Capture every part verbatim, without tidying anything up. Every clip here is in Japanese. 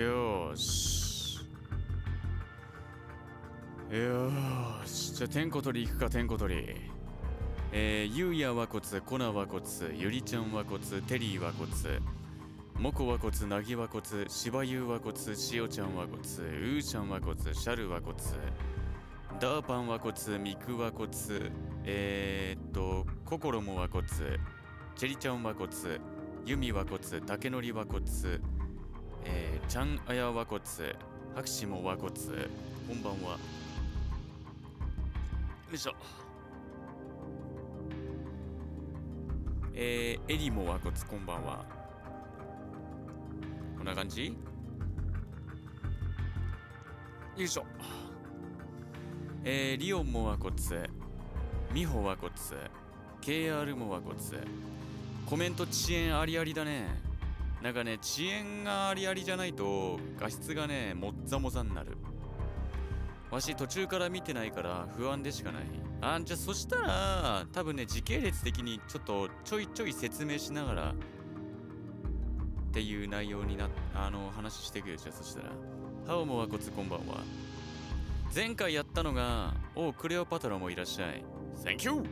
よーしよーし、じゃあ天子取り行くか。天子取り、えー、ゆうやは骨、コナは骨、ゆりちゃんは骨、テリーは骨、モコは骨、なぎは骨、しばゆうは骨、しおちゃんは骨、うーちゃんは骨、シャルは骨、ダーパンは骨、ミクは骨、えー、っとココロモは骨、チェリちゃんは骨、ユミは骨、タケノリは骨、えー、ちゃんあやは骨、ハクシモは骨、こんばんは。よいしょ。えー、エリモは骨、こんばんは。こんな感じ？よいしょ。えー、リオンもは骨、ミホは骨、ケーアール もは骨。コメント遅延ありありだね。なんかね、遅延がありありじゃないと画質がね、もっざもざになる。わし途中から見てないから不安でしかない。あ、じゃあそしたら多分ね、時系列的にちょっとちょいちょい説明しながらっていう内容になっあの話していくよ。じゃあそしたらハオモはコツ、こんばんは。前回やったのが、おうクレオパトラもいらっしゃい。センキュー。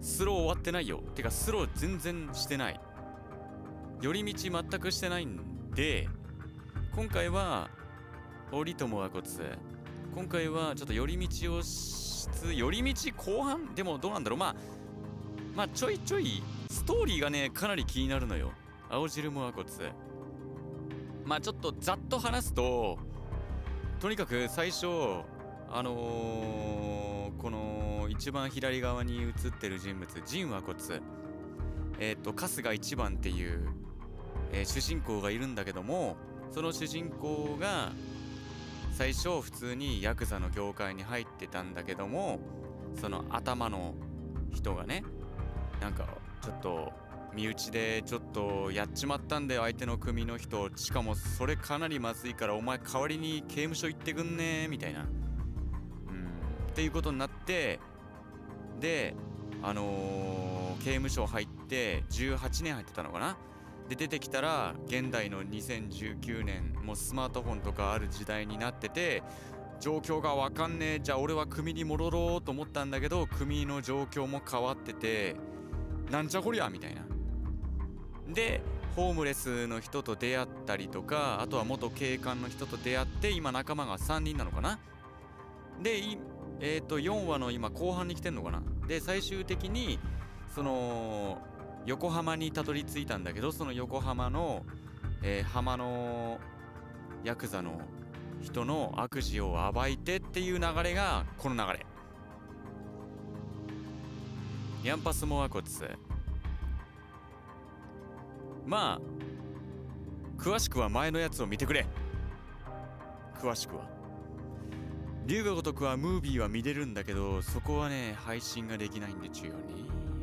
スロー終わってないよ。てかスロー全然してない。寄り道全くしてないんで、今回は、おりともはこつ。今回はちょっと寄り道をしつ、寄り道後半でもどうなんだろう。まあ、まあちょいちょい、ストーリーがね、かなり気になるのよ。青汁もはこつ。まあちょっとざっと話すと、とにかく最初、あのー、この一番左側に写ってる人物、ジンはこつ、えっと春日一番っていう、えー、主人公がいるんだけども、その主人公が最初普通にヤクザの業界に入ってたんだけども、その頭の人がね、なんかちょっと身内でちょっとやっちまったんだよ、相手の組の人。しかもそれかなりまずいから、お前代わりに刑務所行ってくんねーみたいな。っていうことになって、であのー、刑務所入ってじゅうはちねん入ってたのかな。で出てきたら現代のにせんじゅうきゅうねん、もうスマートフォンとかある時代になってて、状況が分かんねえ。じゃあ俺は組に戻ろうと思ったんだけど、組の状況も変わってて、なんじゃこりゃみたいな。でホームレスの人と出会ったりとか、あとは元警官の人と出会って、今仲間がさんにんなのかな。でえーとよんわの今後半に来てんのかな。で最終的にその横浜にたどり着いたんだけど、その横浜の、えー、浜のヤクザの人の悪事を暴いてっていう流れがこの流れ。ヤンパスモアコツ、まあ詳しくは前のやつを見てくれ。詳しくは龍が如くはムービーは見れるんだけど、そこはね配信ができないんでちゅうよに、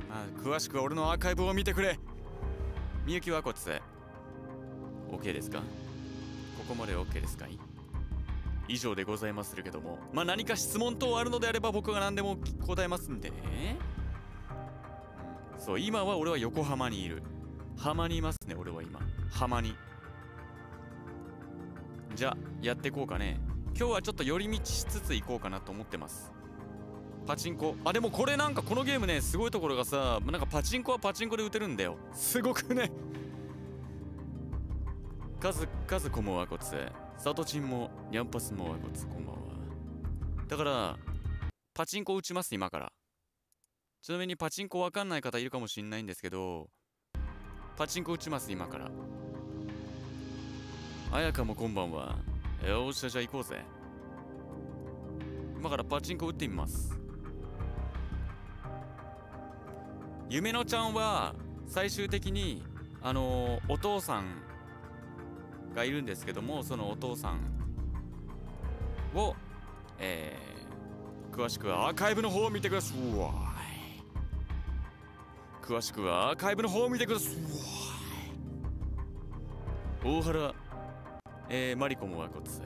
まあ詳しくは俺のアーカイブを見てくれ。みゆきはこつ、 OK ですか。ここまで OK ですかい。以上でございまするけども、まあ何か質問等あるのであれば僕が何でも答えますんでね。そう、今は俺は横浜にいる。浜にいますね、俺は今浜に。じゃあやってこうかね。今日はちょっと寄り道しつつ行こうかなと思ってます。パチンコ、あでもこれなんかこのゲームね、すごいところがさ、なんかパチンコはパチンコで打てるんだよ。すごくね。カズカズコもはこつ、サトチンもニャンパスもはこつ、こんばんは。だからパチンコ打ちます、今から。ちなみにパチンコわかんない方いるかもしんないんですけど、パチンコ打ちます今から。あやかもこんばんは。よーし、じゃあ行こうぜ。今からパチンコ打ってみます。ゆめのちゃんは最終的にあのー、お父さんがいるんですけども、そのお父さんをえー、詳しくはアーカイブの方を見てください。詳しくはアーカイブの方を見てください。大原えー、マリコもはこつ、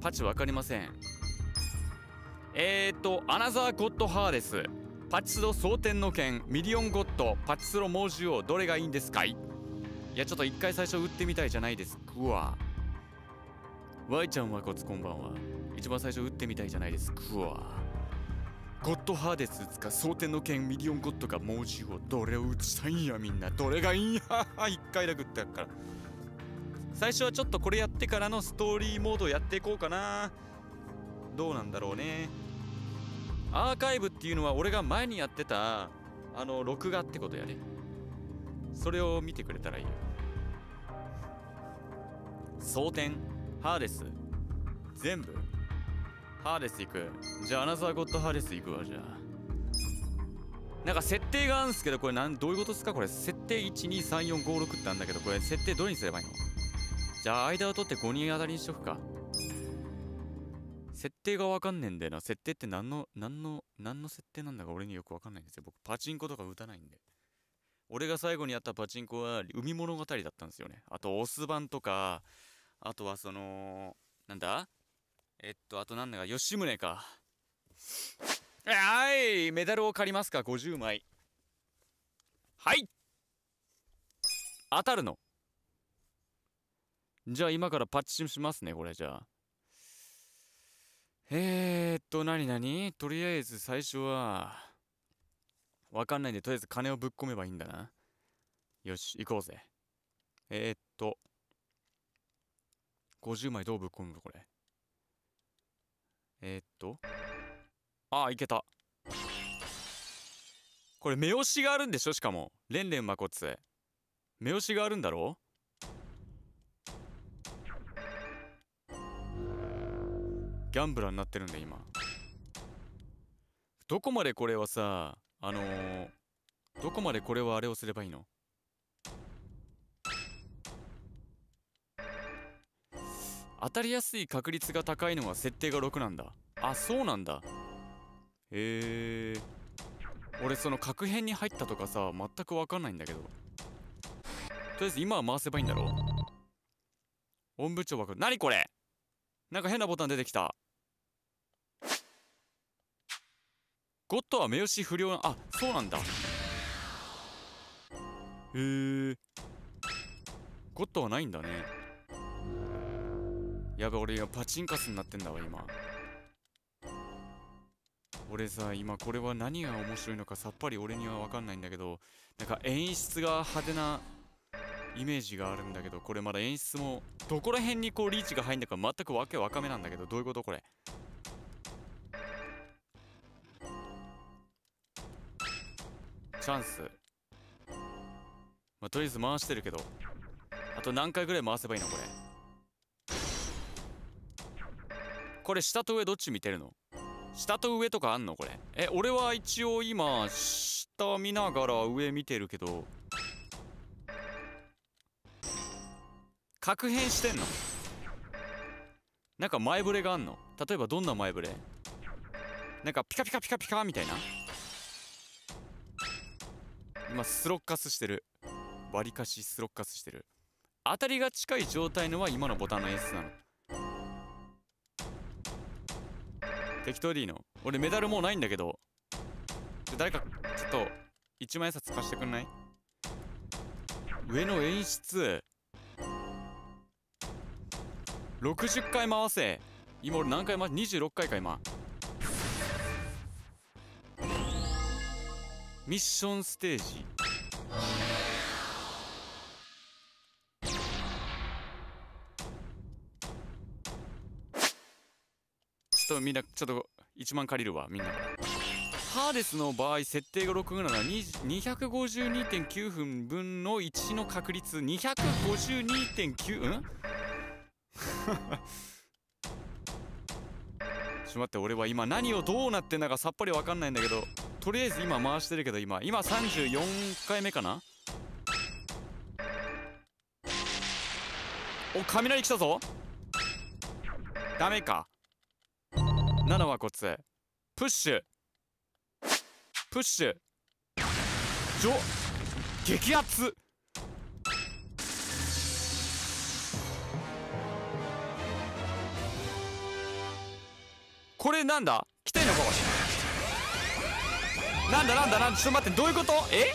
パチわかりません。えーっとアナザーゴッドハーデス、パチスロ蒼天の剣、ミリオンゴッド、パチスロ猛獣王、どれがいいんですかい。いやちょっと一回最初打ってみたいじゃないですくわ。Y ちゃんはこつこんばんは。一番最初打ってみたいじゃないですくわ。ゴッドハーデスつか蒼天の剣ミリオンゴッドか文字をどれを打ちたいんやみんなどれがいいんや一回だけ打ってやるから。最初はちょっとこれやってからのストーリーモードをやっていこうかな。どうなんだろうね。アーカイブっていうのは俺が前にやってたあの録画ってことやね。それを見てくれたらいいよ。蒼天ハーデス全部ハーデス行く。じゃあアナザーゴッドハーデス行くわ。じゃあなんか設定があるんですけどこれなんどういうことですか。これ設定いちにさんよんごろくってあるんだけどこれ設定どれにすればいいの。じゃあ間を取ってごにん当たりにしとくか。設定がわかんねえんだよな。設定って何の何の何の設定なんだか俺によくわかんないんですよ。僕パチンコとか打たないんで。俺が最後にやったパチンコは海物語だったんですよね。あとオス版とか、あとはそのなんだえっとあとなんだか吉宗か。はい、メダルを借りますか。ごじゅうまい。はい、当たるの。じゃあ今からパチンしますねこれ。じゃあえー、っと、なになに?とりあえず最初は、わかんないんで、とりあえず金をぶっ込めばいいんだな。よし、行こうぜ。えー、っと、ごじゅうまいどうぶっ込むのこれ。えー、っと、ああ、いけた。これ、目押しがあるんでしょ?しかも、レンレンマコツ。目押しがあるんだろ?ギャンブラーになってるんで今。どこまでこれはさあのー、どこまでこれはあれをすればいいの。当たりやすい確率が高いのは設定がろくなんだ。あ、そうなんだ。へえ。俺その確変に入ったとかさ全く分かんないんだけど、とりあえず今は回せばいいんだろう。音部長は何これ、なんか変なボタン出てきた。ゴッドは目押し不良な。あ、そうなんだ。へえ。ゴッドはないんだね。やべ、俺今パチンカスになってんだわ今。俺さ今これは何が面白いのかさっぱり俺には分かんないんだけど、なんか演出が派手なイメージがあるんだけど、これまだ演出もどこら辺にこうリーチが入るのか全くわけわかめなんだけど、どういうことこれ。チャンス、まあ、とりあえず回してるけどあと何回ぐらい回せばいいのこれ。これ下と上どっち見てるの。下と上とかあんのこれ。え、俺は一応今下見ながら上見てるけど確変してんの。なんか前触れがあんの。例えばどんな前触れ。なんかピカピカピカピカみたいな。今スロッカスしてる。割りかしスロッカスしてる。当たりが近い状態のは今のボタンの演出なの。適当でいいの。俺メダルもうないんだけど、誰かちょっと一万円札貸してくんない。上の演出ろくじゅっかい回せ。今俺何回回す ?にじゅうろっかいか今。ミッションステージ。ちょっとみんなちょっといちまん借りるわみんな。ハーデスの場合設定がろくなら にひゃくごじゅうにてんきゅうふん分のいちの確率 にひゃくごじゅうにてんきゅう んちょっと待って、俺は今何をどうなってんだかさっぱりわかんないんだけど、とりあえず今回してるけど今今さんじゅうよんかいめかな。お、雷来たぞ。ダメか。ななはこっち。プッシュプッシュじょ激アツ。これなんだ、来てんのここ。なんだなんだなんだ、ちょっと待って、どういうこと。え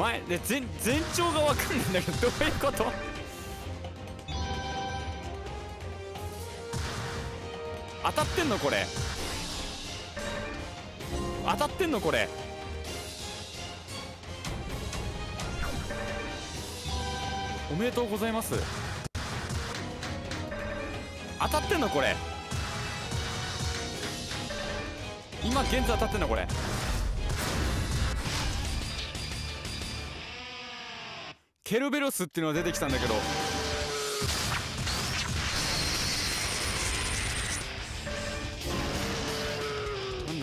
前で全全長がわかんないんだけど、どういうこと？当たってんのこれ、当たってんのこれ、おめでとうございます。当たってんのこれ、今現在当たってんのこれ。ケルベロスっていうのが出てきたんだけど、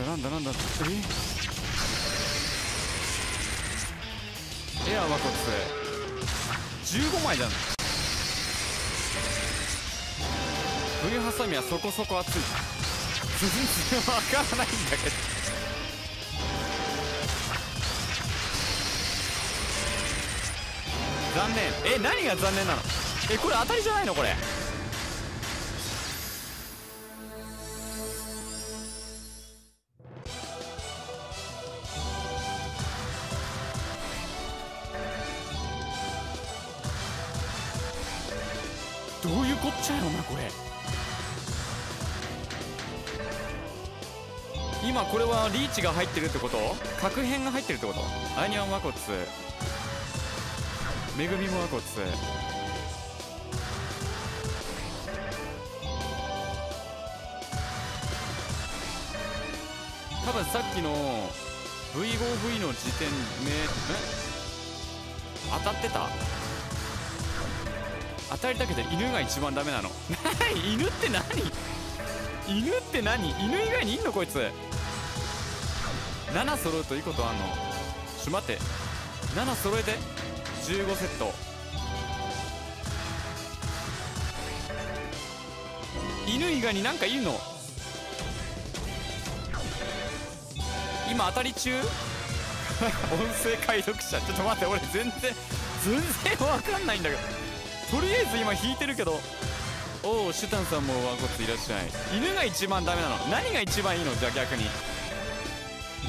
なんだなんだなんだ、えエアはこっちじゅうごまいじゃん。 V ハサミはそこそこ熱い。全然わからないんだけど、残念。え、何が残念なの？え、これ当たりじゃないのこれ。どういうこっちゃやろなこれ。今これはリーチが入ってるってこと？核変が入ってるってこと？アイニアンワコツ、めぐみもアコツ、多分さっきの ブイごブイ の時点目、当たってた、当たりだけで犬が一番ダメなの。犬って何、犬って何、犬以外にいんのこいつ。なな揃うといいことあんの？ちょ待って、なな揃えてじゅうごセット。犬以外になんかいるの？今当たり中？音声解読者、ちょっと待って、俺全然全然わかんないんだけど、とりあえず今引いてるけど。おお、シュタンさんもワンコツいらっしゃい。犬が一番ダメなの？何が一番いいの？じゃあ逆に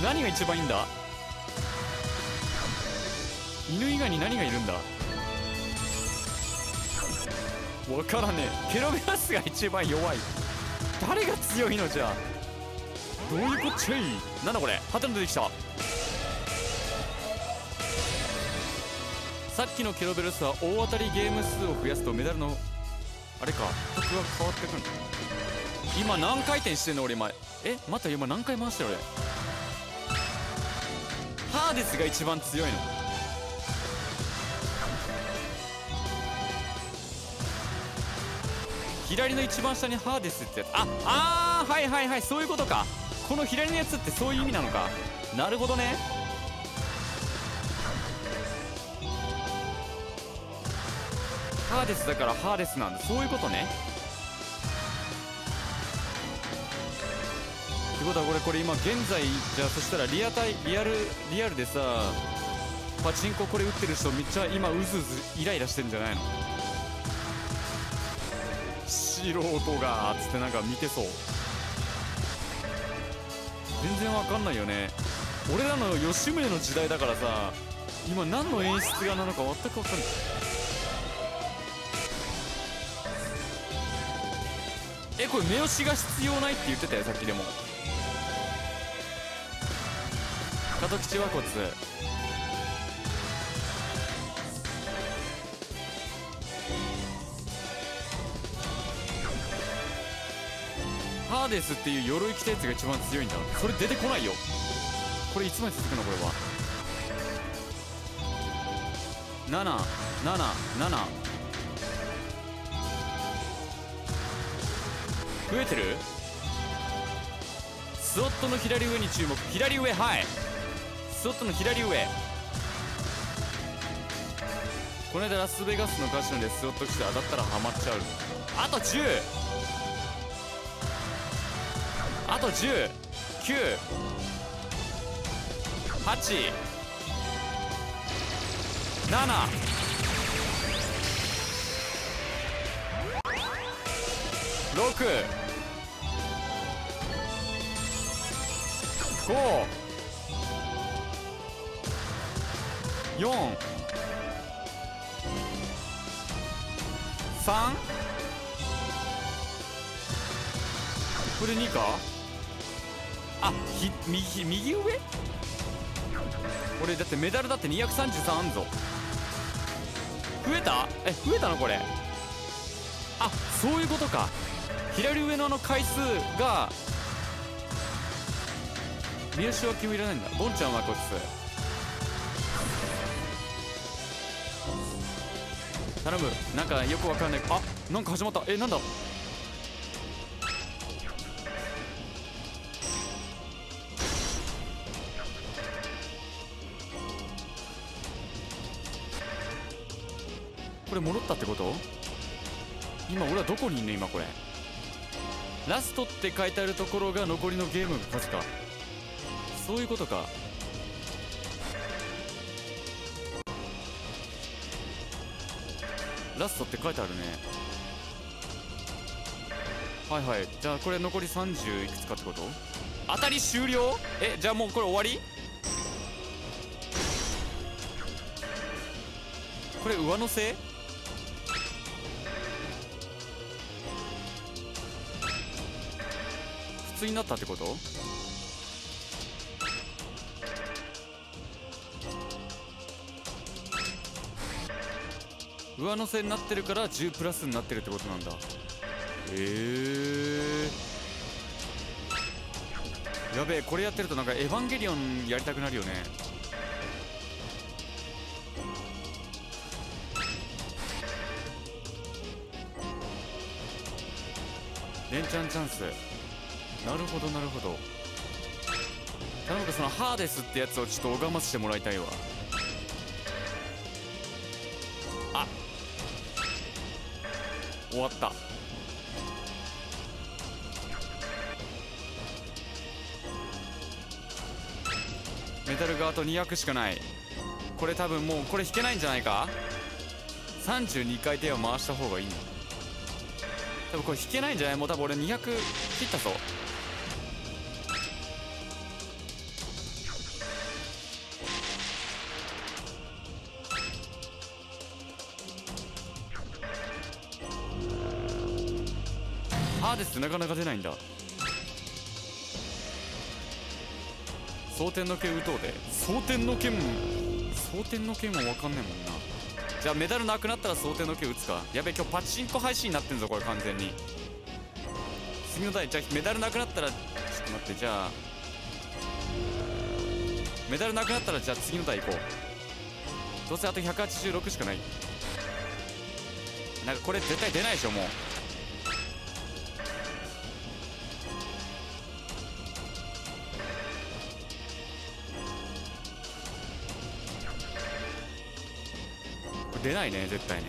何が一番いいんだ？犬以外に何がいるんだ？わからねえ。ケロベラスが一番弱い。誰が強いのじゃあ？どういうこっちゃい？なんだこれ、ハテナ出てきた。さっきのケロベラスは大当たりゲーム数を増やすとメダルのあれか価格が変わってくる。今何回転してんの俺今？え、また今何回回してる俺？ハーデスが一番強いの？左の一番下にハーデスってやつ。ああー、はいはいはい、そういうことか。この左のやつってそういう意味なのか。なるほどね。ハーデスだからハーデスなんだ、そういうことね。ってことはこれこれ今現在、じゃあそしたらリアタイリアルリアルでさ、パチンコこれ打ってる人めっちゃ今うずうずイライラしてんじゃないの？素人がーつってなんか見てそう。全然わかんないよね。俺らの吉宗の時代だからさ、今何の演出がなのか全くわかんない。え、これ目押しが必要ないって言ってたよさっきでも。加藤吉和骨、ハーデスっていう鎧着たやつが一番強いんだ。それ出てこないよこれ。いつまで続くのこれは。なななななな増えてる。スロットの左上に注目。左上、はい、スロットの左上。この間ラスベガスのカジノでスロット来て当たったらハマっちゃう。あとじゅう、あとじゅうきゅうはちななろくごよんさん、これにか、あひ右右上、俺だってメダルだってにひゃくさんじゅうさんあんぞ。増えた、え増えたのこれ、あそういうことか。左上のあの回数が三好は君いらないんだ。ボンちゃんはこっち頼む。なんかよくわかんない、あなんか始まった、えなんだこれ、戻ったってこと？今俺はどこにいんの今これ。ラストって書いてあるところが残りのゲームの数か。そういうことか。ラストって書いてあるね。はいはい、じゃあこれ残りさんじゅういくつかってこと？当たり終了？えじゃあもうこれ終わり？これ上乗せ？普通になったってこと？上乗せになってるからじゅうプラスになってるってことなんだ。へえー、やべえ、これやってるとなんかエヴァンゲリオンやりたくなるよね。レンチャンチャンス、なるほどなるほど。頼むかそのハーデスってやつをちょっと拝ませてもらいたいわ。あ終わった。メダルがあとにひゃくしかない。これ多分もうこれ引けないんじゃないか。さんじゅうにかい手を回した方がいいんだ。多分これ引けないんじゃない。もう多分俺にひゃく切ったぞ。ハーデスってなかなか出ないんだ。蒼天の剣打とうで、蒼天の剣も蒼天の剣も分かんねえもんな。じゃあメダルなくなったら蒼天の剣打つか。やべえ今日パチンコ配信になってんぞこれ完全に。次の台、じゃあメダルなくなったらちょっと待って、じゃあメダルなくなったらじゃあ次の台行こう。どうせあとひゃくはちじゅうろくしかない。なんかこれ絶対出ないでしょもう。出ないね絶対ね。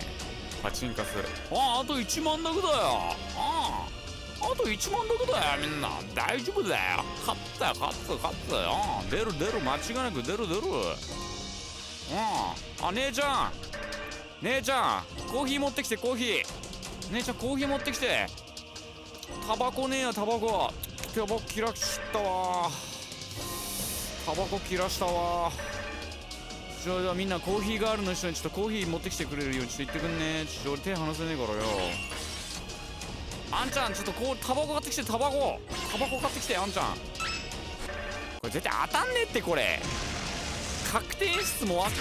パチンカする、ああといちまんだけだよ、あああといちまんだけだよ、みんな大丈夫だよ、勝ったよ勝ったよ勝ったよ、出る出る間違いなく出る出る、うん、あ姉ちゃん姉ちゃんコーヒー持ってきて、コーヒー姉ちゃんコーヒー持ってきて、タバコねえよタバコ、タバコ切らしたわ、タバコ切らしたわ。ちょ、じゃあみんなコーヒーガールの人にちょっとコーヒー持ってきてくれるようにちょっと言ってくんね。ちょっと手離せねえからよ。あんちゃんちょっとこうタバコ買ってきて、タバコタバコ買ってきて、あんちゃんこれ絶対当たんねえって。これ確定演出もわかん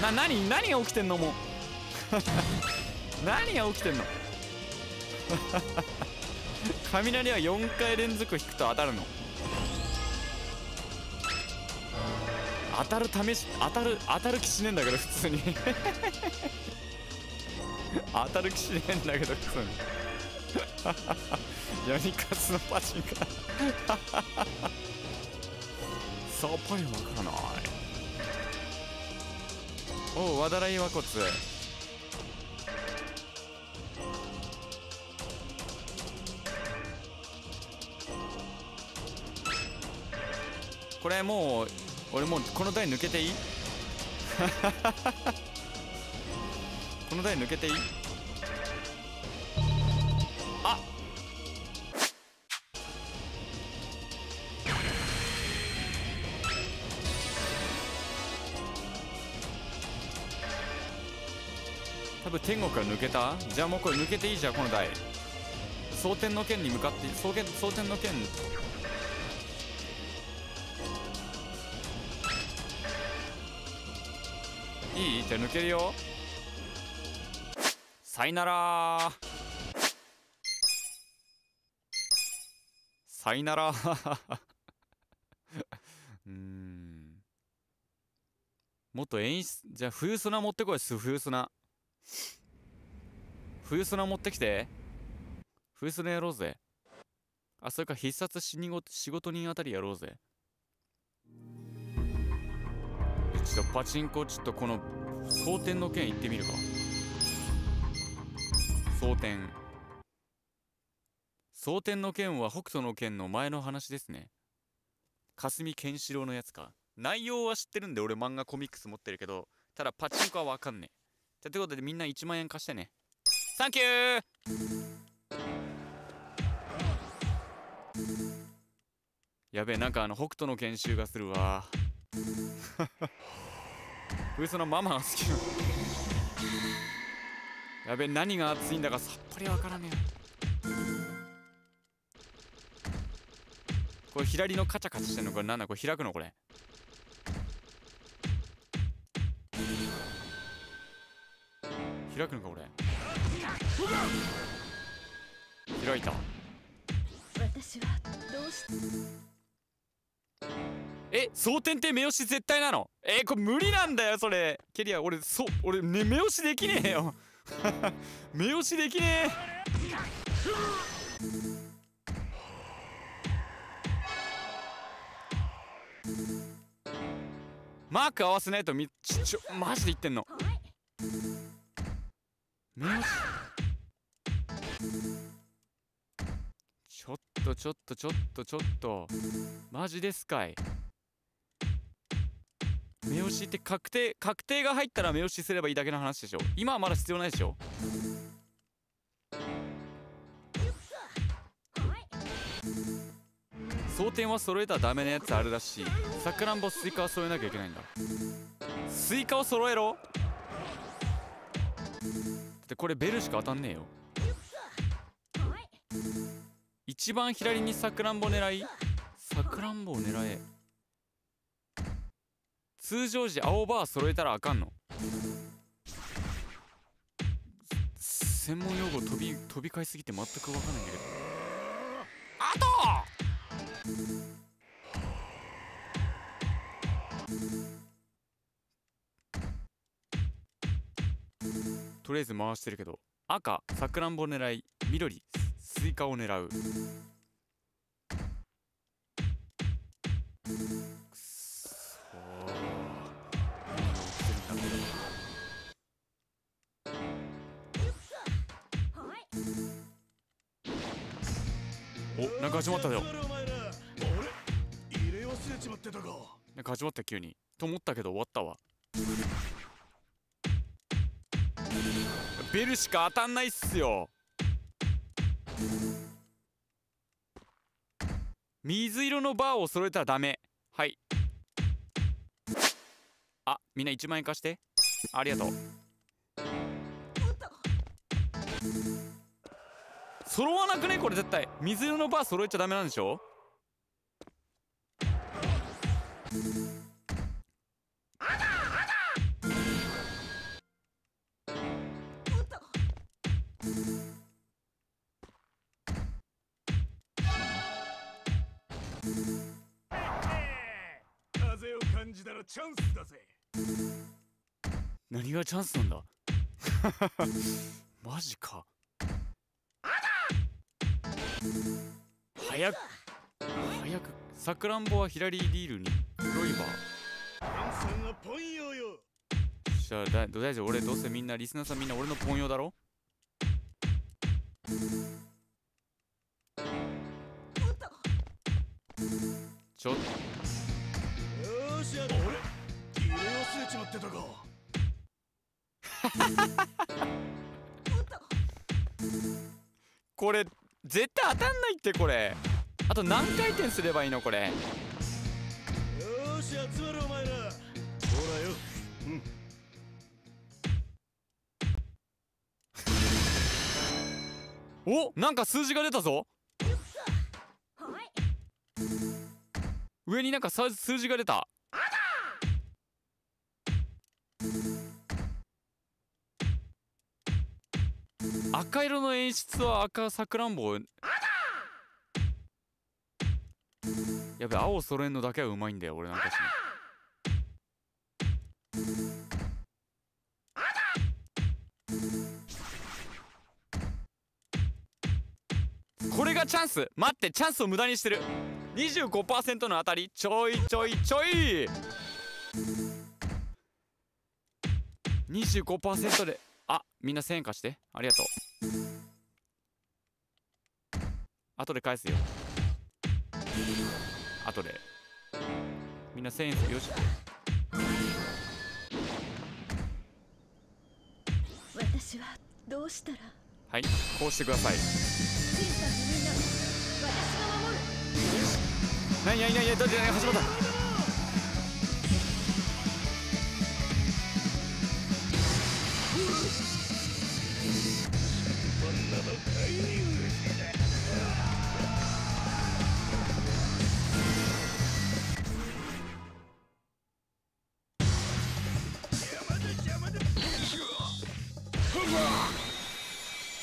な、な何何が起きてんのもう何が起きてんの雷はよんかい連続引くと当たるの。当たる試し、当たる当たる気しねえんだけど普通に当たる気しねえんだけど普通に闇カツのパチンカさっぱりわからない。おう、わだらいわこつこれもう俺もうこの台抜けていいこの台抜けていい。あ多分天国が抜けた。じゃあもうこれ抜けていいじゃんこの台。蒼天の剣に向かって蒼天の剣いい？じゃあ抜けるよ。さいならさいならうーん、もっと演出。じゃあ冬砂持ってこい。冬砂冬砂持ってきて。冬砂やろうぜ。あ、それか必殺死にご仕事人あたりやろうぜ。ちょっとパチンコ、ちょっとこの蒼天の剣行ってみるか。蒼天蒼天の剣は北斗の剣の前の話ですね。霞剣士郎のやつか。内容は知ってるんで、俺漫画コミックス持ってるけど、ただパチンコはわかんねえ。じゃあということでみんないちまん円貸してね。サンキュー。やべえ、なんかあの北斗の研修がするわ。ウソのママが好きなやべえ、何が熱いんだかさっぱりわからねえ。これ左のカチャカチャしてんのこれなんだこれ開くのこれ。開くのかこれ。開いた。私はどうしてえ、蒼天って目押し絶対なの？えー、これ無理なんだよそれ。ケリア、俺そう俺、ね、目押しできねえよ目押しできねえマーク合わせないとみちちょマジで言ってんの。目押しちょっとちょっとちょっとちょっとマジですかい。目押しって確定確定が入ったら目押しすればいいだけの話でしょ。今はまだ必要ないでしょ。蒼天は揃えたらダメなやつあるらしい。さくらんぼスイカは揃えなきゃいけないんだ。スイカを揃えろ。でこれベルしか当たんねえよ。一番左にさくらんぼ狙い。さくらんぼを狙え。通常時青バー揃えたらあかんの。専門用語飛び飛び交いすぎて全くわかんないんだけど。あととりあえず回してるけど、赤さくらんぼ狙い、緑スイカを狙う。お、なんか始まったよ。なんか始まった急にと思ったけど終わったわ。ベルしか当たんないっすよ。水色のバーを揃えたらダメ。はい、あ、みんないちまん円貸して。ありがとう。揃わなくねこれ絶対。水色のバー揃えちゃダメなんでしょ。チャンスだぜ。何がチャンスなんだマジか。早く早く。さくらんぼは左リールにロイバー。じゃあだ大丈夫。俺どうせみんなリスナーさんみんな俺のポン用だろ。ちょっとこれ絶対当たんないって。これあと何回転すればいいのこれ。よし集まるお前ら。ほらよ、うん、お、なんか数字が出たぞ。上になんか数字が出た。赤色の演出は赤さくらんぼ。やべ、青揃えんのだけはうまいんだよ俺なんかしない。これがチャンス。待って、チャンスを無駄にしてる。 にじゅうごパーセント の当たり。ちょいちょいちょい にじゅうごパーセント で、あ、みんなせんえん貸して、ありがとう。後で返すよ、後で。みんなせんえんするよ。し、私はどうしたら。はい、こうしてください。何やいやいや、どっちだね、始まった。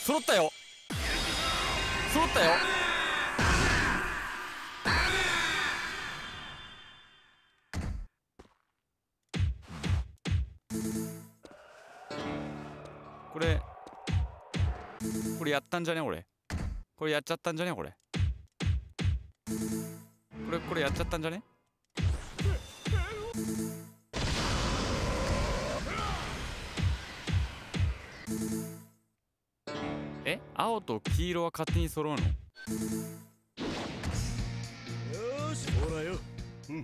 揃ったよ。揃ったよ。これこれやったんじゃね俺。これやっちゃったんじゃねこれ。これこれやっちゃったんじゃね。え、青と黄色は勝手に揃うの。よし、ほらよ。うん。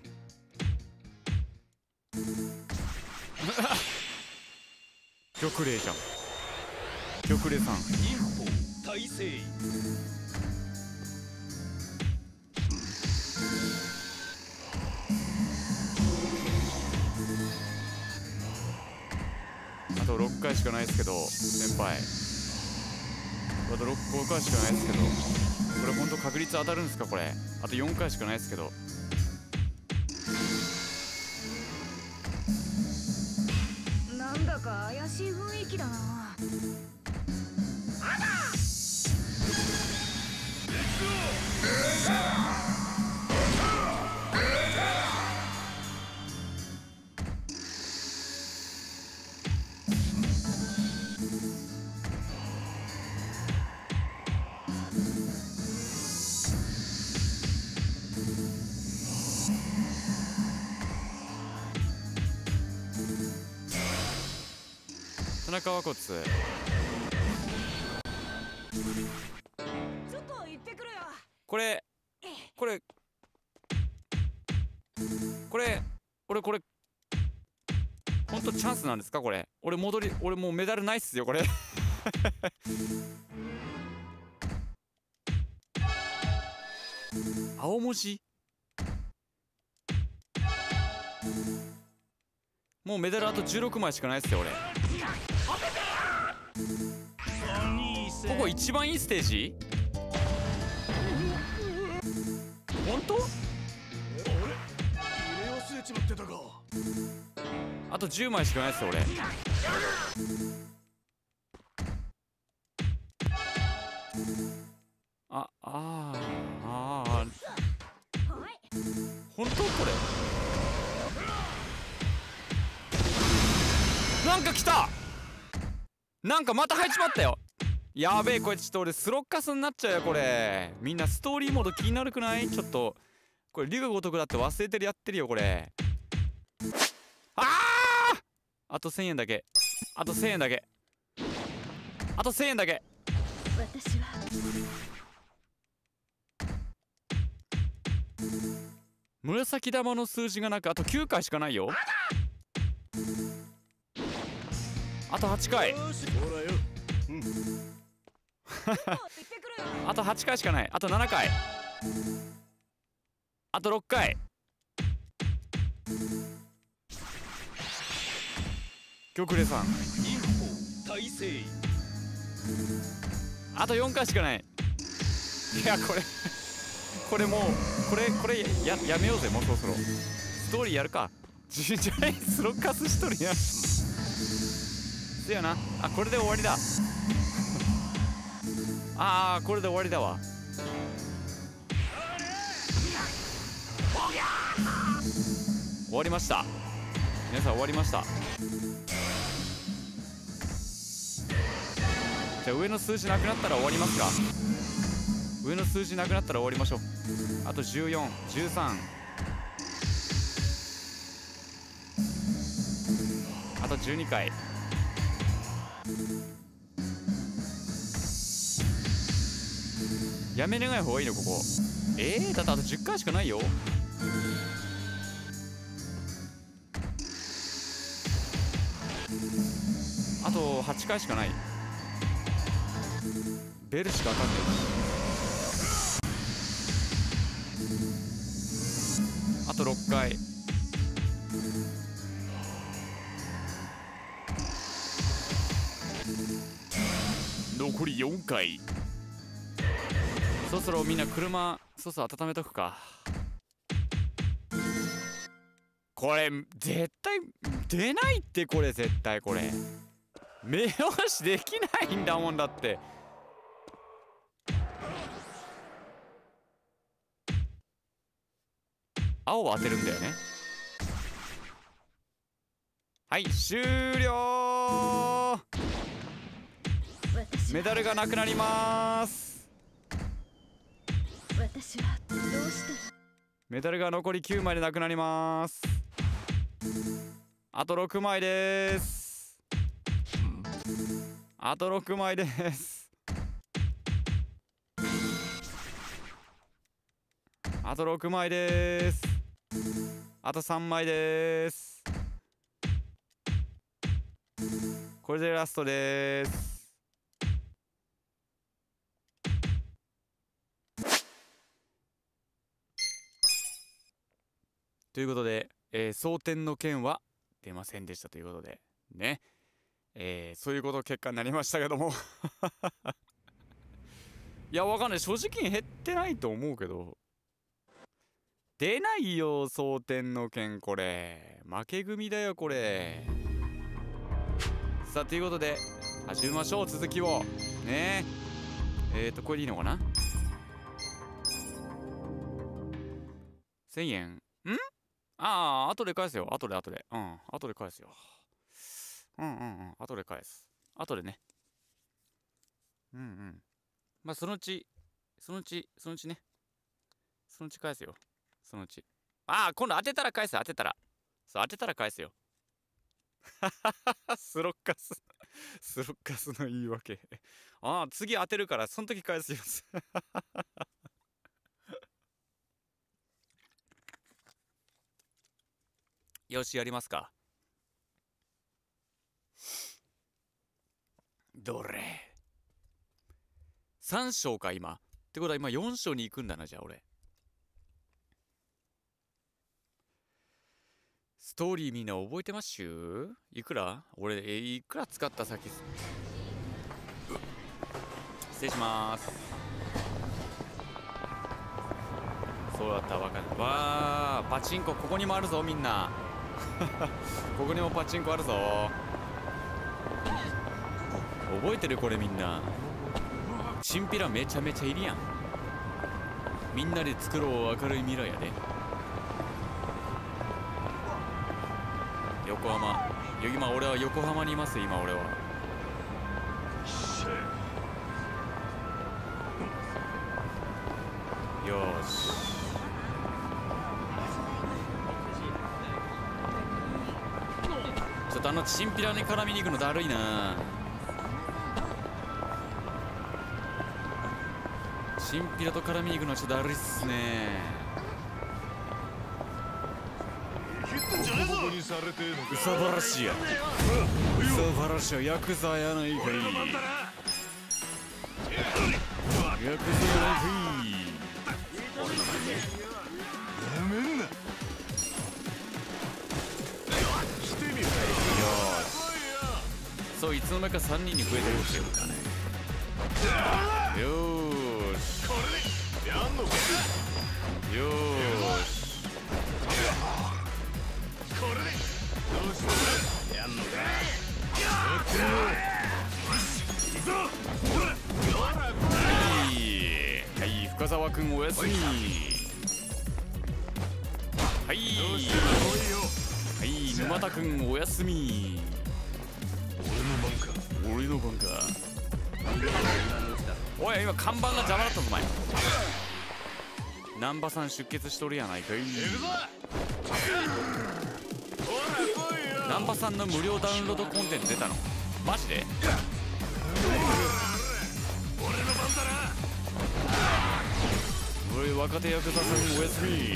玉霊じゃん。玉霊さん。一歩大成。あとろっかいしかないですけど、先輩。あとろっかいしかないですけど、これ本当確率当たるんですかこれ。あとよんかいしかないですけど、なんだか怪しい雰囲気だな。あだ田中和骨、ちょっと行ってくるよ。これこれこれ俺これほんとチャンスなんですかこれ。俺戻り、俺もうメダルないっすよこれ。青文字、もうメダルあとじゅうろくまいしかないっすよ俺。ここ一番いいステージ？本当？あとじゅうまいしかないっすよ俺。あああ本当これ。なんか来た。なんかまた入っちまったよ。やべえ、これちょっと俺スロッカスになっちゃうよこれ。みんなストーリーモード気になるくない？ちょっとこれ龍が如くだって忘れてる、やってるよこれ。あー、あとせんえんだけ、あとせんえんだけ、あとせんえんだけ。私は紫玉の数字がなく、あときゅうかいしかないよ。あとはっかい、あとはっかいしかない。あとななかい、あとろっかい。玉麗さん、一歩大成。あとよんかいしかない。いやこれこれもうこれこれ や, やめようぜ。もうそろそろストーリーやるか。ジャイスロッカスしとるやん。せやなあ、これで終わりだ。ああこれで終わりだわ。終わりました、皆さん。終わりました。じゃあ上の数字なくなったら終わりますか。上の数字なくなったら終わりましょう。あとじゅうよん、じゅうさん、あとじゅうにかい。やめれない方がいいのここ。えー、だってあとじゅっかいしかないよ。あとはちかいしかない。ベルしか当たんない。あとろっかい。残りよんかい。そろそろみんな車そろそろ温めとくか。これ絶対出ないって。これ絶対これ目押しできないんだもん。だって青を当てるんだよね。はい終了。メダルがなくなります。私はどうしたら。メダルが残りきゅうまいでなくなります。あとろくまいです。あとろくまいです。あとろくまいです。あとさんまいです。これでラストです。ということで、えー、蒼天の剣は出ませんでしたということでね、えー、そういうこと結果になりましたけどもいやわかんない、正直減ってないと思うけど。出ないよ蒼天の剣。これ負け組だよこれ。さあということで始めましょう続きをね。えっとこれでいいのかな。せんえんん、ああ、後で返すよ。後で後で。うん。後で返すよ。うんうんうん。後で返す。後でね。うんうん。まあ、そのうち、そのうち、そのうちね。そのうち返すよ。そのうち。ああ、今度当てたら返す。当てたら。そう、当てたら返すよ。はははは、スロッカス。スロッカスの言い訳。ああ、次当てるから、その時返すよ。はははは。よしやりますか。どれさん章か今ってことは今よん章に行くんだな。じゃあ俺ストーリーみんな覚えてますしゅ。いくら俺えいくら使った先っす。失礼します。そうだったわかんないわ。パチンコここにもあるぞみんなここにもパチンコあるぞ。覚えてるこれみんな。チンピラめちゃめちゃいるやん。みんなで作ろう明るい未来やで。横浜今俺は横浜にいます。今俺はよしあのチンピラに絡みに行くのだるいな。チンピラと絡みに行くのはちょっとだるいっすね。うさばらしいや。うさばらしいや。ヤクザやないかい。ヤクザやないかい。やめるな。そういつの間にかさんにんに増えてるんですよ。よしこれでやんのかよしこれでどうしたらやんのかはいはい深澤くんおやすみはいはい沼田くんおやすみ俺の番か俺の番かおい今看板が邪魔だったぞお前難波さん出血しとるやないかい難波さんの無料ダウンロードコンテンツ出たのマジで俺の番だなおい若手ヤクザ君おやすみ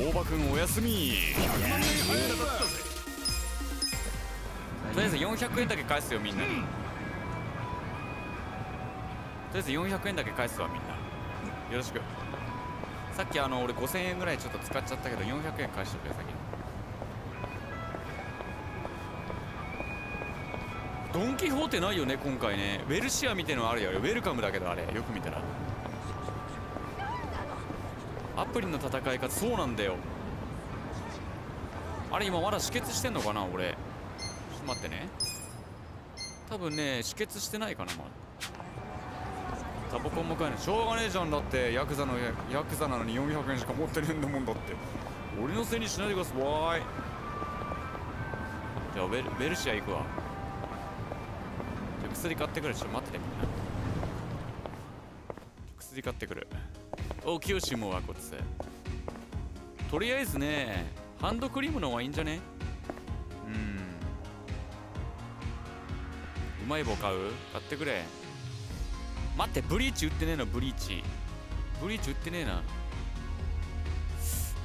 おい大場君おやすみとりあえずよんひゃくえんだけ返すよみんなにとりあえずよんひゃくえんだけ返すわみんなよろしくさっきあの俺ごせんえんぐらいちょっと使っちゃったけどよんひゃくえん返しておくよ先にドン・キホーテないよね今回ねウェルシアみたいのあるよウェルカムだけどあれよく見たらアプリの戦い方そうなんだよあれ今まだ止血してんのかな俺ちょっと待ってね多分ね止血してないかなまだタバコも買えないしょうがねえじゃんだってヤクザのヤクザなのによんひゃくえんしか持ってねえんだもんだって俺のせいにしないでくださいわーいじゃあベル、ベルシア行くわじゃあ薬買ってくるちょっと待っててみんな薬買ってくるおきよしもうわこっちとりあえずねハンドクリームの方がいいんじゃねうんうまい棒買う買ってくれ待ってブリーチ売ってねえのブリーチブリーチ売ってねえな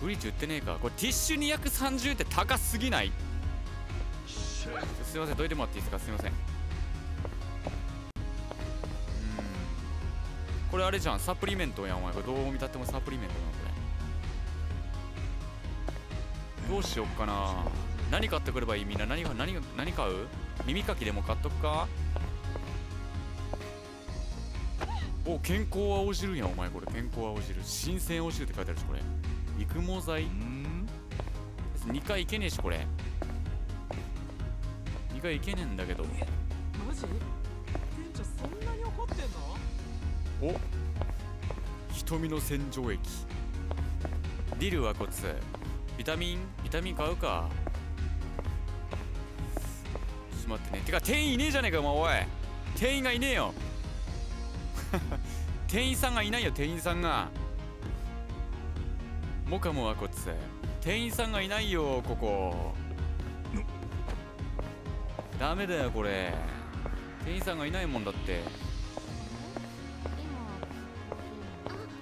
ブリーチ売ってねえかこれティッシュにひゃくさんじゅうって高すぎないすいませんどいてもらっていいですかすいませんうんこれあれじゃんサプリメントやお前これどう見たってもサプリメントなのこれどうしよっかな何買ってくればいいみんな何何何買う耳かきでも買っとくかお健康青汁やんお前これ健康青汁新鮮青汁って書いてあるしこれ育毛剤んにかいいけねえしこれにかいいけねえんだけどえマジ店長そんなに怒ってんのお瞳の洗浄液ディルはこっちビタミンビタミン買うかちょっと待ってねてか店員いねえじゃねえかお前おい店員がいねえよ店員さんがいないよ店員さんがモカモはこっち店員さんがいないよここダメだよこれ店員さんがいないもんだって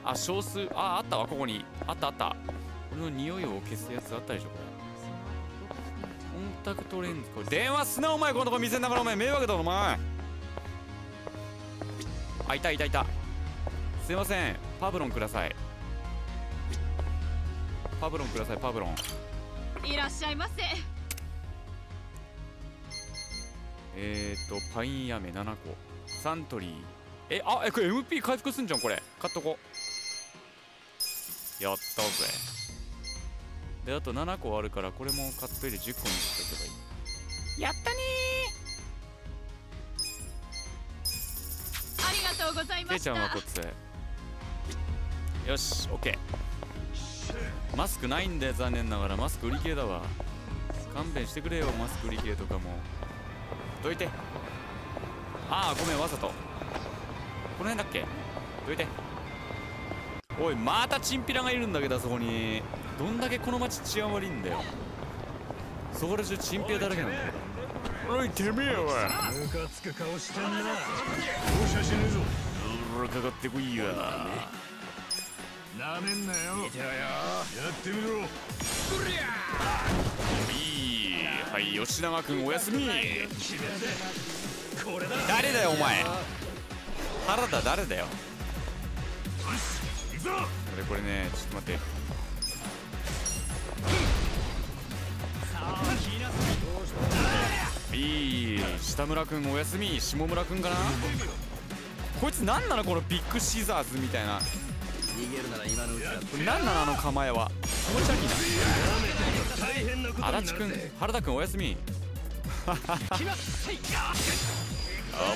あ少数ああったわここにあったあったこの匂いを消すやつあったでしょこれコンタクトレンズこれ電話すなお前このとこ店の中のお前迷惑だろお前あいたいたいたすいませんパブロンくださいパブロンくださいパブロンいらっしゃいませえーとパインやめななこサントリーえあえこれ エムピー 回復すんじゃんこれ買っとこやったぜであとななこあるからこれも買っといてじゅっこにしとけばいいやったねーケイちゃんはこっちよし OK マスクないんで残念ながらマスク売り切れだわ勘弁してくれよマスク売り切れとかもどいてああごめんわざとこの辺だっけどいておいまたチンピラがいるんだけどあそこにどんだけこの町治安悪いんだよそこら中チンピラだらけなんだよおいてめえよおいムカつく顔してんな放射しねえぞうらかかってこいやなめんなよ見てろよやってみろうりゃーいいはい吉永君おやすみ誰だよお前原田誰だよこれこれねちょっと待っていい下村くんおやすみ下村くんかなこいつ何なのこのビッグシザーズみたいな。何なのあの構えは。気持ち悪いな。足立くん、原田くんおやすみ。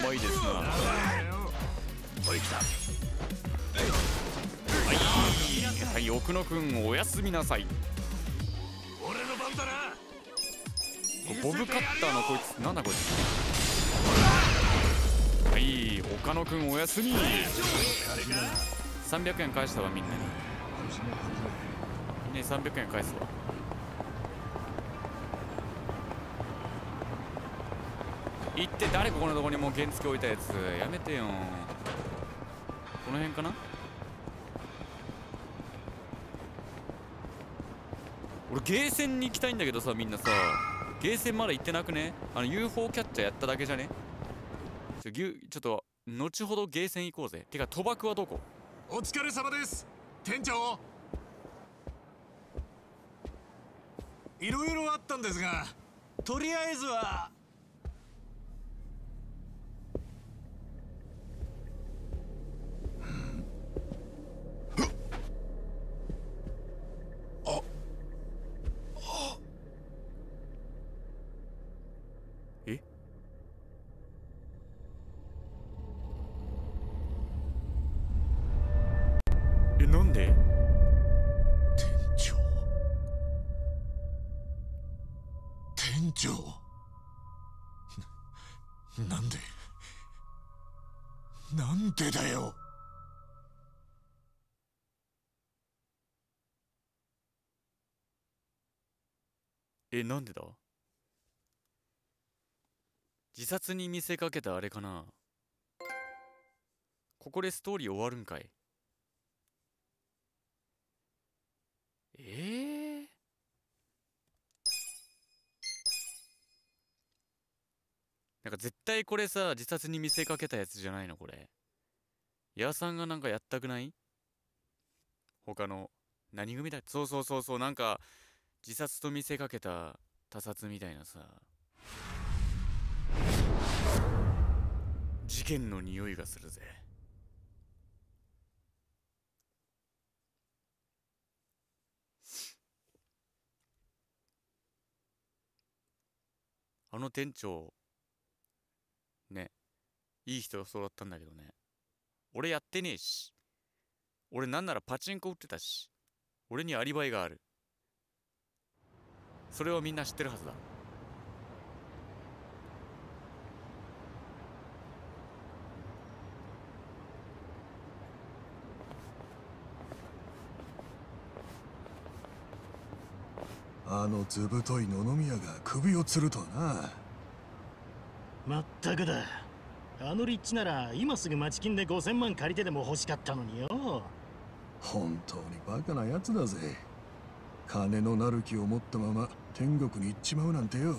甘いですな。はい、はい、奥野くんおやすみなさい。ボブカッターのこいつなんだこいつ。はい、岡野くんおやすみ。さんびゃくえん返したわみんなに。ね、さんびゃくえん返すわ。行って誰ここのとこにもう原付置いたやつやめてよ。この辺かな。俺ゲーセンに行きたいんだけどさ、みんなさゲーセンまだ行ってなくね。あの ユーフォー キャッチャーやっただけじゃね。ちょ、ぎゅちょっと後ほどゲーセン行こうぜ。てか賭博はどこ。お疲れ様です店長。いろいろあったんですが、とりあえずはああええ、なんで店長店長な、なんでなんでだよ。え、なんでだ。自殺に見せかけたあれかな。ここでストーリー終わるんかい。えー、なんか絶対これさ自殺に見せかけたやつじゃないのこれ。矢さんがなんかやったくない。他の何組だ。そうそうそうそう、なんか自殺と見せかけた他殺みたいなさ。事件の匂いがするぜ。あの店長ね、いい人そうだったんだけどね。俺やってねえし、俺なんならパチンコ打ってたし、俺にアリバイがある。それをみんな知ってるはずだ。あのずぶとい野々宮が首を吊るとはな。まったくだ。あの立地なら今すぐ町金でごせんまん借りてでも欲しかったのによ。本当にバカなやつだぜ。金のなる木を持ったまま天国に行っちまうなんてよ。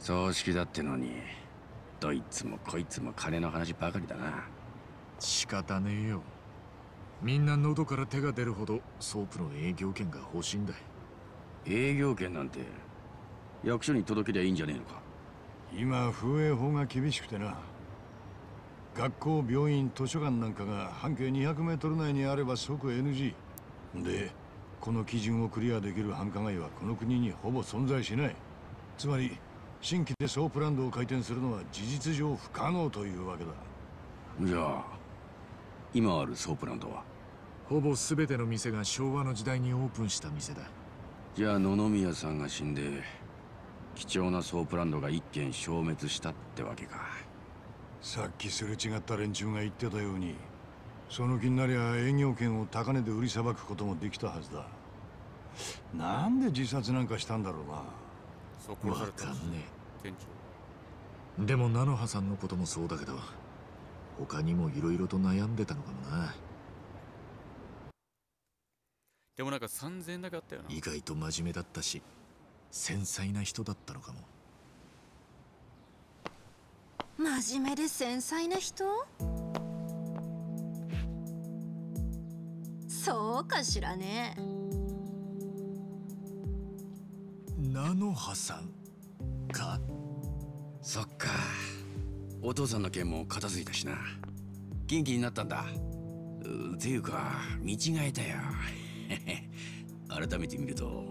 葬式だってのにどいつもこいつも金の話ばかりだな。仕方ねえよ。みんな喉から手が出るほどソープの営業権が欲しいんだ。営業権なんて役所に届けりゃいいんじゃねえのか。今風営法が厳しくてな。学校、病院、図書館なんかが半径にひゃくメートル内にあれば即 エヌジー で、この基準をクリアできる繁華街はこの国にほぼ存在しない。つまり新規でソープランドを開店するのは事実上不可能というわけだ。じゃあ今あるソープランドはほぼ全ての店が昭和の時代にオープンした店だ。じゃあ野々宮さんが死んで貴重なソープランドがいっけん消滅したってわけか。さっきすれ違った連中が言ってたように、その気になりゃ営業権を高値で売りさばくこともできたはずだ。なんで自殺なんかしたんだろうな。わかんねえ。でも菜の葉さんのこともそうだけど、他にもいろいろと悩んでたのかもな。でもなんかさんぜんえんだけあったよな。意外と真面目だったし繊細な人だったのかも。真面目で繊細な人？そうかしらね。菜の葉さんか。そっか。お父さんの件も片付いたしな。元気になったんだ。ていうか見違えたよ。改めて見ると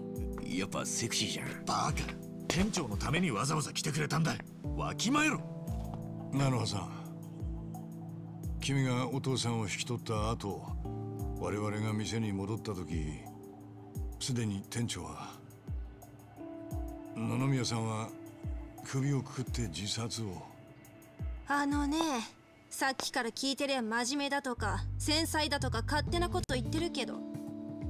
やっぱセクシーじゃん。バカ、店長のためにわざわざ来てくれたんだ。わきまえろ。なるはさん、君がお父さんを引き取った後、我々が店に戻った時、すでに店長は野々宮さんは首をくくって自殺を。あのね、さっきから聞いてりゃ真面目だとか繊細だとか勝手なこと言ってるけど、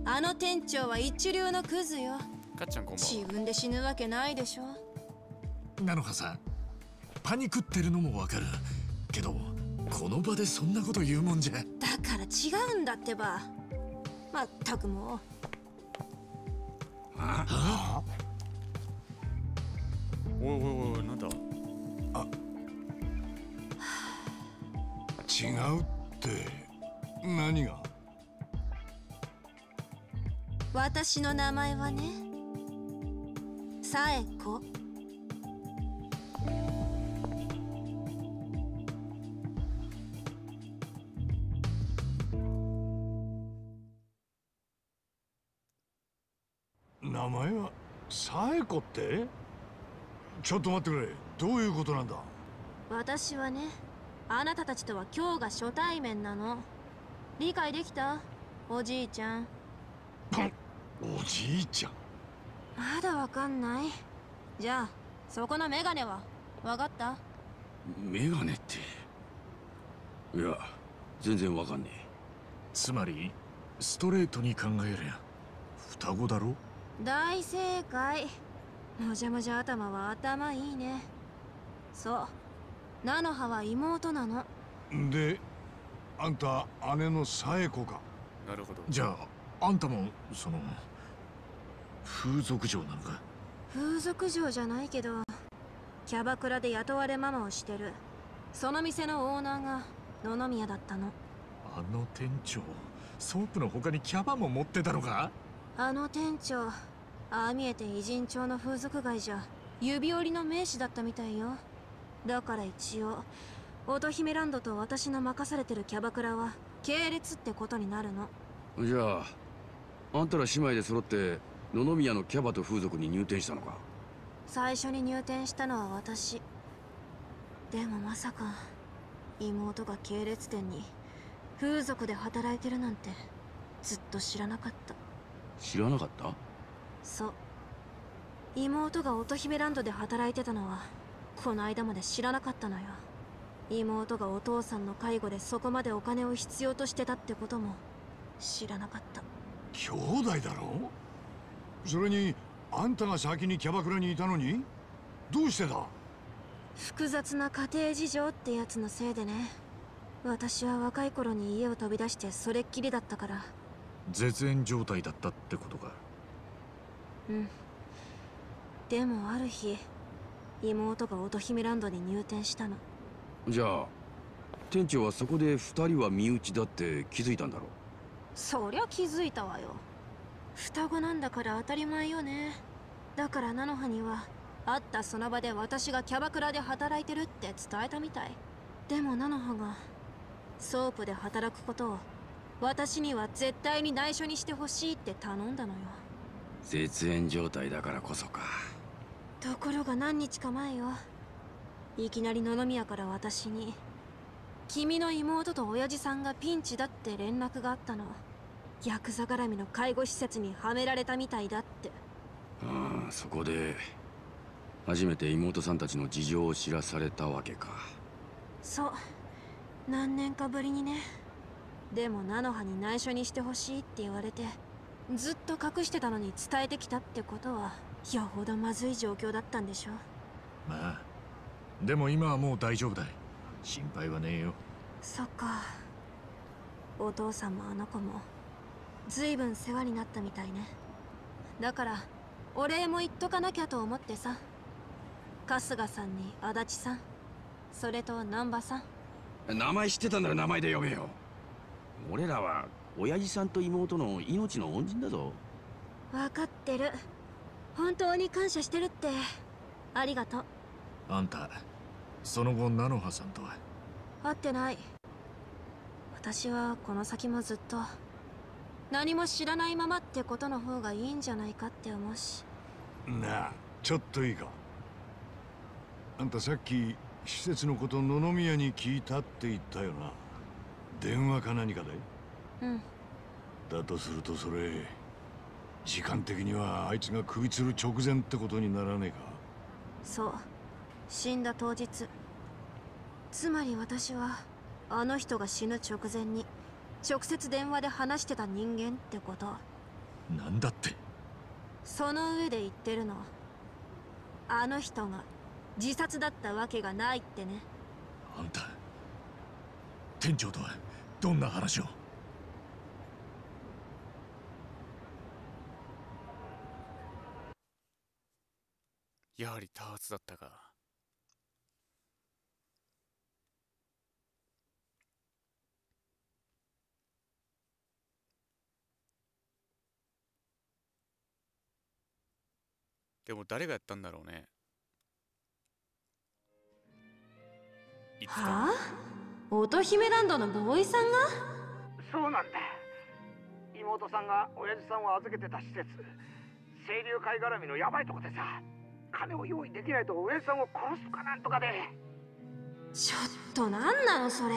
あの店長は一流のクズよ。かっちゃんこんばんは。自分で死ぬわけないでしょ。なのはさん、パニクってるのもわかるけど、この場でそんなこと言うもんじゃ。だから違うんだってば。まったくもう。ああ、おいおいおい、なんだ。あ、違うって何が？私の名前はね、サエコ。名前はサエコって？ちょっと待ってくれ、どういうことなんだ？私はね、あなたたちとは今日が初対面なの。理解できた？おじいちゃん。おじいちゃん。まだわかんない？じゃあそこのメガネはわかった？メガネって、いや全然わかんねえ。つまりストレートに考えりゃ双子だろ。大正解。もじゃもじゃ頭は頭いいね。そう、菜の葉は妹なの。で、あんた姉のサエコか。なるほど。じゃああんたもその風俗嬢なのか。風俗嬢じゃないけど、キャバクラで雇われママをしてる。その店のオーナーが野々宮だったの。あの店長、ソープの他にキャバも持ってたのか。あの店長、ああ見えて偉人町の風俗街じゃ指折りの名士だったみたいよ。だから一応乙姫ランドと私の任されてるキャバクラは系列ってことになるの。じゃああんたら姉妹で揃って野々宮のキャバと風俗に入店したのか。最初に入店したのは私でも、まさか妹が系列店に風俗で働いてるなんてずっと知らなかった。知らなかった。そう、妹が乙姫ランドで働いてたのはこの間まで知らなかったのよ。妹がお父さんの介護でそこまでお金を必要としてたってことも知らなかった。兄弟だろ。それにあんたが先にキャバクラにいたのにどうしてだ。複雑な家庭事情ってやつのせいでね。私は若い頃に家を飛び出してそれっきりだったから。絶縁状態だったってことか。うん。でもある日妹が乙姫ランドに入店したの。じゃあ店長はそこで二人は身内だって気づいたんだろう。そりゃ気づいたわよ。双子なんだから当たり前よね。だから菜の葉には会ったその場で私がキャバクラで働いてるって伝えたみたい。でも菜の葉がソープで働くことを私には絶対に内緒にしてほしいって頼んだのよ。絶縁状態だからこそか。ところが何日か前よ、いきなり野々宮から私に君の妹と親父さんがピンチだって連絡があったの。ヤクザ絡みの介護施設にはめられたみたいだって。ああ、そこで初めて妹さんたちの事情を知らされたわけか。そう、何年かぶりにね。でも菜の葉に内緒にしてほしいって言われて、ずっと隠してたのに伝えてきたってことはよほどまずい状況だったんでしょ。まあでも今はもう大丈夫だい。心配はねえよ。そっか。お父さんもあの子も随分世話になったみたいね。だからお礼も言っとかなきゃと思ってさ、春日さんに足立さん、それと難波さん。名前知ってたんなら名前で呼べよ。俺らは親父さんと妹の命の恩人だぞ。分かってる。本当に感謝してるって。ありがとう。あんたその後菜の葉さんとは会ってない。私はこの先もずっと何も知らないままってことの方がいいんじゃないかって思うしなあ。ちょっといいか、あんたさっき施設のこと野々宮に聞いたって言ったよな。電話か何かで？うん。だとするとそれ時間的にはあいつが首吊る直前ってことにならねえか？そう、死んだ当日。つまり私はあの人が死ぬ直前に直接電話で話してた人間ってこと。なんだって。その上で言ってるの、あの人が自殺だったわけがないってね。あんた店長とはどんな話を？やはり多発だったか。でも誰がやったんだろうね。はあ？乙姫ランドのボーイさんが？そうなんだ。妹さんが親父さんを預けてた施設、清流会絡みのヤバいとこでさ、金を用意できないと親父さんを殺すとかなんとかで。ちょっとなんなのそれ。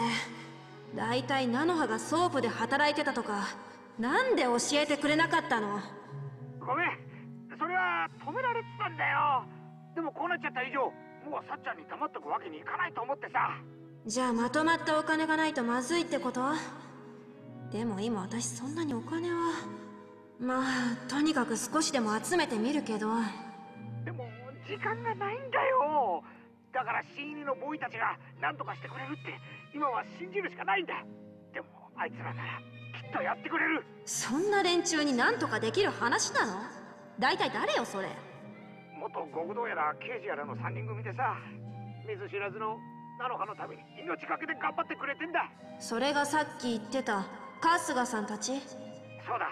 だいたい菜の葉がソープで働いてたとか、なんで教えてくれなかったの？ごめん。それは止められてたんだよ。でもこうなっちゃった以上もうさっちゃんに黙っとくわけにいかないと思ってさ。じゃあまとまったお金がないとまずいってこと？でも今私そんなにお金は。まあとにかく少しでも集めてみるけど。でも時間がないんだよ。だから新入りのボーイたちが何とかしてくれるって今は信じるしかないんだ。でもあいつらならきっとやってくれる。そんな連中に何とかできる話なの？大体誰よそれ。元極道やら刑事やらのさんにん組でさ、見ず知らずの菜の葉のために命かけて頑張ってくれてんだ。それがさっき言ってた春日さんたち？そうだ、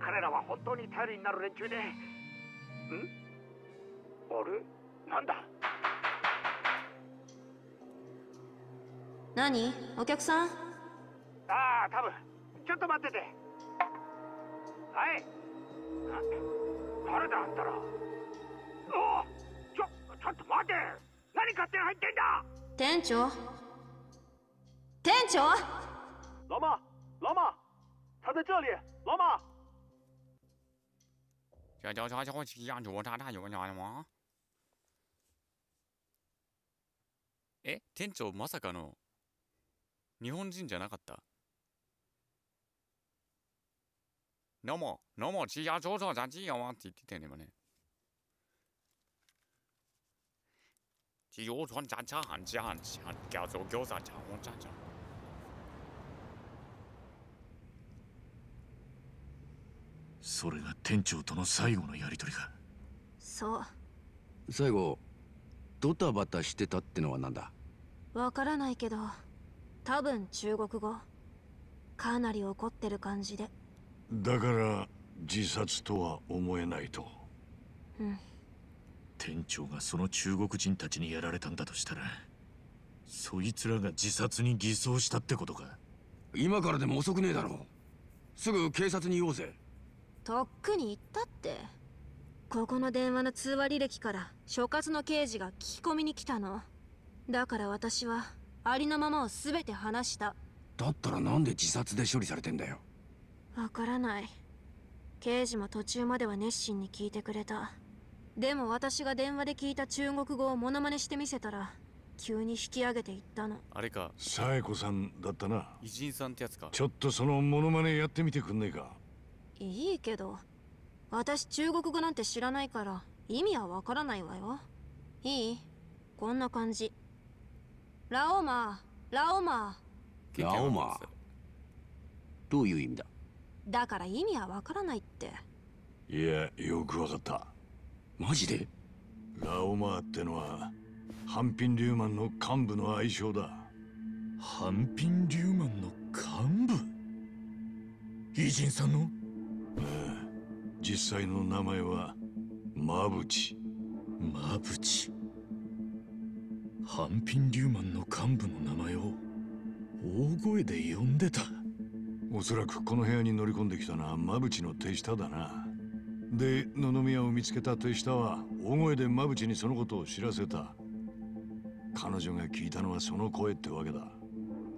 彼らは本当に頼りになる連中で。ん？あれ？なんだ？何？お客さん？ああ、多分。ちょっと待ってて。はい。あ、誰だあんたら。おお、ちょちょっと待て。何勝手に入ってんだ。店長、店長。老妈，老妈，他在这里。老妈。这叫啥？叫鸡鸭猪，啥啥有啥吗？え、店長まさかの日本人じゃなかった。どうも、どうも、ちやちょうちょうちゃちやわって言ってたよね、今ね。ちよちょんちゃちゃはんちゃはんちゃん、きゃぞぎょうさちゃほんちゃちゃ。それが店長との最後のやりとりか。そう。最後、ドタバタしてたってのはなんだ？わからないけど、多分中国語。かなり怒ってる感じで。だから自殺とは思えないと。うん。店長がその中国人たちにやられたんだとしたら、そいつらが自殺に偽装したってことか。今からでも遅くねえだろう。すぐ警察に言おうぜ。とっくに言ったって。ここの電話の通話履歴から所轄の刑事が聞き込みに来たのだから。私はありのままを全て話した。だったらなんで自殺で処理されてんだよ。わからない。刑事も途中までは熱心に聞いてくれた。でも私が電話で聞いた中国語をモノマネしてみせたら急に引き上げていったの。あれか、サエコさんだったな。偉人さんってやつか。ちょっとそのモノマネやってみてくんねえか。いいけど私中国語なんて知らないから意味はわからないわよ。いい？こんな感じ。ラオマー、ラオマー。ラオマーどういう意味だ？だから意味はわからないって。いや、よくわかった。マジで？ラオマーってのはハンピン・リューマンの幹部の愛称だ。ハンピン・リューマンの幹部？偉人さんの？ああ、実際の名前はマブチ。マブチ。ハンピン・リューマンの幹部の名前を大声で呼んでた。おそらくこの部屋に乗り込んできたのは真淵の手下だな。で、野々宮を見つけた手下は大声で真淵にそのことを知らせた。彼女が聞いたのはその声ってわけだ。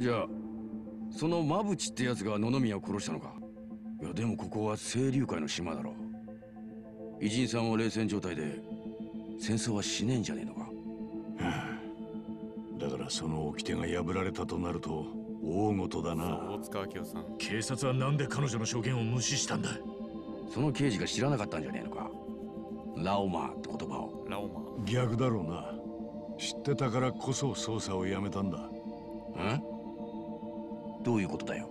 じゃあその真淵ってやつが野々宮を殺したのか。いやでもここは清流会の島だろう。偉人さんも冷戦状態で戦争はしねえんじゃねえのか。だからその掟が破られたとなると大事だな。大塚明夫さん、警察はなんで彼女の証言を無視したんだ。その刑事が知らなかったんじゃねえのか、ラオマーって言葉を。ラオマー逆だろうな。知ってたからこそ捜査をやめたんだ。ん？どういうことだよ。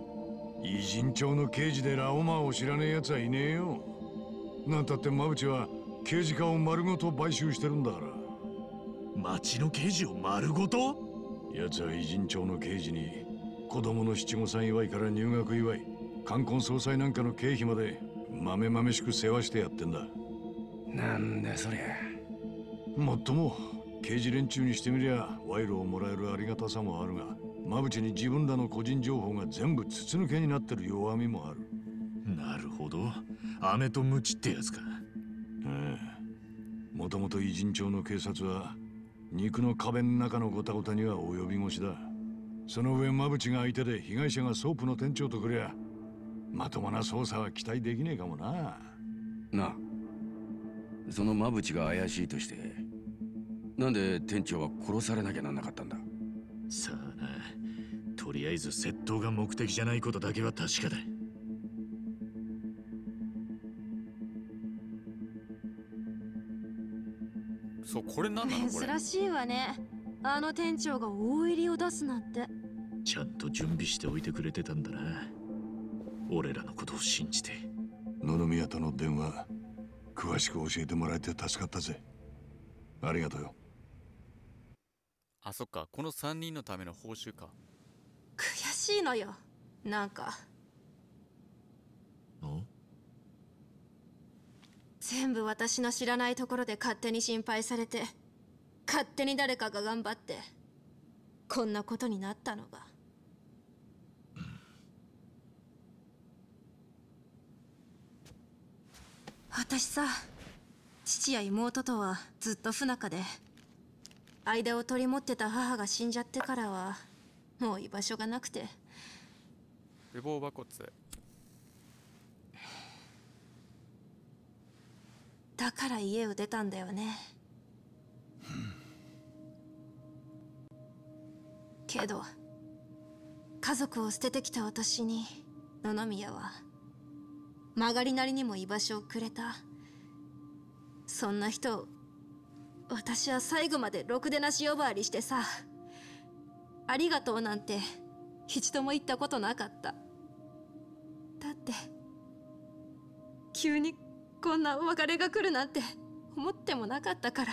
偉人町の刑事でラオマーを知らねえやつはいねえよ。なんたって真淵は刑事課を丸ごと買収してるんだから。町の刑事を丸ごと？奴は偉人町の刑事に子供の七五三祝いから入学祝い、冠婚葬祭なんかの経費までまめまめしく世話してやってんだ。なんだそりゃ。もっとも刑事連中にしてみりゃ賄賂をもらえるありがたさもあるが、真淵に自分らの個人情報が全部筒抜けになってる弱みもある。なるほど、飴とムチってやつか。ええ、もともと偉人町の警察は肉の壁の中のゴタゴタには及び腰だ。その上真淵が相手で被害者がソープの店長とくりゃまともな捜査は期待できねえかもな。なあ、その真淵が怪しいとしてなんで店長は殺されなきゃなんなかったんだ。さあな、とりあえず窃盗が目的じゃないことだけは確かだ。そう、これなんなのこれ。珍しいわね、あの店長が大入りを出すなんて。ちゃんと準備しておいてくれてたんだな、俺らのことを信じて。野々宮との電話詳しく教えてもらえて助かったぜ。ありがとうよ。あ、そっか、このさんにんのための報酬か。悔しいのよ、なんかん全部私の知らないところで勝手に心配されて、勝手に誰かが頑張ってこんなことになったのが。私さ、父や妹とはずっと不仲で、間を取り持ってた母が死んじゃってからはもう居場所がなくて。ウボウバコツだから家を出たんだよね。けど家族を捨ててきた私に野々宮は曲がりなりにも居場所をくれた。そんな人を私は最後までろくでなし呼ばわりしてさ、ありがとうなんて一度も言ったことなかった。だって急にこんなお別れが来るなんて思ってもなかったから。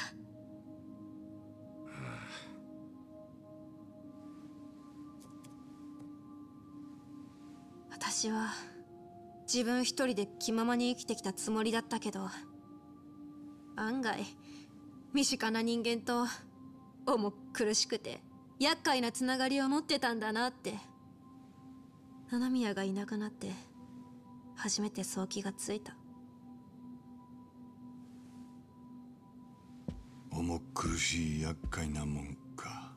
私は自分一人で気ままに生きてきたつもりだったけど、案外身近な人間と重苦しくて厄介なつながりを持ってたんだなって。七宮がいなくなって初めてそう気がついた。重苦しい厄介なもんか。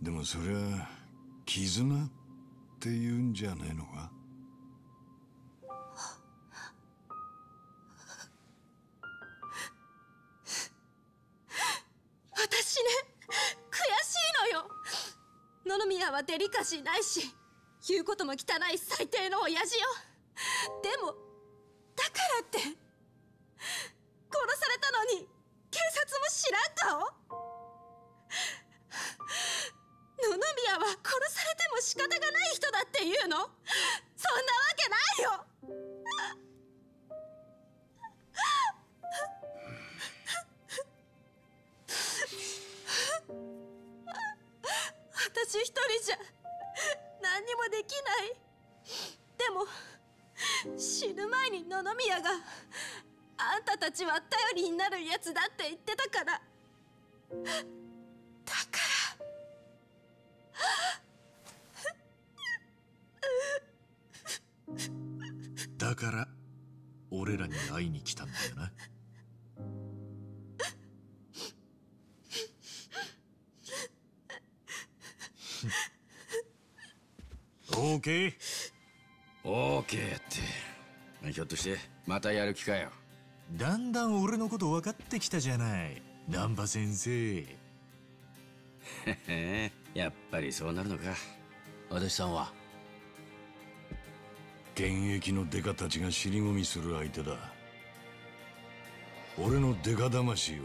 でもそりゃ絆って言うんじゃねえのか。私ね、悔しいのよ。野々宮はデリカシーないし、言うことも汚い最低の親父よ。でもだからって殺されたのに警察も知らん顔。野々宮は殺されても仕方がない人だっていうの、そんなわけないよ。私一人じゃ何にもできない。でも死ぬ前に野々宮があんたたちは頼りになるやつだって言ってたから、だから俺らに会いに来たんだよな。オーケーオーケーってひょっとしてまたやる気かよ。だんだん俺のこと分かってきたじゃない難波先生。へへやっぱりそうなるのか。お弟子さんは現役のデカたちが尻込みする相手だ。俺のデカ魂は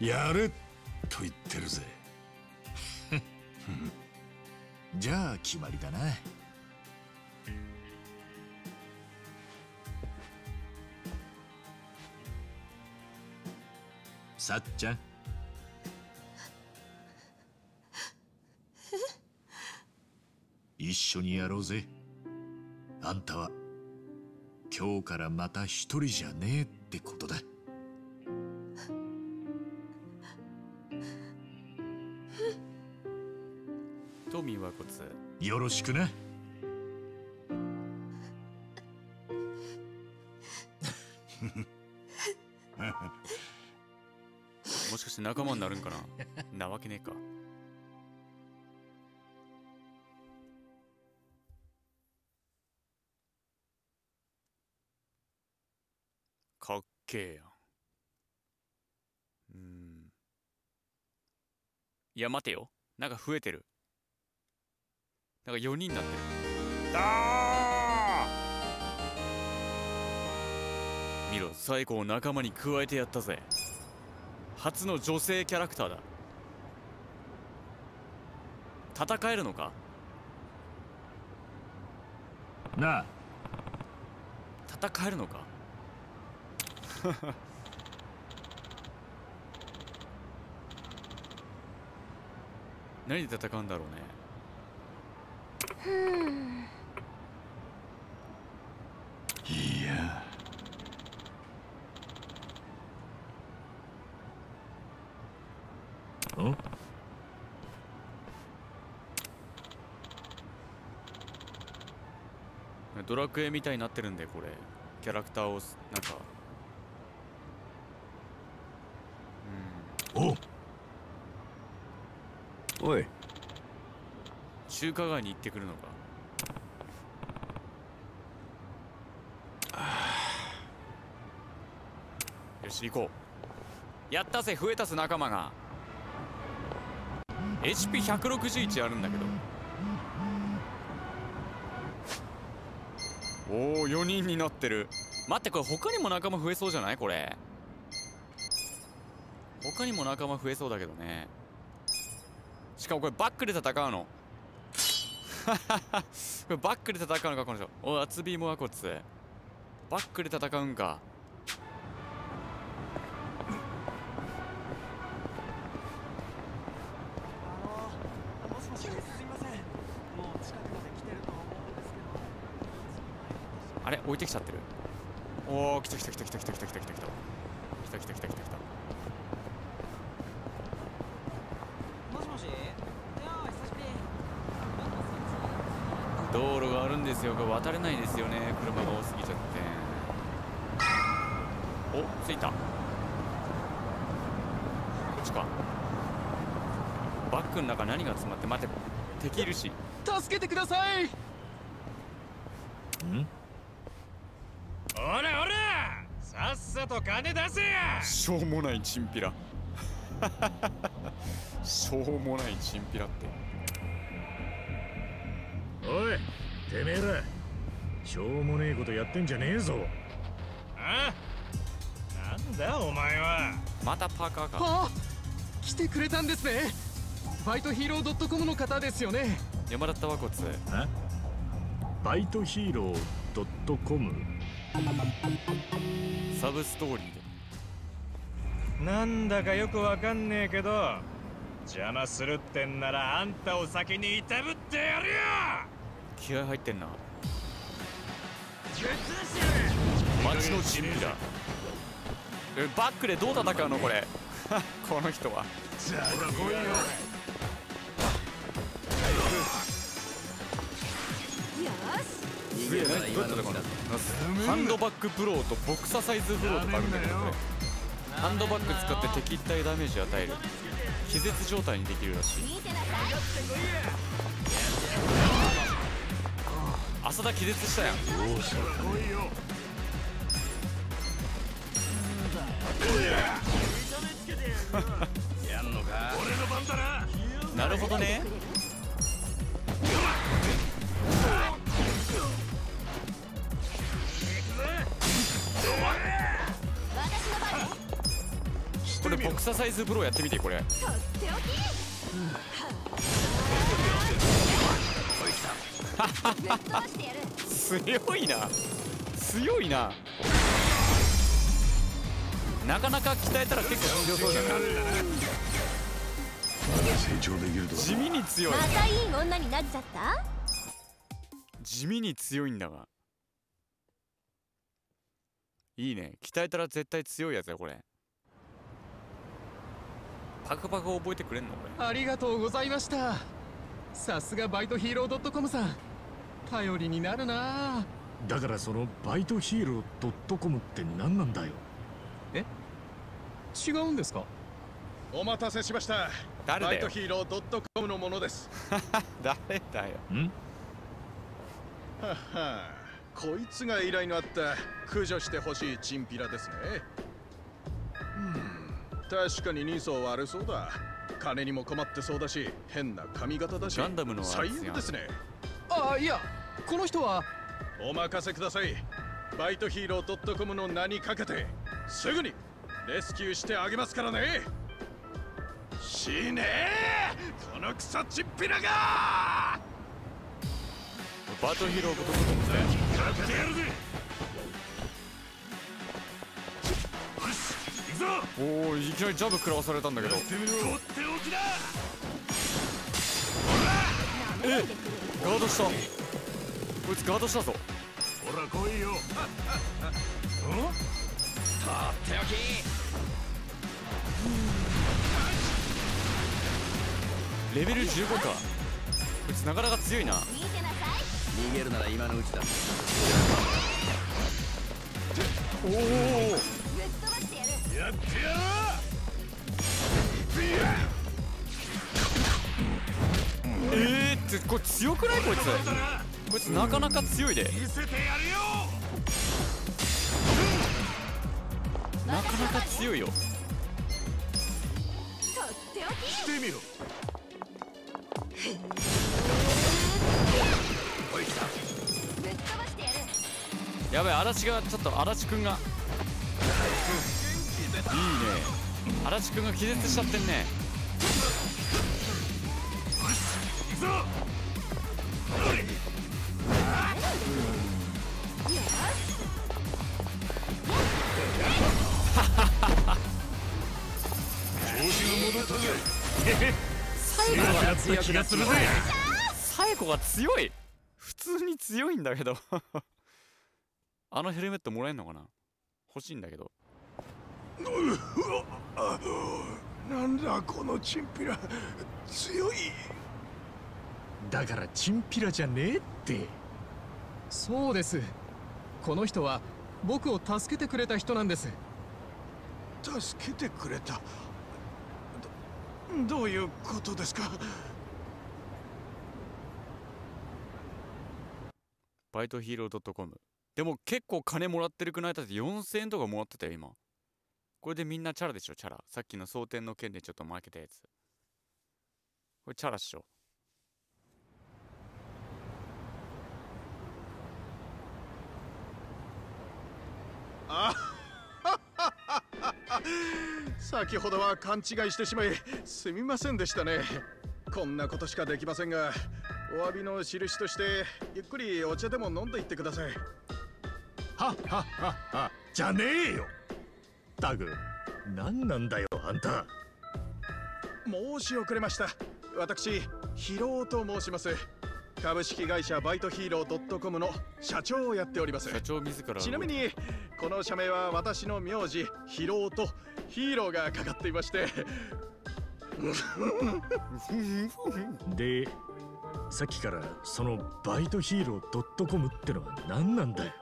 やれと言ってるぜ。じゃあ決まりだな。さっちゃん。一緒にやろうぜ。あんたは今日からまた一人じゃねえってことだ。トミーはこつよろしくな。もしかして仲間になるんかな。なわけねえか。かっけえやん。うん。いや待てよ。なんか増えてる。なんかよにんになってる。あー見ろ、サイコを仲間に加えてやったぜ。初の女性キャラクターだ。戦えるのかなあ。戦えるのか。何で戦うんだろうね。いやんドラクエみたいになってるんで、これキャラクターをなんかうんおい中華街に行ってくるのか。よし行こう。やったぜ、増えたぜ仲間が。 エイチピーひゃくろくじゅういち あるんだけど。おおよにんになってる。待って、これ他にも仲間増えそうじゃない。これ他にも仲間増えそうだけどね。しかもこれバックで戦うの。これバックで戦うのかこの人。おい厚ビーモアコツバックで戦うんか。あのもしもしすいません、もう近くまで来てると思うんですけど。あれ置いてきちゃってる。おお来た来た来た来た来た来た来た来た来た来た来た来た来た。道路があるんですよ。これ渡れないですよね、車が多すぎちゃって。お、着いた。こっちか。バッグの中何が詰まって。待て、敵いるし。助けてください。ん？おらおら、さっさと金出せや。しょうもないチンピラ。しょうもないチンピラって。おい、てめえら、しょうもねえことやってんじゃねえぞ。ああ、なんだお前は。またパーカーか。ああ、来てくれたんですね。バイトヒーロー .com の方ですよね。山田たわこつ。あ？バイトヒーロー .com？ サブストーリーで。なんだかよくわかんねえけど、邪魔するってんならあんたを先にいたぶってやるよ。気合入ってんな。街のチンピラ。え、バックでどう戦うのこれ。この人はすげえ。何どうやったのかな。ハンドバックブローとボクササイズブローとかあるんだけど、ね、ハンドバック使って敵一体ダメージを与える、気絶状態にできるらしい。浅田気絶したやん。なるほどね。これボクササイズブローやってみて。これ強いな、強いな。なかなか鍛えたら結構強そうだな。地味に強い。仲いい女になっちゃった。地味に強いんだが。いいね。鍛えたら絶対強いやつだこれ。パクパク覚えてくれんのこれ。ありがとうございました。さすがバイトヒーロードットコムさん。頼りになるな。だからそのバイトヒーロードットコムって何なんだよ。え？違うんですか？お待たせしました。誰だよ。バイトヒーロードットコムのものです。誰だよ。ん？はっは。こいつが依頼のあった駆除してほしいチンピラですね。うん。確かに人相悪そうだ。金にも困ってそうだし、変な髪型だし。ガンダムの最悪ですね。ああ、いや、この人は。お任せください。バイトヒーロードットコムの名にかけて。すぐにレスキューしてあげますからね。死ねえこのクソチンピラが。バトヒーローごとくんだよ。おお、いきなりジャブ食らわされたんだけど。えっ、ガードした。こいつガードしたぞ。ほら来いよ。とっておき。レベルじゅうごか。こいつなかなか強いな。逃げるなら今のうちだ。おお。やってやろ。ええー、ってこれ強くないこいつ。こいつなかなか強いで。見せてやるよ。なかなか強いよ。してみろ。おい来た。やばい、足立がちょっと足立くんが。いいね。足立くんが気絶しちゃってんね。サエコが強い。普通に強いんだけどあのヘルメットもらえんのかな。欲しいんだけど。なんだこのチンピラ強い。だからチンピラじゃねえって。そうです。この人は僕を助けてくれた人なんです。助けてくれた。どういうことですか。バイトヒーロードットコムでも結構金もらってるくない。だってよんせんえんとかもらってたよ今。これでみんなチャラでしょ。チャラ。さっきの蒼天の件でちょっと負けたやつ。これチャラっしょ。あっ先ほどは勘違いしてしまいすみませんでしたね。こんなことしかできませんが、お詫びの印としてゆっくりお茶でも飲んでいってください。はっはっはっは。じゃねえよタグ。何なんだよあんた。申し遅れました。私ヒローと申します。株式会社バイトヒーロー .com の社長をやっております。社長自ら。ちなみにこの社名は私の名字ヒローとヒーローがかかっていましてで、さっきからそのバイトヒーロー .com ってのは何なんだよ。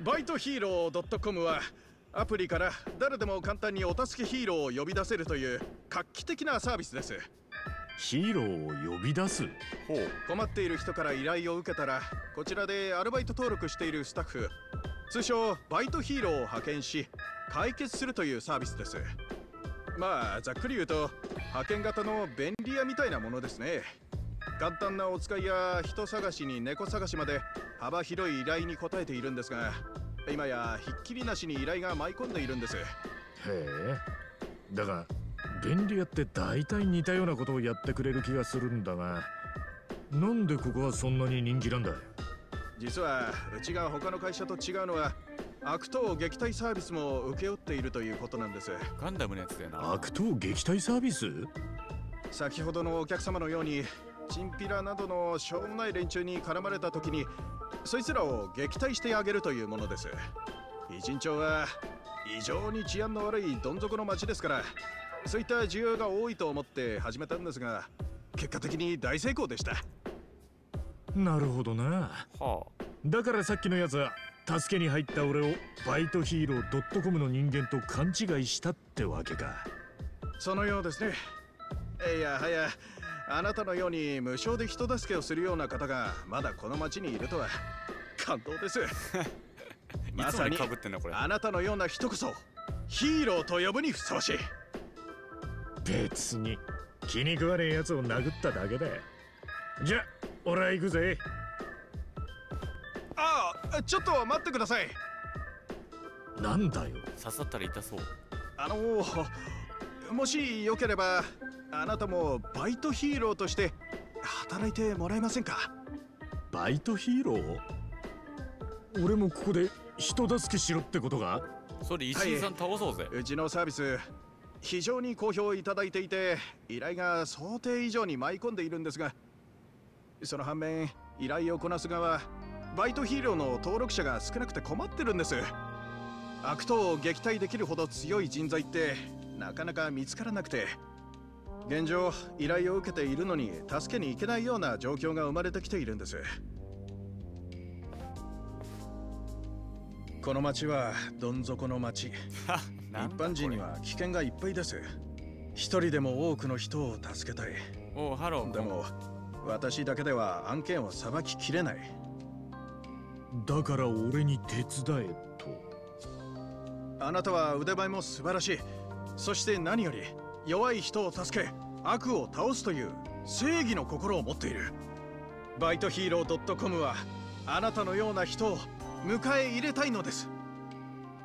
バイトヒーロー .com はアプリから誰でも簡単にお助けヒーローを呼び出せるという画期的なサービスです。ヒーローを呼び出す。ほう。困っている人から依頼を受けたら、こちらでアルバイト登録しているスタッフ、通称バイトヒーローを派遣し解決するというサービスです。まあざっくり言うと派遣型の便利屋みたいなものですね。簡単なお使いや人探しに猫探しまで幅広い依頼に応えているんですが、今やひっきりなしに依頼が舞い込んでいるんです。へえ。だが便利屋って大体似たようなことをやってくれる気がするんだが、なんでここはそんなに人気なんだい？実はうちが他の会社と違うのは、悪党撃退サービスも請け負っているということなんです。ガンダムのやつだよな。悪党撃退サービス？先ほどのお客様のようにチンピラなどのしょうもない連中に絡まれた時にそいつらを撃退してあげるというものです。一日は異常に治安の悪いどん底の町ですから、そういった需要が多いと思って始めたんですが、結果的に大成功でした。なるほどな、はあ、だからさっきのやつは助けに入った俺をバイトヒーロー .com の人間と勘違いしたってわけか。そのようですね。いやはやあなたのように無償で人助けをするような方がまだこの町にいるとは感動ですまさにあなたのような人こそヒーローと呼ぶにふさわしい。別に気に食わねえやつを殴っただけだ。じゃあ俺は行くぜ。ああ、ちょっと待ってください。なんだよ。刺さったら痛そう。あのー、もしよければあなたもバイトヒーローとして働いてもらえませんか？バイトヒーロー？俺もここで人助けしろってことか？それ石井さん倒そうぜ。はい、うちのサービス非常に好評いただいていて、依頼が想定以上に舞い込んでいるんですが、その反面依頼をこなす側、バイトヒーローの登録者が少なくて困ってるんです。悪党を撃退できるほど強い人材ってなかなか見つからなくて、現状依頼を受けているのに助けに行けないような状況が生まれてきているんです。この町はどん底の町一般人には危険がいっぱいです。一人でも多くの人を助けたい。おう、ハロー。でも私だけでは案件をさばききれない。だから俺に手伝えと。あなたは腕前も素晴らしい。そして何より弱い人を助け悪を倒すという正義の心を持っている。バイトヒーロー .com はあなたのような人を迎え入れたいのです。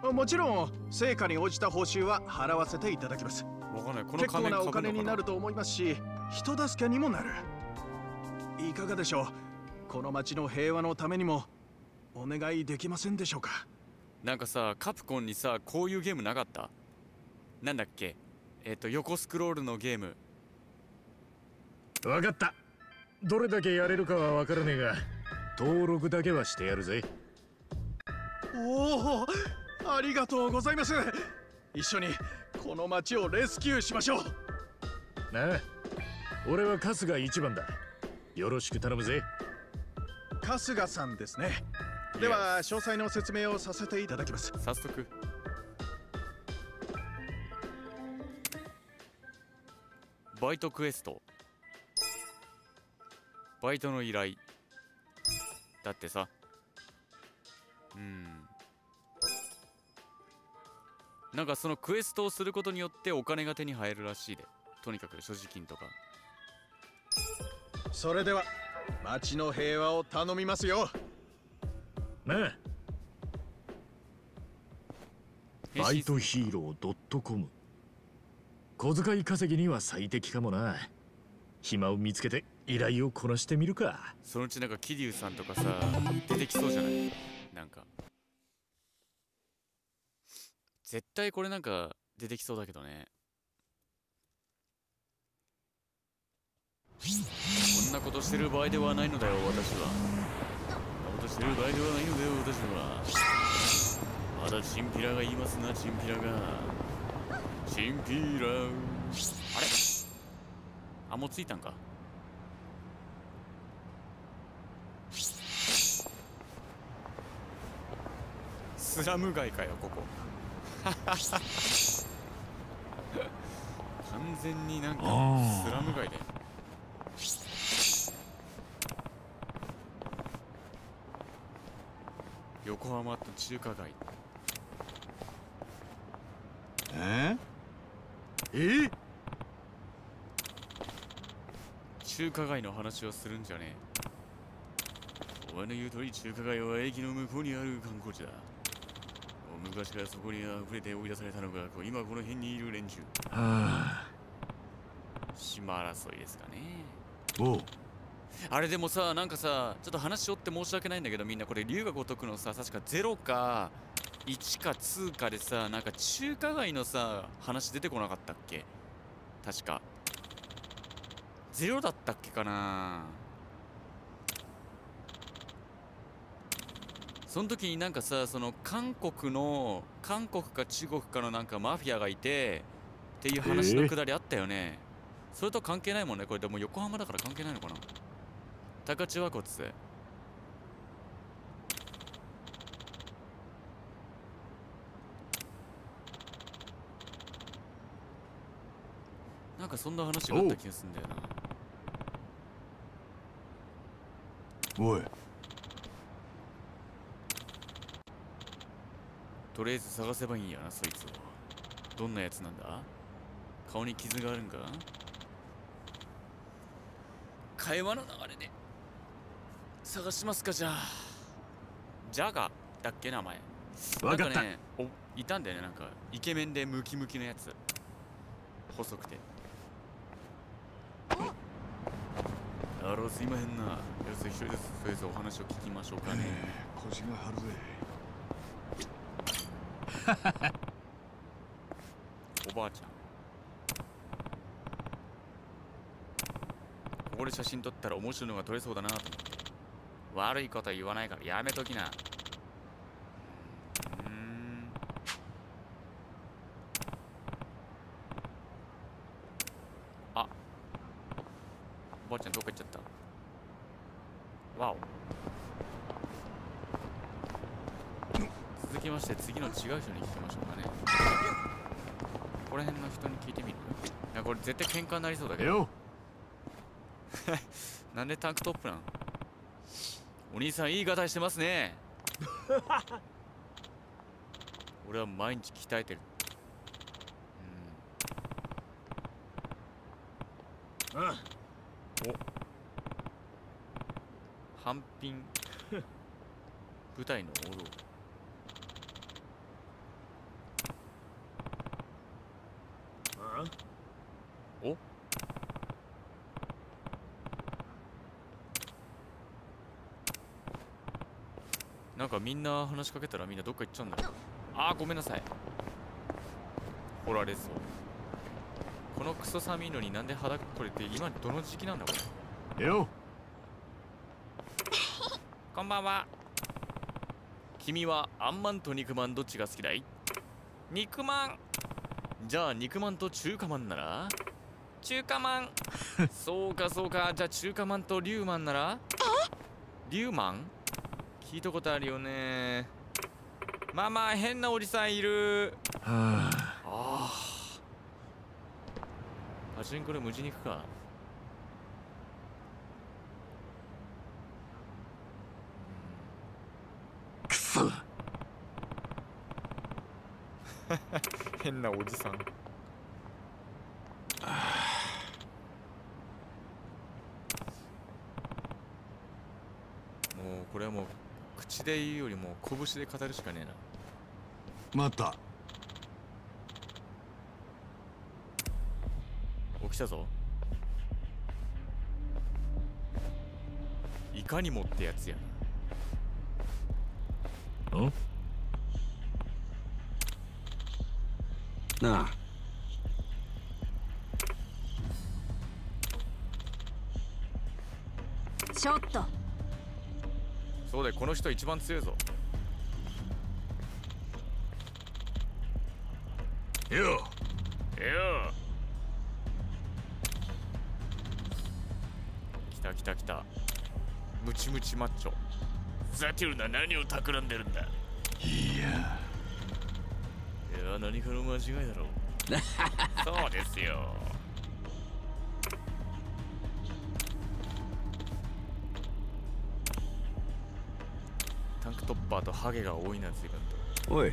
もちろん成果に応じた報酬は払わせていただきます。わかんない。この結構なお金になると思いますし、人助けにもなる。いかがでしょう。この町の平和のためにもお願いできませんでしょうか。なんかさ、カプコンにさ、こういうゲームなかった？なんだっけ、えっと横スクロールのゲーム。わかった。どれだけやれるかはわからねえが登録だけはしてやるぜ。おお、ありがとうございます。一緒にこの町をレスキューしましょう。ああ、俺は春日一番だ。よろしく頼むぜ。春日さんですね。では詳細の説明をさせていただきます。早速。バイトクエスト、バイトの依頼だってさ。うん、なんかそのクエストをすることによってお金が手に入るらしいで、とにかく所持金とか。それでは町の平和を頼みますよ。ねえ。バイトヒーロー .com、 小遣い稼ぎには最適かもな。暇を見つけて依頼をこなしてみるか。そのうちなんか桐生さんとかさ出てきそうじゃない。なんか絶対これなんか出てきそうだけどね。こんなことしてる場合ではないのだよ、私は。こんなことしてる場合ではないのだよ、私は。まだチンピラが言いますな、チンピラが。チンピラ。あれ？あ、もう着いたんか。スラム街かよ、ここ。完全になんかスラム街で。横浜と中華街。えー、え？中華街の話をするんじゃねえ。お前の言う通り中華街は駅の向こうにある観光地だ。昔からそこにあふれて追い出されたのが今この辺にいる連中。ああ、島争いですかね。おう、あれでもさ、なんかさ、ちょっと話しよって申し訳ないんだけど、みんなこれ龍が如くのさ、確かゼロかいちかにかでさ、なんか中華街のさ話出てこなかったっけ。確かゼロだったっけかな。その時になんかさ、その韓国の韓国か中国かのなんかマフィアがいてっていう話のくだりあったよね、えー、それと関係ないもんねこれ。でも横浜だから関係ないのかな。高千穂骨なんかそんな話があった気がするんだよな。おい、とりあえず探せばいいんやな、そいつを。どんなやつなんだ？顔に傷があるんか？会話の流れで探しますか、じゃあ。ジャガだっけ名前。わかった。なんかね、お、いたんだよね、なんかイケメンでムキムキのやつ。細くて。あら、すいまへんな。よし、一人ずつとりあえずお話を聞きましょうかね。腰が張るぜ。おばあちゃん、ここで写真撮ったら面白いのが撮れそうだなと思って。悪いこと言わないからやめときな。うん、あ、おばあちゃんどっか行っちゃった。わお。続きまして次の違う人に聞きましょうかね。この辺の人に聞いてみる。いや、これ絶対喧嘩になりそうだけど。なんでタンクトップなん。お兄さんいいがたいしてますね。俺は毎日鍛えてる。うん、うん、お半品。舞台の王道。お？なんかみんな話しかけたらみんなどっか行っちゃうんだよ。あー、ごめんなさい。掘られそう。このクソ寒いのになんで肌これって今どの時期なんだこれ。よ。こんばんは。君はあんまんと肉まんどっちが好きだい？肉まん。じゃあ肉まんと中華まんなら？中華まん。そうかそうか。じゃあ中華まんと龍まんなら？龍まん聞いたことあるよね。ママ、変なおじさんいる。はあああ。パチンコで無事に行くか。くそ。変なおじさん。もうこれはもう口で言うよりも拳で語るしかねえな。また起きたぞ。いかにもってやつやな。ん？なあ。ちょっと。そうで、この人一番強いぞ。よよ来た来た来た。ムチムチマッチョザティルナ、何を企んでるんだ。いやでは何かの間違いだろうそうですよ。タンクトッパーとハゲが多いな、随分と。おい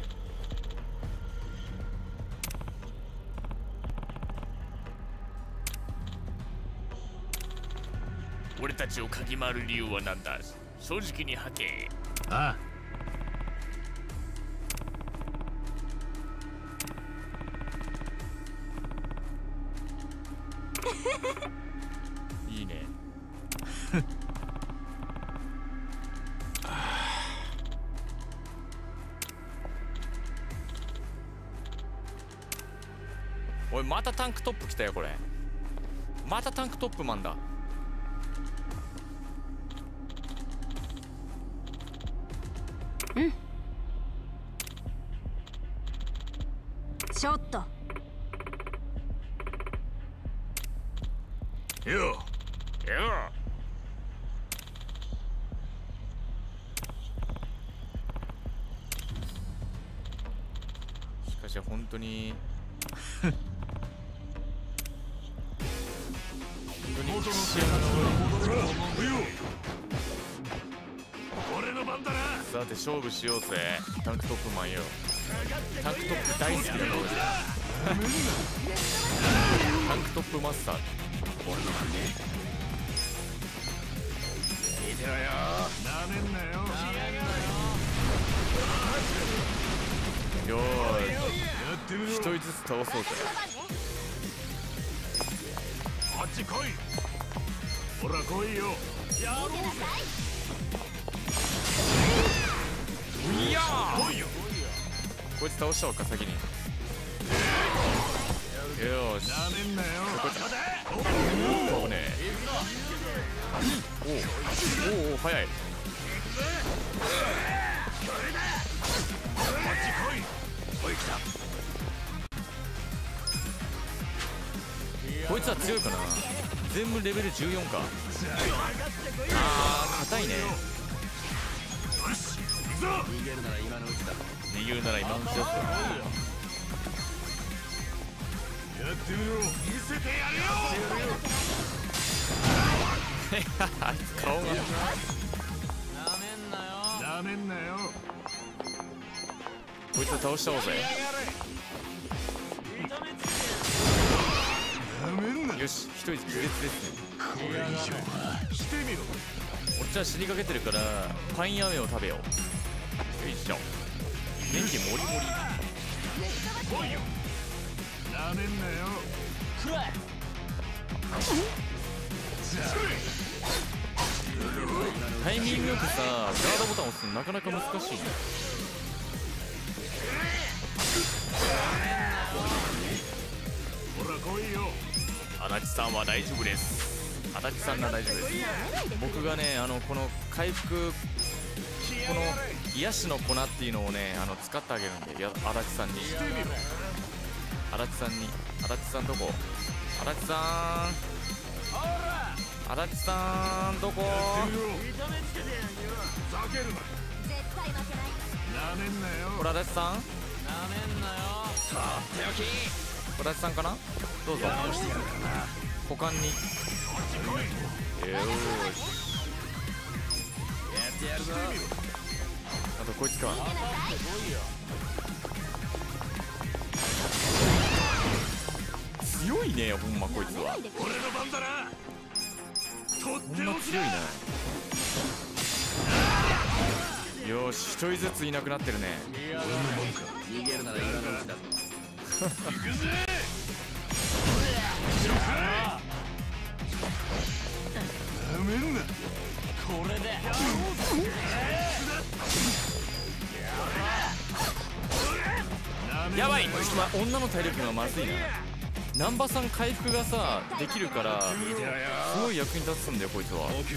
俺たちを嗅ぎ回る理由は何だ。正直に吐け。ああいいねおいまたタンクトップ来たよ。これまたタンクトップマンだ。ちょっとよよしかし本当に本当に俺の番だな。さて勝負しようぜタンクトップマンよ。タンクトップ大好きだろタンクトップマスター。俺の番ね。見てろよ。なめんなよ。よーし、一人ずつ倒そうぜ。あっち来い。ほら来いよ。やめなさい。いやー来いよ。こいつ倒しちゃおうか先に。よしこっち。おねおおお早い。こいつは強いかな。全部レベルじゅうよんか。あー硬いね。よし行くぞ。逃げるなら今のうちだ。逃げるなら今のうちだって。やってみろ。見せてやるよ。顔が。なめんなよ。なめんなよ。こいつ倒しちゃおうぜ。なめんな。よし、一人ずつですね。これ以上はしてみろ。おっちゃん死にかけてるからパインアメを食べよう。よいしょ。電気モリモリ。来いよ。なめんなよ。食らえ。タイミングよくさ、ガードボタン押すのなかなか難しい。ほら来いよ。足立さんは大丈夫です。足立さんは大丈夫です。僕がね、あのこの回復。この癒しの粉っていうのをね、あの使ってあげるんで、や足立さんに足立さんに足立さんどこ足立さん足立さんどここれ足立さんこれ足立さんかな。どうぞ股間に。よしやるぞ。あとこいつか。強いねほんまこいつは。俺の番だな。とっても強いね。よし一人ずついなくなってるね。俺の番か。逃げるなら今のうちだぞ。行くぜ。やめんな。これでやばい。女の体力がまずいな。難波さん回復がさできるからすごい役に立つんだよこいつは。はいどうぞ。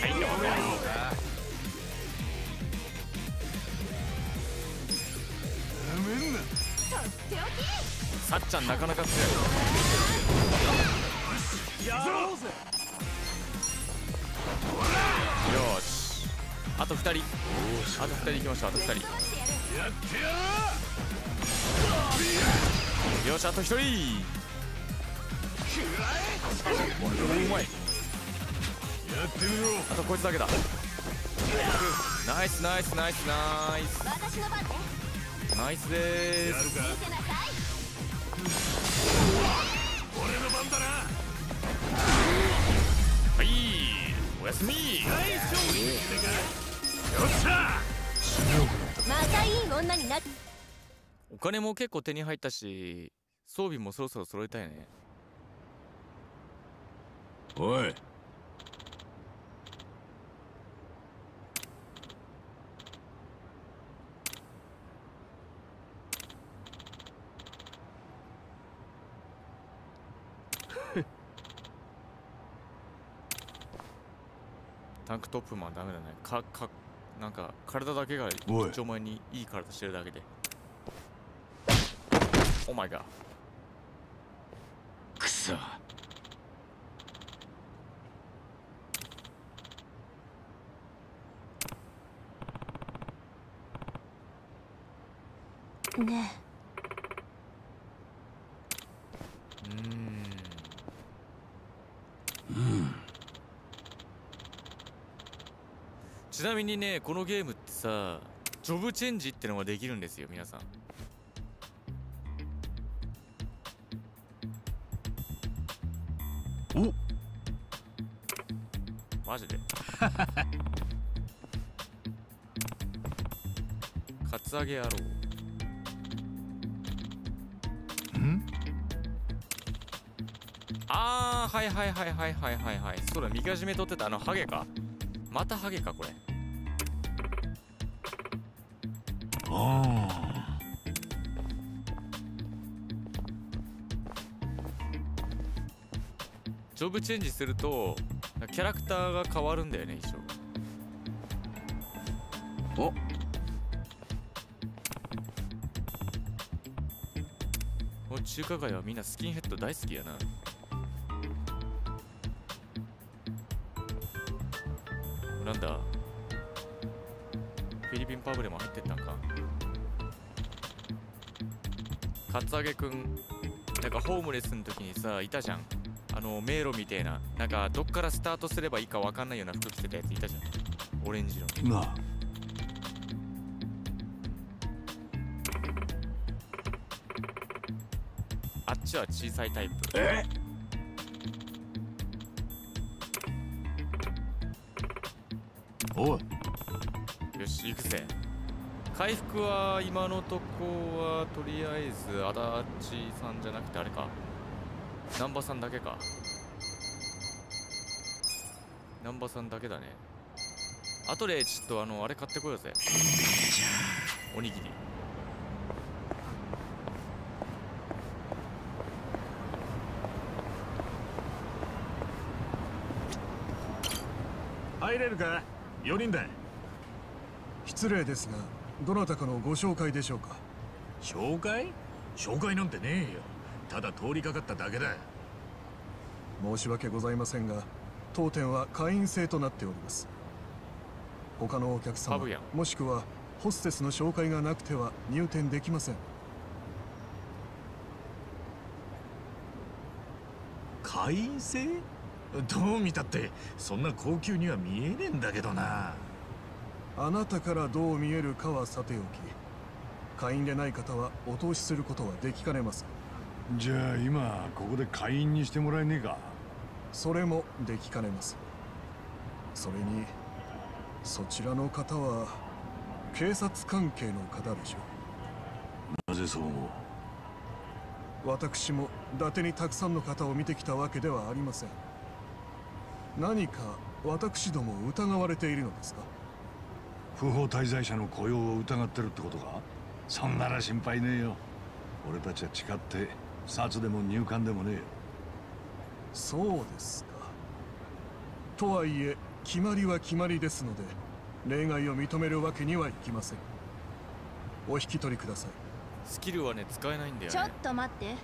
はいどうぞ。めんな。さっちゃんなかなか強い。やろうぜ。よし、あとふたり、あとふたりいきましょう。あとふた人やってやろう。よし、あとひとり。うまい。やってみろ。あとこいつだけだ。ナイスナイスナイスナイス。私の番ね。ナイスでーす。俺の番だな。はい、おやすみ。よっしゃ。またいい女になっ。お金も結構手に入ったし、装備もそろそろ揃えたいね。おい。タンクトップマンダメだね。かかなんか体だけが一丁前にいい体してるだけで。お前がくそ。ねえ。ちなみにね、このゲームってさ、ジョブチェンジってのができるんですよ、皆さん。おマジでカツアゲ野郎。んあー、はいはいはいはいはいはいはい。そうだ、見かじめ取ってたあのハゲか。またハゲか、これ。ジョブチェンジするとキャラクターが変わるんだよね、衣装。おっ、もう中華街はみんなスキンヘッド大好きやな。なんだ、フィリピンパブでも入ってったんか。カツアゲくんなんかホームレスの時にさ、いたじゃん、あの迷路みてえな、なんかどっからスタートすればいいかわかんないような服着てたやついたじゃん、オレンジの。なあ、あっちは小さいタイプ。えっ、おい、よし行くぜ。回復は今のとこはとりあえず足立さんじゃなくてあれか、難波さんだけか。難波さんだけだね。あとでちょっとあのあれ買ってこようぜ、おにぎり。入れるか。よにんだ。失礼ですが、どなたかのご紹介でしょうか。紹介？紹介なんてねえよ。ただ通りかかっただけだ。申し訳ございませんが、当店は会員制となっております。他のお客様もしくはホステスの紹介がなくては入店できません。会員制？どう見たってそんな高級には見えねえんだけどな。あなたからどう見えるかはさておき、会員でない方はお通しすることはできかねます。じゃあ今ここで会員にしてもらえねえか。それもできかねます。それにそちらの方は警察関係の方でしょう。なぜそう思う。私も伊達にたくさんの方を見てきたわけではありません。何か私どもを疑われているのですか。不法滞在者の雇用を疑ってるってことか。そんなら心配ねえよ。俺たちは誓って殺でも入管でもねえよ。そうですか。とはいえ決まりは決まりですので、例外を認めるわけにはいきません。お引き取りください。スキルはね使えないんだよね。ちょっと待って、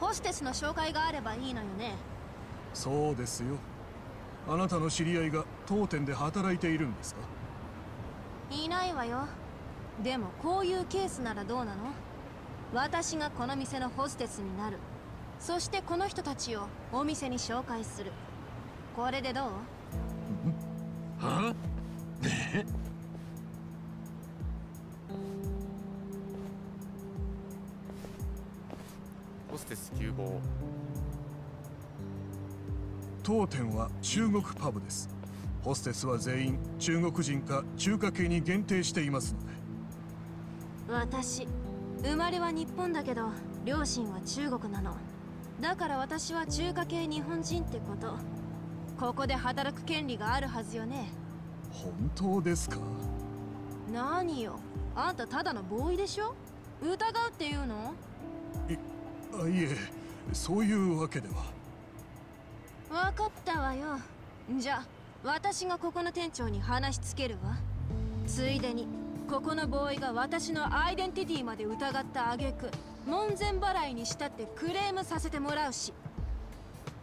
ホステスの紹介があればいいのよね。そうですよ。あなたの知り合いが当店で働いているんですか？いないわよ。でもこういうケースならどうなの？私がこの店のホステスになる。そしてこの人たちをお店に紹介する。これでどう？はぁ？ホステス急防。当店は中国パブです。ホステスは全員中国人か中華系に限定していますので。私生まれは日本だけど両親は中国なの。だから私は中華系日本人ってこと。ここで働く権利があるはずよね。本当ですか？何よ、あんたただのボーイでしょ。疑うっていうの？い、あ、いえ、そういうわけでは。分かったわよ。じゃあ私がここの店長に話しつけるわ。ついでにここのボーイが私のアイデンティティまで疑った挙句門前払いにしたってクレームさせてもらうし。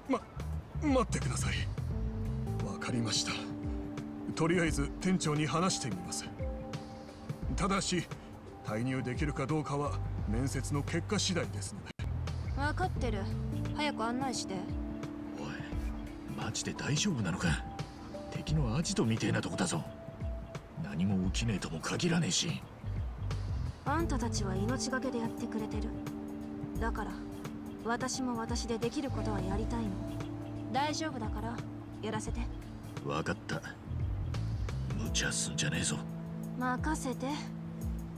ま、待ってください。わかりました。とりあえず店長に話してみます。ただし介入できるかどうかは面接の結果次第ですので。分かってる。早く案内して。おい、マジで大丈夫なのか？敵のアジトみてえなとこだぞ。何も起きねえとも限らねえし。あんたたちは命がけでやってくれてる。だから私も私でできることはやりたいの。大丈夫だからやらせて。分かった。無茶すんじゃねえぞ。任せて。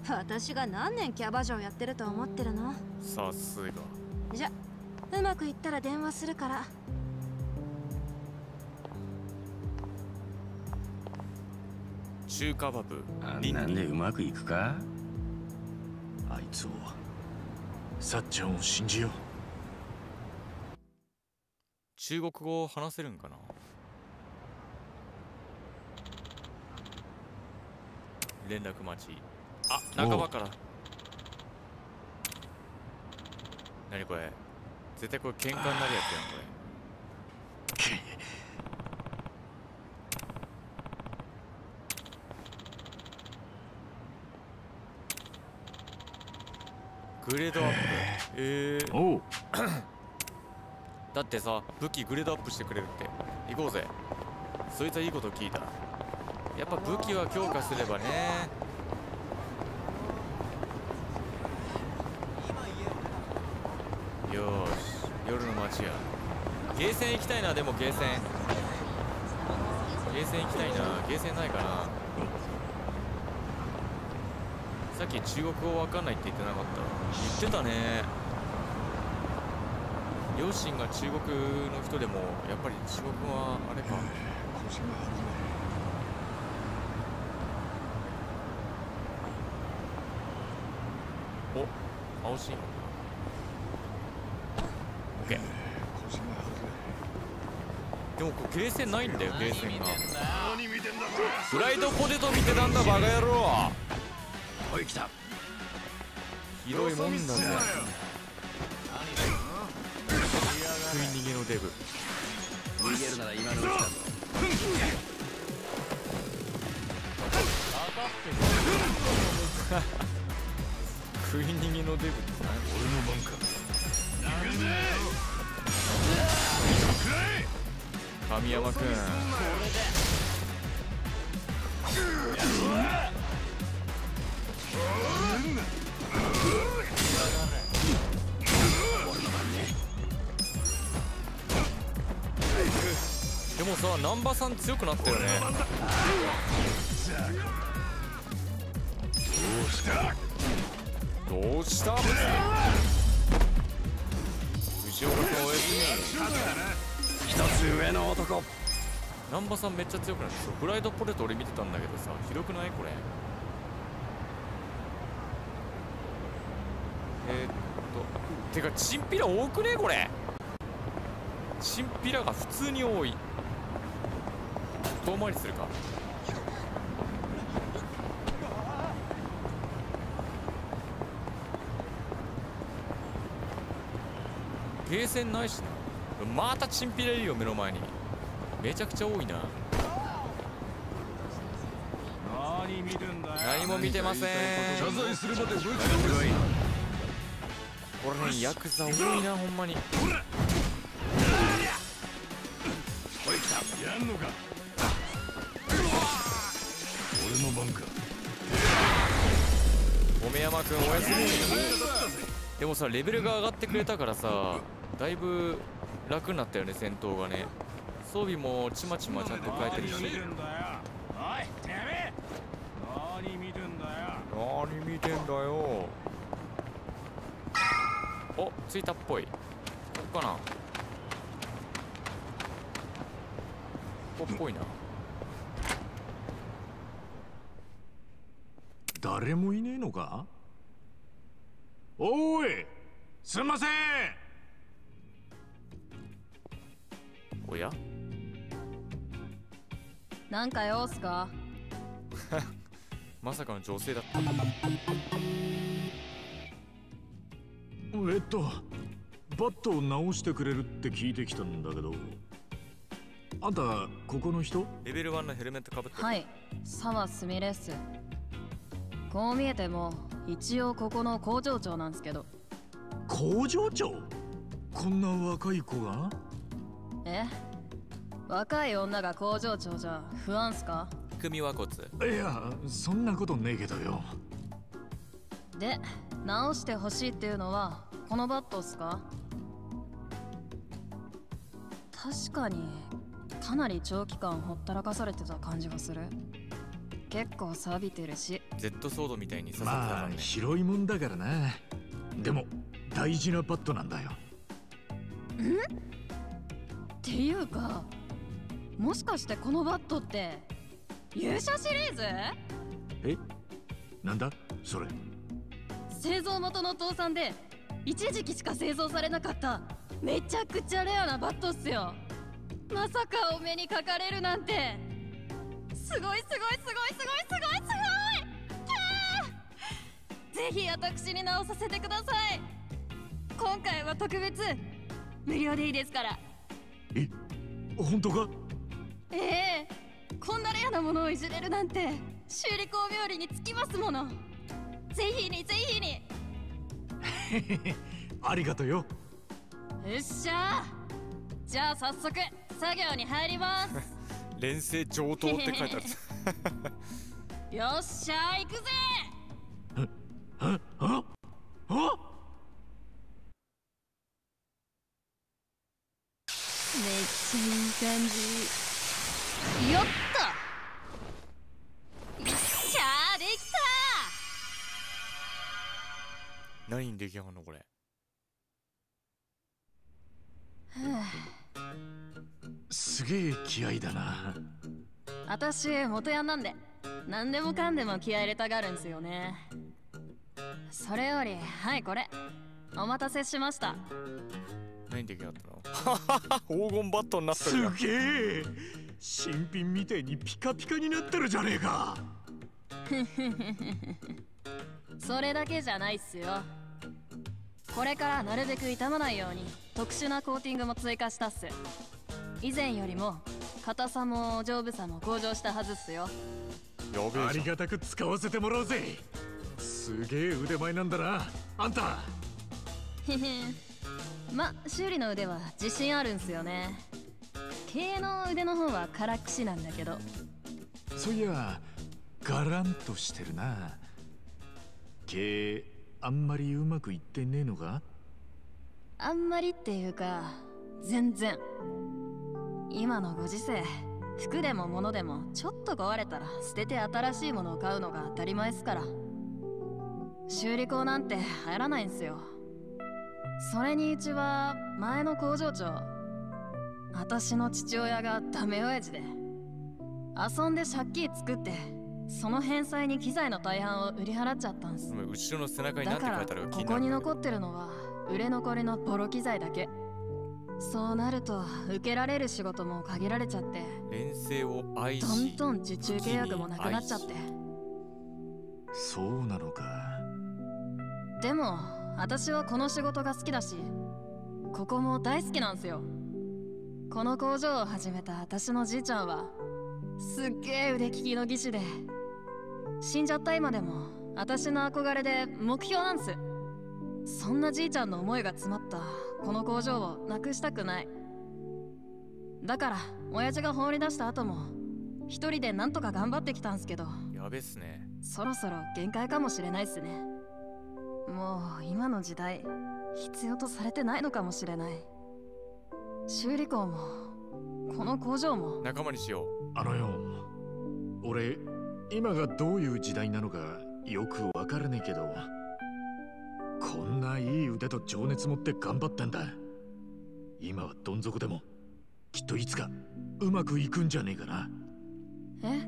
私が何年キャバ嬢やってると思ってるの？さすが。じゃうまくいったら電話するから。中華バブリンリン、あんなんでうまくいくか？あいつを、さっちゃんを信じよう。中国語を話せるんかな？連絡待ち。あ、仲間から。何これ？絶対これ喧嘩になるやつやんこれ。グレードアップ。えー、おうだってさ、武器グレードアップしてくれるって。行こうぜ。そいつはいいこと聞いた。やっぱ武器は強化すればね。よし、夜の街や。ゲーセン行きたいな。でもゲーセンゲーセン行きたいな。ゲーセンないかな。さっき中国語わかんないって言ってなかった？言ってたね。両親が中国の人でもやっぱり中国語はあれか。お、青信号。でもこれゲーセンないんだよ。ゲーセンがフライドポテト見てたんだバカ野郎。おい、来た。広いもんだね。食い逃げのデブ。逃げるなら今のうちだぞ。食い逃げのデブって何？俺の番か。神山くん、でもさ、難波さん強くなったよね。どうした？藤岡君おやすみ。一つ上の男。難波さんめっちゃ強くなる。フライドポテト俺見てたんだけどさ、広くないこれ？えー、っとてかチンピラ多くねこれ。チンピラが普通に多い。遠回りするか。ゲーセンないしな。またチンピレいるよ、目の前に。めちゃくちゃ多いな。何見てんだよ。何も見てません。謝罪するまで無理だ。これね、ヤクザ多いな、ほんまに。これ来た。やんのか。俺の番か。米山君おやすみ。でもさ、レベルが上がってくれたからさ、だいぶ楽になったよね、戦闘がね。装備もちまちまちゃんと変えてるし。何見てんだよ。何見てんだよ。何見てんだよ。お、着いたっぽい。こっかな。ここっぽいな。誰もいねえのか。おい、すんません。おや、なんか用すか。まさかの女性だった。えっとバットを直してくれるって聞いてきたんだけど、あんたここの人。レベルワンのヘルメットかぶってる。はい、沢すみれっす。こう見えても一応ここの工場長なんですけど。工場長？こんな若い子が？え？若い女が工場長じゃ不安すか？組はこつ。いや、そんなことねえけどよ。で、直してほしいっていうのはこのバットっすか？確かにかなり長期間ほったらかされてた感じがする。結構錆びてるし。 Z ソードみたいに刺さってたからね。まあ広いもんだからな。でも大事なバットなんだよ。んっていうか、もしかしてこのバットって勇者シリーズ？え、なんだそれ。製造元の倒産で一時期しか製造されなかっためちゃくちゃレアなバットっすよ。まさかお目にかかれるなんて。すごいすごいすごいすごいすごいすごい。ぜひ私に直させてください。今回は特別無料でいいですから。え、本当か？ええ、こんなレアなものをいじれるなんて修理工冥利につきますもの。ぜひにぜひに。ありがとうよ。よっしゃー、じゃあ早速作業に入ります。連成上等って書いてある。よっしゃ行くぜ。あああめっちゃいい感じ。よっと、よっしゃできた。何に出来上がるのこれ。はあ、すげえ気合いだな。私元ヤンなんで何でもかんでも気合い入れたがるんすよね。それよりはい、これお待たせしました。何できなかったの。黄金バットになった。すげえ新品みてえにピカピカになってるじゃねえか。それだけじゃないっすよ。これからなるべく傷まないように特殊なコーティングも追加したっす。以前よりも硬さも丈夫さも向上したはずっすよ。ありがたく使わせてもらうぜ。すげえ腕前なんだなあんた。へへま、修理の腕は自信あるんすよね。経営の腕の方はからっきしなんだけど。そういやガランとしてるな。経営あんまりうまくいってねえのか。あんまりっていうか全然。今のご時世、服でも物でもちょっと壊れたら捨てて新しいものを買うのが当たり前っすから。修理工なんて流行らないんすよ。それにうちは前の工場長、私の父親がダメ親父で遊んで借金作ってその返済に機材の大半を売り払っちゃったんす。後ろの背中に何て書いてあるか気になる。だからここに残ってるのは売れ残りのボロ機材だけ。そうなると受けられる仕事も限られちゃって、連成を愛しどんどん受注契約もなくなっちゃって。そうなのか。でも私はこの仕事が好きだし、ここも大好きなんすよ。この工場を始めた私のじいちゃんはすっげえ腕利きの技師で、死んじゃった今でも私の憧れで目標なんす。そんなじいちゃんの思いが詰まったこの工場をなくしたくない。だから親父が放り出した後も一人でなんとか頑張ってきたんすけど、やべっすね。そろそろ限界かもしれないっすね。もう今の時代必要とされてないのかもしれない。修理工もこの工場も仲間にしよう。あのよ、俺今がどういう時代なのかよくわからねえけど、こんないい腕と情熱持って頑張ったんだ。今はどん底でもきっといつかうまくいくんじゃねえかな。え？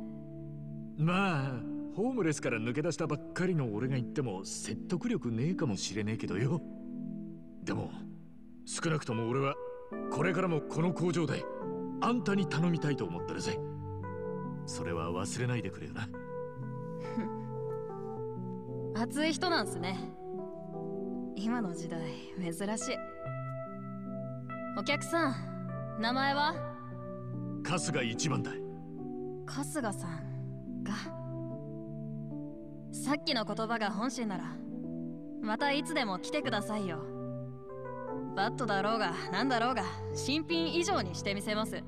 まあホームレスから抜け出したばっかりの俺が言っても説得力ねえかもしれねえけどよ。でも少なくとも俺はこれからもこの工場であんたに頼みたいと思ってるぜ。それは忘れないでくれよな。熱い人なんすね。今の時代珍しい。お客さん、名前は？春日一番だ。春日さんが、さっきの言葉が本心ならまたいつでも来てくださいよ。バットだろうがなんだろうが新品以上にしてみせます。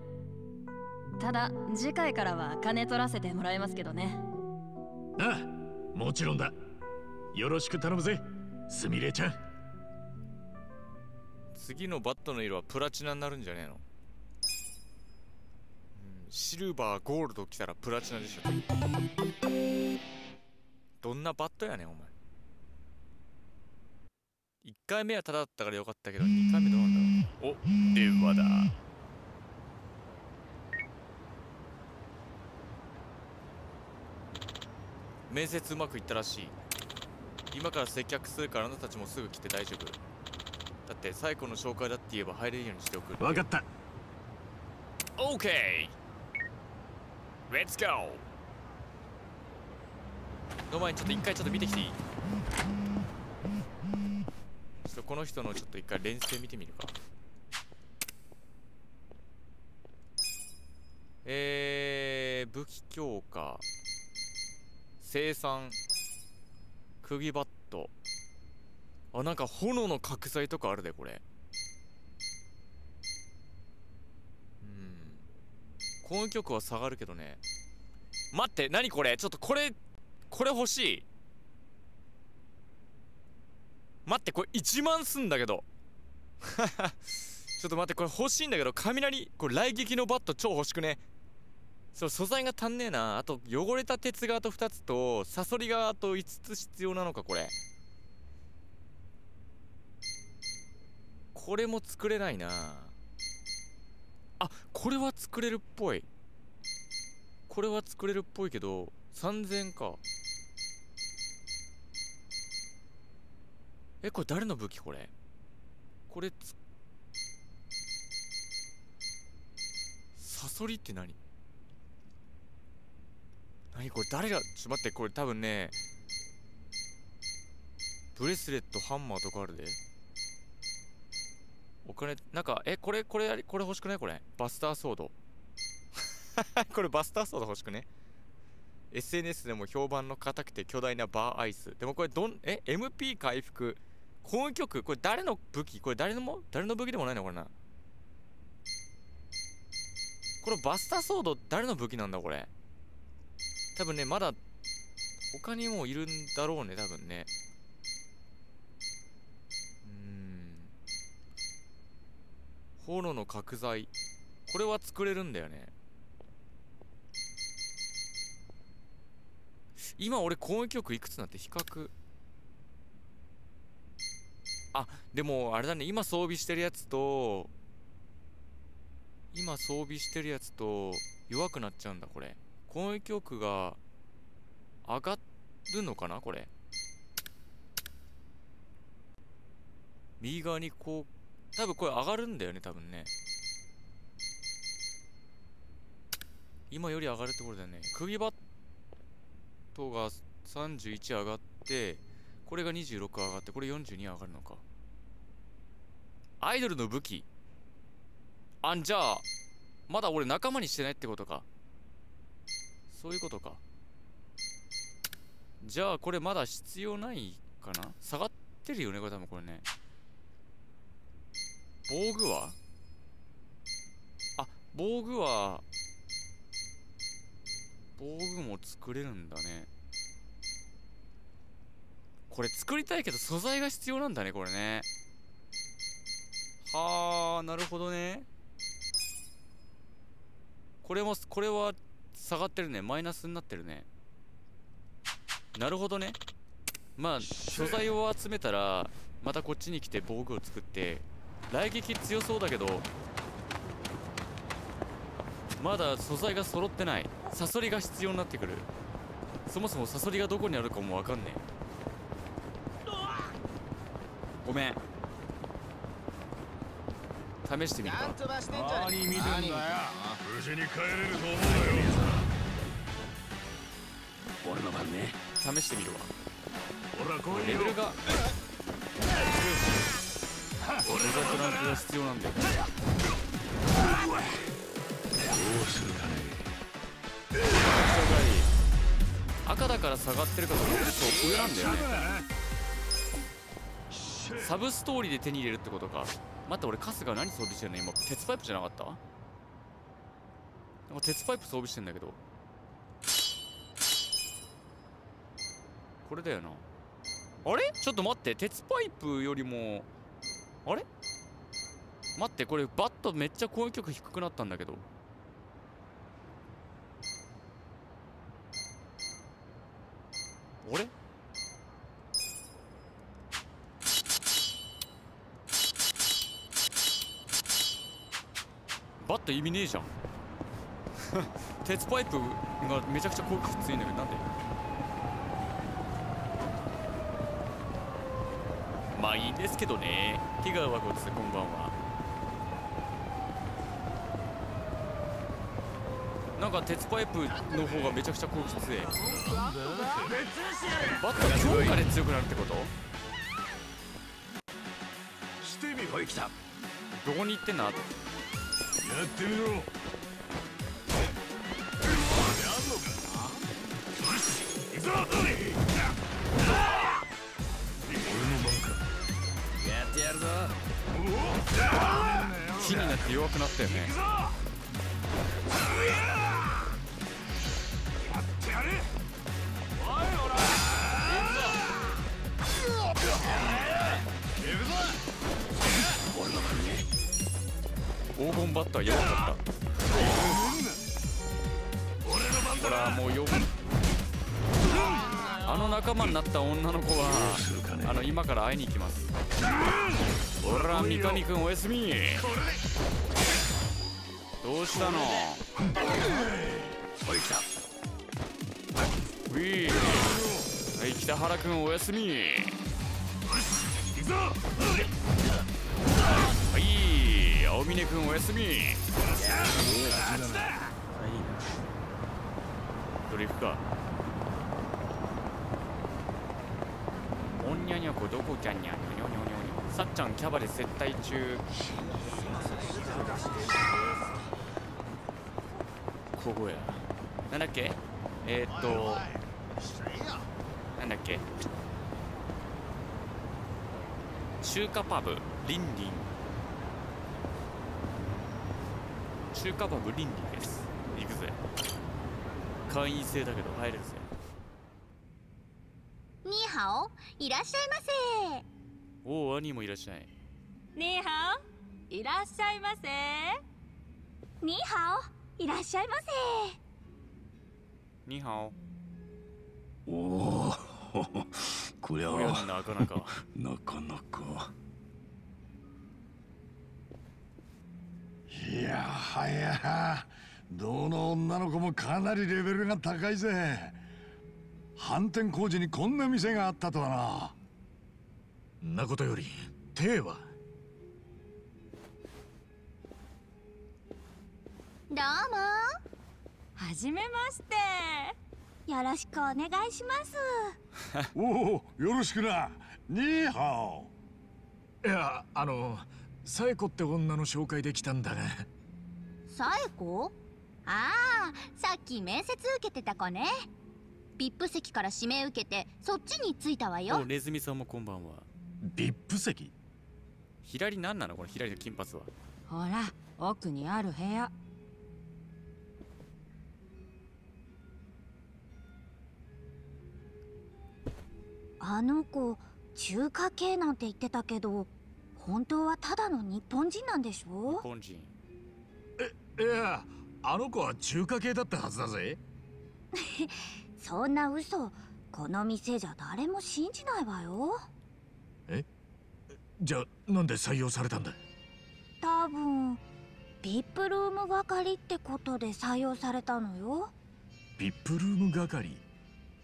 ただ次回からは金取らせてもらいますけどね。ああ、もちろんだ。よろしく頼むぜ、すみれちゃん。次のバットの色はプラチナになるんじゃねえの、うん、シルバーゴールド来たらプラチナでしょ。どんなバットやねんお前。いっかいめはタダだったからよかったけど、にかいめどうなんだろう。お、電話だ。面接うまくいったらしい。今から接客するからあなたたちもすぐ来て大丈夫。だって最高の紹介だって言えば入れるようにしておく。わかった。オーケー。レッツゴー。の前にちょっと一回ちょっと見てきていい？この人のちょっと一回連戦見てみるか。えー、武器強化、生産、釘バット。あ、なんか炎の角材とかあるでこれ。うん、攻撃力は下がるけどね。待って、何これ、ちょっとこれこれ欲しい。待って、これいちまんすんだけど。ちょっと待って、これ欲しいんだけど。雷、これ雷撃のバット超欲しくね。そう、素材が足んねえな。あと汚れた鉄があとふたつとサソリがあといつつ必要なのか。これこれも作れないなあ。これは作れるっぽい。これは作れるっぽいけどさんぜんえんか。え、これ誰の武器これ。これつサソリって何何これ誰が。ちょっと待って、これ多分ねブレスレット、ハンマーとかあるで。お金なんか、え、これこれこれ欲しくない。これバスターソード。これバスターソード欲しくね。エスエヌエス でも評判の硬くて巨大なバーアイス。でもこれどん、え、エムピー 回復、攻撃力、これ誰の武器。これ誰のも誰の武器でもないなこれな。このバスターソード誰の武器なんだこれ。多分ねまだ他にもいるんだろうね多分ね。うん、炎の角材、これは作れるんだよね。今俺攻撃力いくつなんて比較。あ、でもあれだね、今装備してるやつと今装備してるやつと弱くなっちゃうんだこれ。攻撃力が上がるのかなこれ。右側にこう多分これ上がるんだよね多分ね。今より上がるってことだよね。首バッとがさんじゅういち上がって、これがにじゅうろく上がって、これよんじゅうに上がるのか。アイドルの武器。あんじゃあまだ俺仲間にしてないってことか。そういうことか。じゃあこれまだ必要ないかな。下がってるよねこれ多分。これね、防具はあ防具は防具も作れるんだね。これ作りたいけど素材が必要なんだねこれね。はあ、なるほどね。これもこれは下がってるね。マイナスになってるね。なるほどね。まあ素材を集めたらまたこっちに来て防具を作って、雷撃強そうだけどまだ素材が揃ってない。サソリが必要になってくる。そもそもサソリがどこにあるかもわかんねえ。ごめん、試してみるか。何見てんだよ。無事に帰れると思うよ。俺の番ね。試してみるわ。レベルが俺がトランプが必要なんだよ。どうするかね。赤だから下がってるかと思うと上なんだよね。サブストーリーで手に入れるってことか。待って、俺春日何装備してんの今。鉄パイプじゃなかった？なんか鉄パイプ装備してんだけど、これだよな。あれちょっと待って、鉄パイプよりもあれ待って、これバットめっちゃ攻撃力低くなったんだけど。あれバット意味ねえじゃん鉄パイプがめちゃくちゃ効果強いんだけど、なんで。まあいいんですけどね。ティガーはこっちでこんばんは。なんか鉄パイプの方がめちゃくちゃ効果強い。バットが強化で強くなるってこと。どこに行ってんだ。やってみろ。気になって弱くなったよね。黄金バッター弱かった。ほらもうよ。あの仲間になった女の子はあの今から会いに行きます。ほら三上君おやすみ。どうしたの？ウィー。はい北原君おやすみ。はい。青峰君おやすみ。どれ行くか。おんにゃにゃこどこキャンニャンニョニョニョニョ。さっちゃんキャバで接待中。ここやなんだっけ、えー、っとなんだっけ中華パブリンリン。中華パブ倫理です。行くぜ。会員制だけど入れるぜ。ニーハオ、いらっしゃいませ。おお、兄もいらっしゃい。ニーハオ、いらっしゃいませ。ニーハオ、いらっしゃいませ。ニーハオ。おお、これはなかなかなかなか。いやはや、どの女の子もかなりレベルが高いぜ。反転工事にこんな店があったとはな。んなことより手はどうもはじめまして、よろしくお願いしますおおよろしくなニーハオ。いやあのサエコって女の紹介できたんだが。サエコ？ああ、さっき面接受けてた子ね。ブイアイピー 席から指名受けてそっちに着いたわよ。ネズミさんもこんばんは。ブイアイピー 席？左なんなのこの左の金髪は。ほら、奥にある部屋。あの子、中華系なんて言ってたけど、本当はただの日本人なんでしょ？日本人。え、いや、あの子は中華系だったはずだぜ。そんな嘘、この店じゃ誰も信じないわよ。え？じゃあ、なんで採用されたんだ？多分、ブイアイピー ルーム係ってことで採用されたのよ。ブイアイピー ルーム係？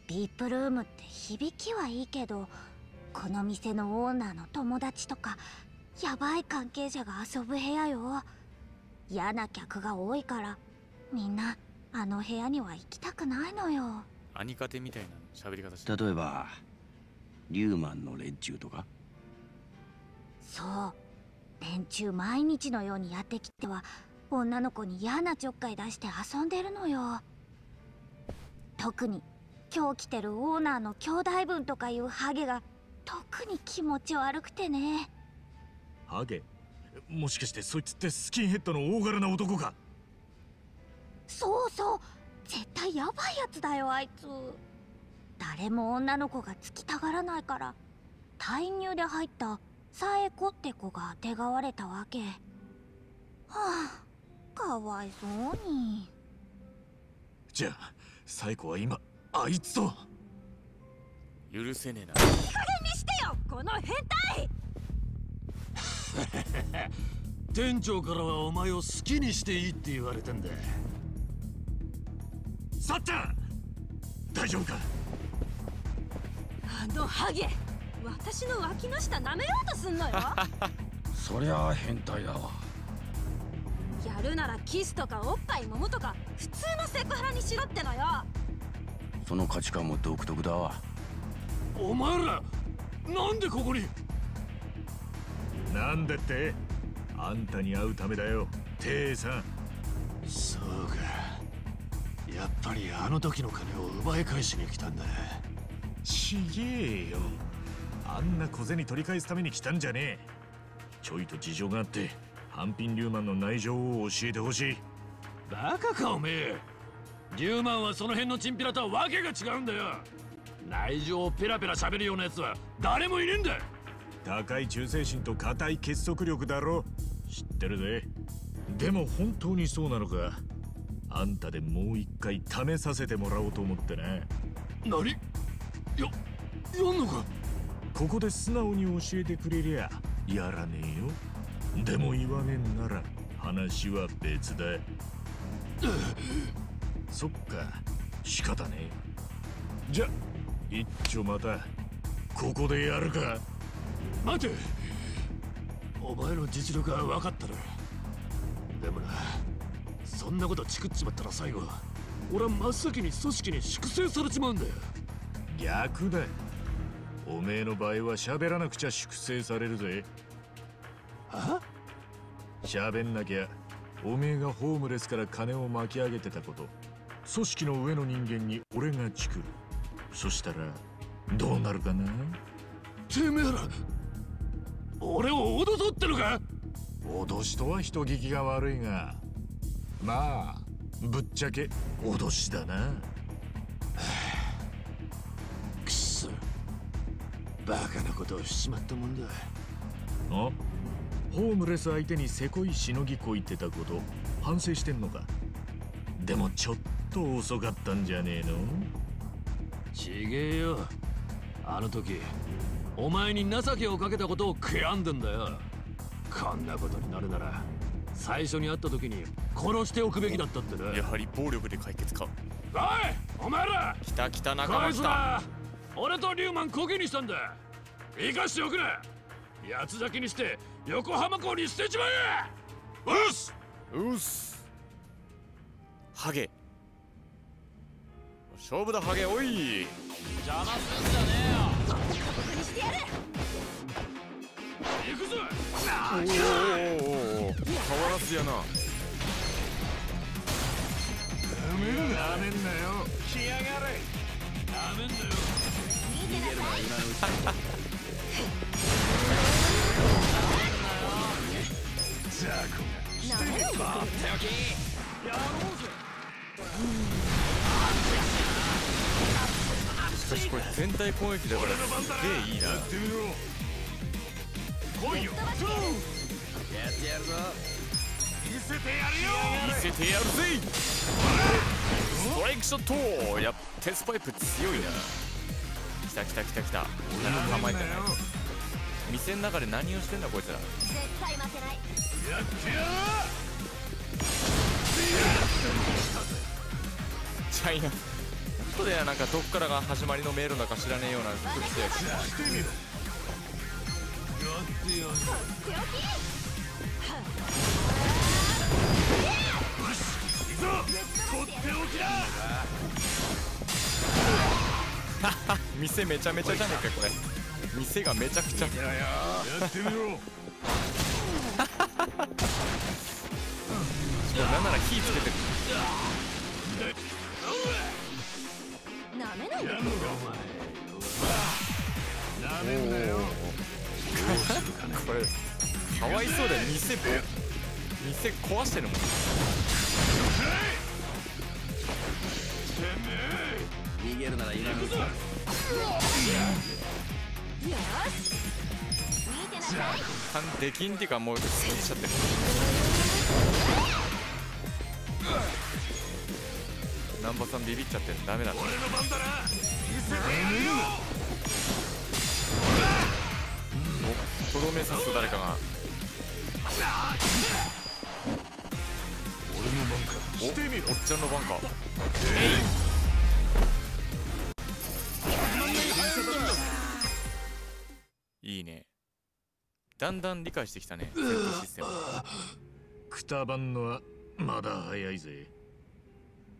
ブイアイピー ルームって響きはいいけど、この店のオーナーの友達とかやばい関係者が遊ぶ部屋よ。嫌な客が多いからみんなあの部屋には行きたくないのよ。アニカテみたいな喋り方してる。例えばリューマンの連中とか。そう、連中毎日のようにやってきては女の子に嫌なちょっかい出して遊んでるのよ。特に今日来てるオーナーの兄弟分とかいうハゲが特に気持ち悪くてね。ハゲ？もしかしてそいつってスキンヘッドの大柄な男か？そうそう、絶対ヤバいやつだよあいつ。誰も女の子がつきたがらないから退入で入ったサエコって子があてがわれたわけ。はあ、かわいそうに。じゃあサエコは今あいつと。許せねえな。いい加減にしてよこの変態。店長からはお前を好きにしていいって言われたんだ。さっちゃん大丈夫か。あのハゲ、私の脇の下舐めようとすんのよ。そりゃあ変態だわ。やるならキスとかおっぱいももとか普通のセクハラにしろってのよ。その価値観も独特だわ。お前らなんでここに。なんでってあんたに会うためだよテイさん。そうか、やっぱりあの時の金を奪い返しに来たんだ。ちげえよ、あんな小銭取り返すために来たんじゃねえ。ちょいと事情があって半品リューマンの内情を教えてほしい。バカかおめえ、リューマンはその辺のチンピラとはわけが違うんだよ。内情をペラペラ喋るようなやつは誰もいねえんだ。高い忠誠心と固い結束力だろ。知ってるぜ。でも本当にそうなのか。あんたでもう一回試させてもらおうと思ってな。何？や、やんのか。ここで素直に教えてくれりゃやらねえよ。でも言わねえんなら話は別だ。そっか、仕方ねえ。じゃ一丁またここでやるか。待て、お前の実力は分かったな。でもな、そんなことチクっちまったら最後俺は真っ先に組織に粛清されちまうんだよ。逆だ、おめえの場合は喋らなくちゃ粛清されるぜ。は？喋んなきゃおめえがホームレスから金を巻き上げてたこと組織の上の人間に俺がチクる。そしたらどうなるかな。てめえら俺を脅そうってのか。脅しとは人聞きが悪いがまあぶっちゃけ脅しだな。はあ、くそバカなことをしちまったもんだ。あ、ホームレス相手にせこいしのぎこいてたこと反省してんのか。でもちょっと遅かったんじゃねえの。ちげえよ、あの時お前に情けをかけたことを悔やんでんだよ。こんなことになるなら最初に会った時に殺しておくべきだったってね。やはり暴力で解決か。おいお前ら、きたきた仲間来た。俺とリューマンコケにしたんだ。生かしておくれ。八つ咲きにして横浜港に捨てちまえ。うっすうっす。ハゲ勝負だハゲ。おい邪魔すんじゃねえよ。変わらずやな。なめんなめんなよ。来やがれ。なめんなよ。見てなさい。ザコが。なめるか。待っておき。やろうぜ。しかしこれ全体攻撃だからすげえいいな。やってみろ。来いよ。やってやるぞ。見せてやるよ。見せてやるぜ。ストライクショット。やっぱテスパイプ強いな。きたきたきたきた。何も構えてない。店の中で何をしてんだこいつら。絶対負けない。やってやる。チャイナ。後ではなんかどっからが始まりの迷路だか知らねえような服着て。やってみろ。やってやる。店めちゃめちゃじゃねえかこれ。店がめちゃくちゃ。やってみろ。なんなら火つけてる。なめないで。なめんなよ。これかわいそうだよ。店店壊してるもん。逃げるならいらんぞ。よし。見てなさい。完璧っていうかもうすぐしちゃってる。難波さんビビっちゃってる。ダメだ。俺の番だな。お、とどめさすと誰かが。俺の番か。お、おっちゃんの番か。えい。いいね。だんだん理解してきたね。システム。くたばんのはまだ早いぜ。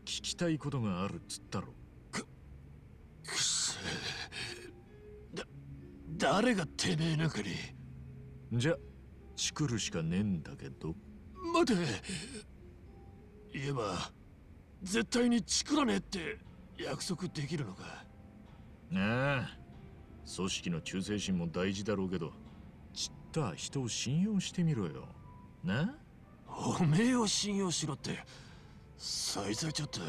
聞きたいことがあるっつったろ。く、くせえ。だ、誰がてめえなんかに。じゃ、チクるしかねえんだけど。待て。言えば、絶対にチクらねえって約束できるのか。ああ。組織の忠誠心も大事だろうけど、ちった人を信用してみろよな。おめえを信用しろってさいざいちょっと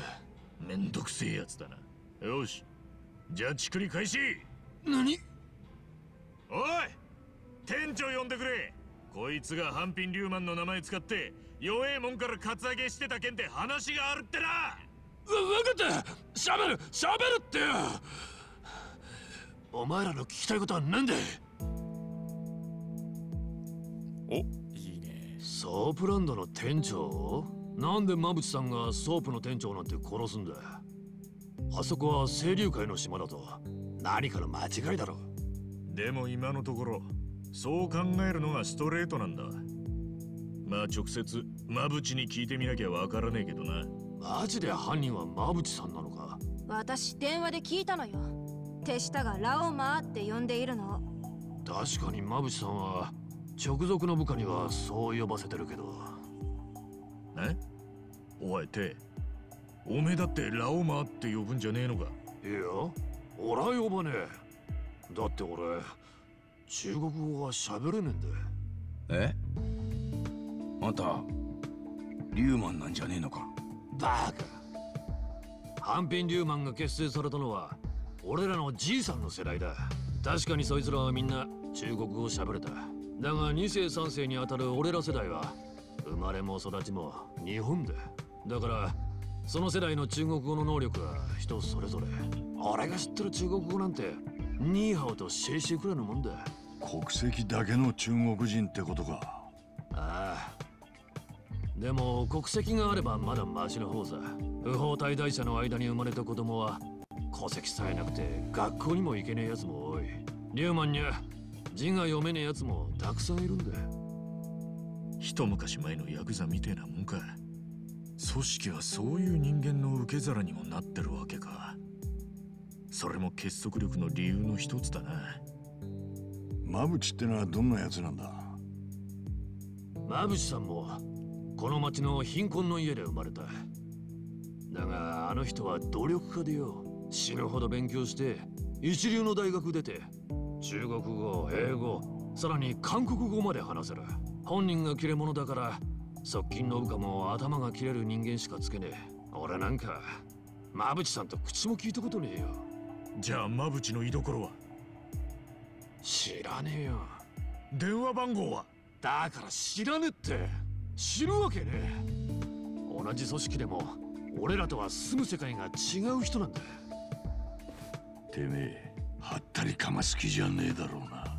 めんどくせえやつだな。よし、じゃあチクリ開始。何。おい、店長呼んでくれ。こいつがハンピン・リューマンの名前使って弱えもんからカツアゲしてた件で話があるってな。わ、わかった。しゃべるしゃべるってよ。お前らの聞きたいことは何だ。お、いいね。ソープランドの店長。なんで馬淵さんがソープの店長なんて殺すんだ。あそこは清流会の島だと。何かの間違いだろ。でも今のところそう考えるのがストレートなんだ。まあ直接馬淵に聞いてみなきゃわからねえけどな。マジで犯人は馬淵さんなのか。私電話で聞いたのよ。手下がラオマーって呼んでいるの。確かに馬淵さんは直属の部下にはそう呼ばせてるけど。え、おいて、おめえだってラオマーって呼ぶんじゃねえのか。いや、俺は呼ばねえ。だって俺中国語は喋れねえんだ。え、あんたリューマンなんじゃねえのか。バカ。ハンピン・リューマンが結成されたのは俺らのじいさんの世代だ。確かにそいつらはみんな中国語を喋れた。だがに世さん世にあたる俺ら世代は生まれも育ちも日本だ。だからその世代の中国語の能力は人それぞれ。俺が知ってる中国語なんてニーハオとシェイシェイくらいのもんだ。国籍だけの中国人ってことか。ああ、でも国籍があればまだマシの方さ。不法滞在者の間に生まれた子供は戸籍さえなくて学校にも行けねえやつも多い。リューマンにゃ字が読めねえやつもたくさんいるんだ。一昔前のヤクザみてえなもんか。組織はそういう人間の受け皿にもなってるわけか。それも結束力の理由の一つだな。マブチってのはどんなやつなんだ？マブチさんもこの町の貧困の家で生まれた。だがあの人は努力家でよ、死ぬほど勉強して一流の大学出て、中国語、英語、さらに韓国語まで話せる。本人が切れ者だから側近の部下も頭が切れる人間しかつけねえ。俺なんかマブチさんと口も聞いたことねえよ。じゃあマブチの居所は知らねえよ。電話番号はだから知らねえって。知るわけねえ。同じ組織でも俺らとは住む世界が違う人なんだ。てめえはったりかます気じゃねえだろうな。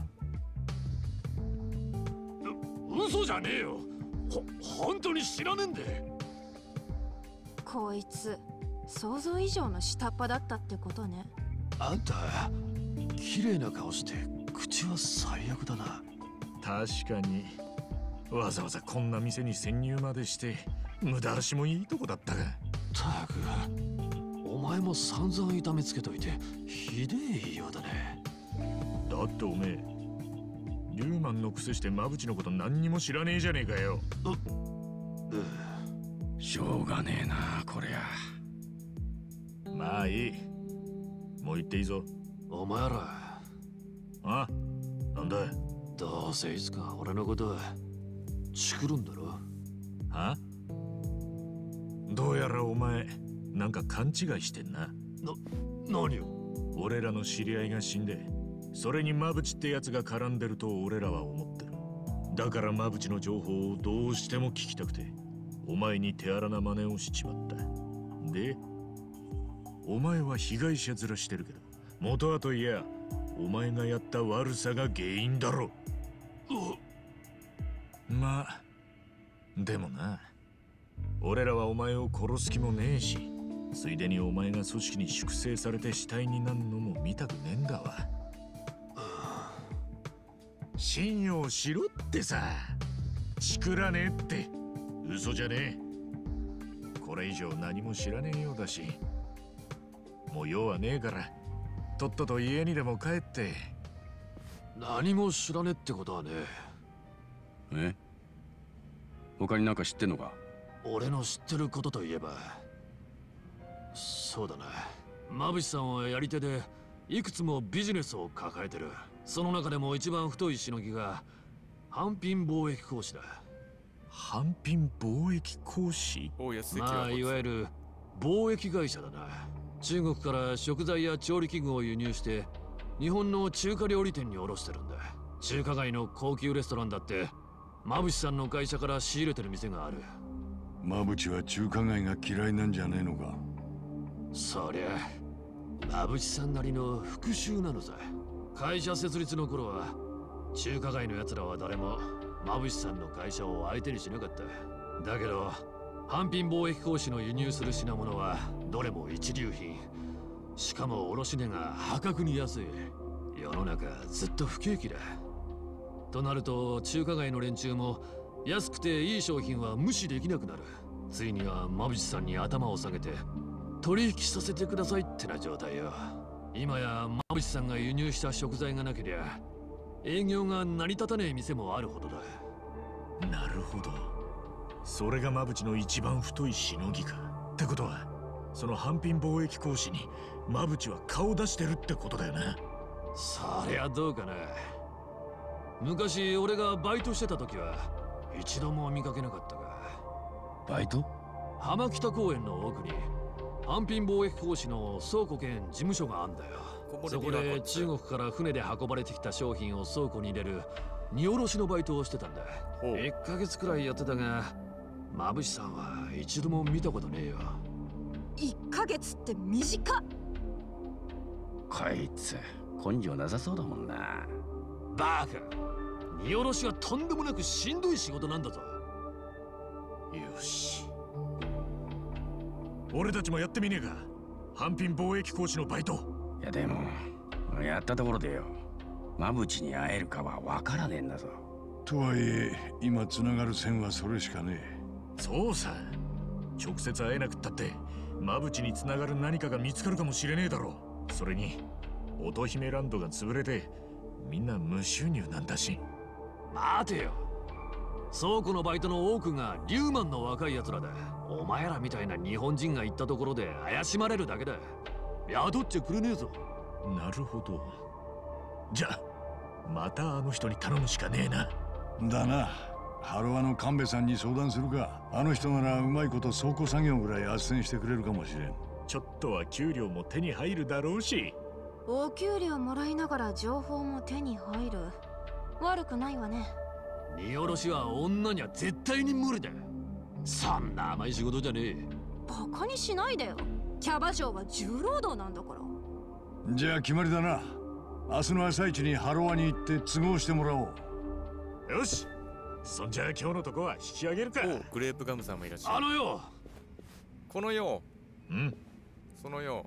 う嘘じゃねえよ。ほ本当に知らねえんで。こいつ想像以上の下っ端だったってことね。あんた綺麗な顔して口は最悪だな。確かにわざわざこんな店に潜入までして無駄足もいいとこだったが。たくお前も散々痛めつけといてひでえようだね。だっておめえリューマンの癖してマブチのこと何にも知らねえじゃねえかよ。うっ、うん、しょうがねえなこりゃ。まあいい、もう行っていいぞ。お前らあ、なんだい。どうせいつか俺のことチクるんだろ。は？どうやらお前なんか勘違いしてんな。な、何よ。俺らの知り合いが死んで、それにマブチってやつが絡んでると俺らは思ってる。だからマブチの情報をどうしても聞きたくてお前に手荒な真似をしちまった。でお前は被害者面してるけど、元はといやお前がやった悪さが原因だろう。まあでもな、俺らはお前を殺す気もねえし、ついでにお前が組織に粛清されて死体になるのも見たくねえんだわ。信用しろってさ、チクらねえって。嘘じゃねえ。これ以上何も知らねえようだし、もう用はねえからとっとと家にでも帰って。何も知らねえってことはねえ。え？他になんか知ってんのか？俺の知ってることといえば、そうだな、マブチさんはやり手でいくつもビジネスを抱えてる。その中でも一番太いしのぎが反品貿易行使だ。反品貿易行使？まあいわゆる貿易会社だな。中国から食材や調理器具を輸入して日本の中華料理店に卸してるんだ。中華街の高級レストランだってマブチさんの会社から仕入れてる店がある。マブチは中華街が嫌いなんじゃねえのか？そりゃマブチさんなりの復讐なのさ。会社設立の頃は中華街のやつらは誰もマブチさんの会社を相手にしなかった。だけど反品貿易行使の輸入する品物はどれも一流品、しかも卸値が破格に安い。世の中ずっと不景気だ。となると中華街の連中も安くていい商品は無視できなくなる。ついにはマブチさんに頭を下げて取引させてくださいってな状態よ。今やマブチさんが輸入した食材がなけりゃ営業が成り立たねえ店もあるほどだ。なるほど、それがマブチの一番太いしのぎか。ってことはその反品貿易行使にマブチは顔出してるってことだよな。そりゃどうかな。昔俺がバイトしてた時は一度も見かけなかったが。バイト？浜北公園の奥に反品貿易行使の倉庫兼事務所があんだよ。そこで中国から船で運ばれてきた商品を倉庫に入れる荷下ろしのバイトをしてたんだ。いっかげつくらいやってたがマブチさんは一度も見たことねえよ。いっかげつって短っ。こいつ根性なさそうだもんな。バカ、荷下ろしはとんでもなくしんどい仕事なんだぞ。よし、俺たちもやってみねえか、反品貿易行使のバイト。いやでもやったところでよ、マブチに会えるかはわからねえんだぞ。とはいえ今つながる線はそれしかねえ。そうさ、直接会えなくったってマブチにつながる何かが見つかるかもしれねえだろう。それに乙姫ランドが潰れてみんな無収入なんだし。待てよ、倉庫のバイトの多くがリューマンの若い奴らだ。お前らみたいな日本人が行ったところで怪しまれるだけだ。宿っちゃくれねえぞ。なるほど。じゃあまたあの人に頼むしかねえな。だな。ハロワの神戸さんに相談するか。あの人ならうまいこと倉庫作業ぐらい斡旋してくれるかもしれん。ちょっとは給料も手に入るだろうし。お給料もらいながら情報も手に入る。悪くないわね。荷下ろしは女には絶対に無理だ。そんな甘い仕事じゃねえ。バカにしないでよ。キャバ嬢は重労働なんだから。じゃあ決まりだな。明日の朝一にハロワに行って都合してもらおう。よし、そんじゃ今日のとこは引き上げるか。おう、グレープガムさんもいらっしゃる。あのよ、このよう、んそのよ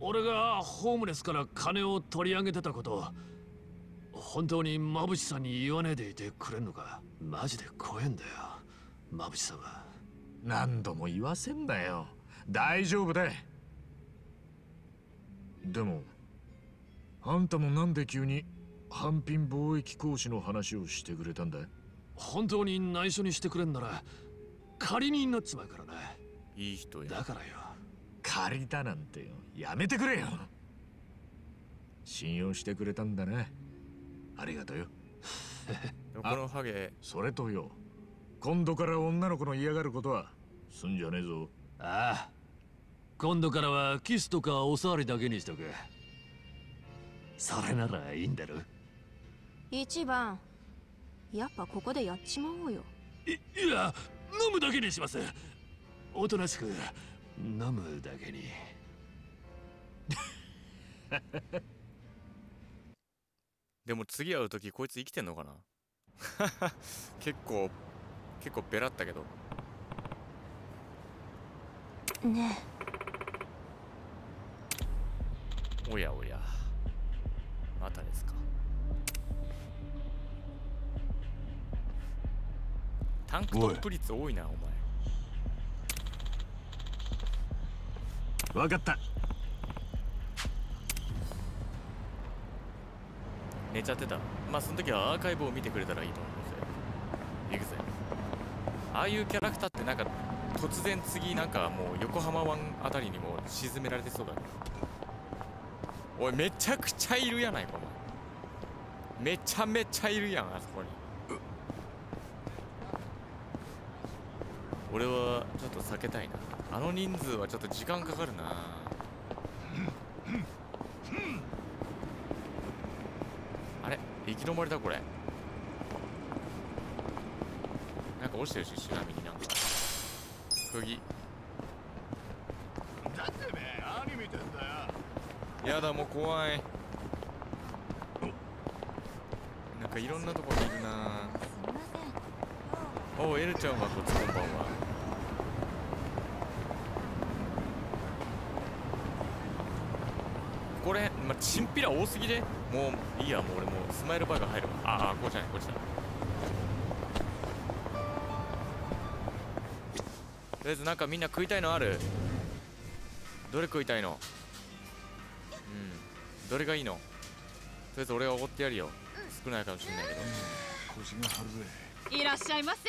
う、俺がホームレスから金を取り上げてたこと、本当にまぶしさんに言わねえでいてくれんのか。マジで怖えんだよ、まぶしさんは。何度も言わせんだよ。大丈夫だ。でもあんたもなんで急に反品貿易行使の話をしてくれたんだ。本当に内緒にしてくれんなら仮になっちまうからな。いい人や。だからよ、仮だなんてよ、やめてくれよ。信用してくれたんだね。ありがとうよ。このハゲ。それとよ、今度から女の子の嫌がることはすんじゃねえぞ。ああ、今度からはキスとかお触りだけにしとく。それならいいんだろ。一番、やっぱここでやっちまおうよ。 い, いや飲むだけにします。おとなしく飲むだけに。でも次会う時こいつ生きてんのかな。結構結構ベラったけどね。おやおや、またですか。タンクトップ率多いなお前。わかった。寝ちゃってた。まあその時はアーカイブを見てくれたらいいと思うぜ。行くぜ。ああいうキャラクターってなんか突然次なんかもう横浜湾あたりにも沈められてそうだね。おいめちゃくちゃいるやないかお前。めちゃめちゃいるやんあそこに。俺はちょっと避けたいな。あの人数はちょっと時間かかるな。あれ行き止まりだこれ。なんか落ちてるし、ちなみになんか釘だってね。何見てんだよ。やだもう怖い。なんかいろんなとこにいるな。おうエルちゃんはこっちこんばんは。これ、まあ、チンピラ多すぎでもういいや。もう俺もうスマイルバーガー入るわ。ああこっちじゃないこっちだ。とりあえずなんかみんな食いたいのある？どれ食いたいの？うん、どれがいいの？とりあえず俺がおごってやるよ。少ないかもしれないけど。腰が張るぜ。いらっしゃいませ。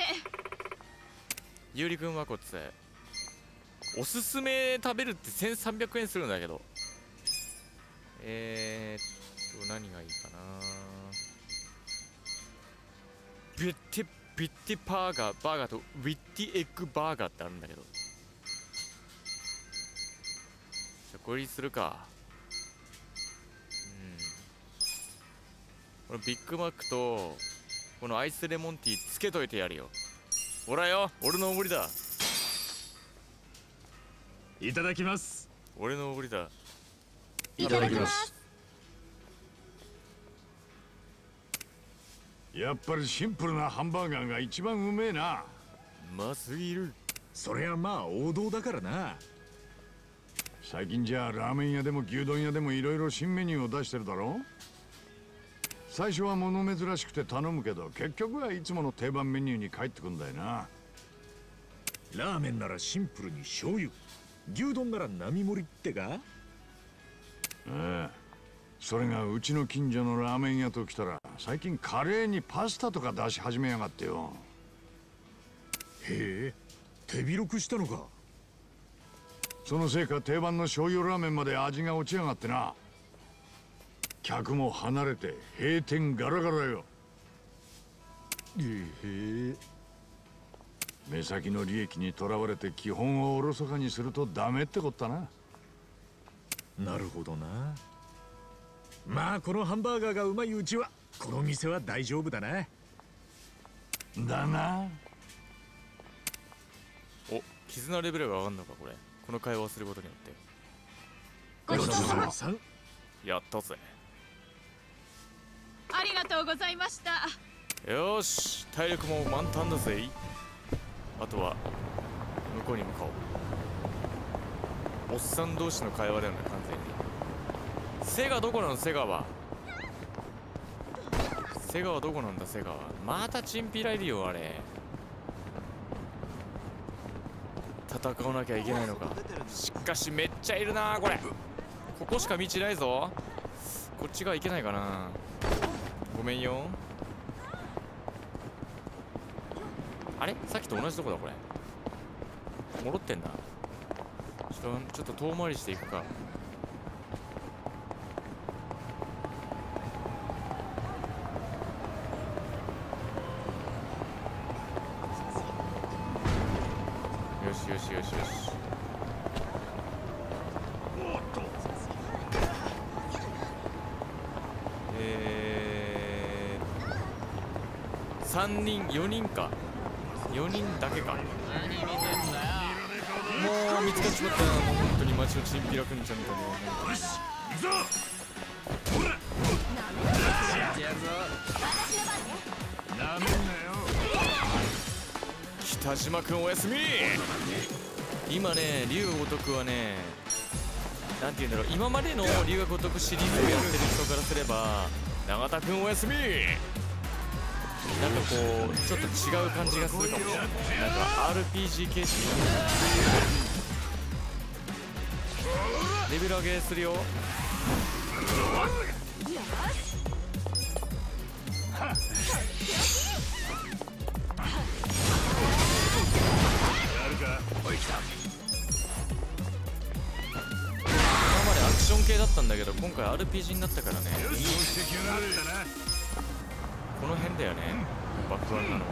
ゆうりくんはこっち。おすすめ食べるってせんさんびゃくえんするんだけど。えーっと何がいいかな。ビッティビッティバーガーバーガーとウィッティエッグバーガーってあるんだけど、じゃあこれにするか。うん、このビッグマックとこのアイスレモンティーつけといてやるよ。ほらよ、俺のおごりだ。いただきます。俺のおごりだ。いただきます。やっぱりシンプルなハンバーガーが一番うめえな。うますぎる。そりゃまあ王道だからな。最近じゃあラーメン屋でも牛丼屋でもいろいろ新メニューを出してるだろ。最初は物珍しくて頼むけど結局はいつもの定番メニューに帰ってくんだよな。ラーメンならシンプルに醤油、牛丼なら並盛りってか。ああ、それがうちの近所のラーメン屋と来たら最近カレーにパスタとか出し始めやがってよ。へえ、手広くしたのか。そのせいか定番の醤油ラーメンまで味が落ちやがってな。客も離れて閉店ガラガラよ。へえ、目先の利益にとらわれて基本をおろそかにするとダメってこったな。なるほどな。まあこのハンバーガーがうまいうちはこの店は大丈夫だな。だな。お、絆レベルが上がんのかこれ。この会話をすることによって。ごちそうさまさん。やったぜ。ありがとうございました。よし、体力も満タンだぜ。あとは向こうに向かおう。おっさん同士の会話だよね、完全に。セガどこなの、セガは。セガはどこなんだ、セガは。またチンピラいるよ、あれ。戦わなきゃいけないのか。しかしめっちゃいるな、これ。ここしか道ないぞ。こっちが行けないかな。ごめんよ。あれ、さっきと同じとこだ、これ。戻ってんな。ちょっと、ちょっと遠回りしていくか。よしよしよし。おっと。えー、さんにん、よにんか。よにんだけか。もう見つかっちまったな。もう本当に街のチンピラくんちゃんともう。よし、行くぞ。ほら。なめんなよ。北島くんおやすみ。今ね、龍が如くはね、なんて言うんだろう、今までの龍が如くシリーズをやってる人からすれば、永田くんおやすみ。なんかこうちょっと違う感じがするかもしれない。なんか アールピージー 形式。レベル上げするよ。だけど今回 アールピージー になったからね。この辺だよね、バックワンなの。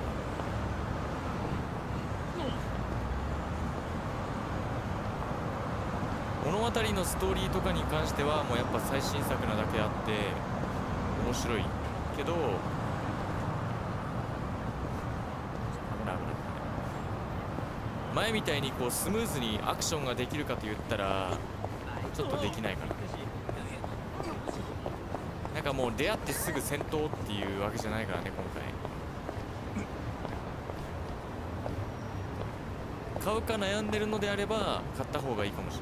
物語のストーリーとかに関してはもうやっぱ最新作なだけあって面白いけど、前みたいにこうスムーズにアクションができるかと言ったらちょっとできないかな。なんかもう出会ってすぐ戦闘っていうわけじゃないからね、今回。買うか悩んでるのであれば買った方がいいかもしれ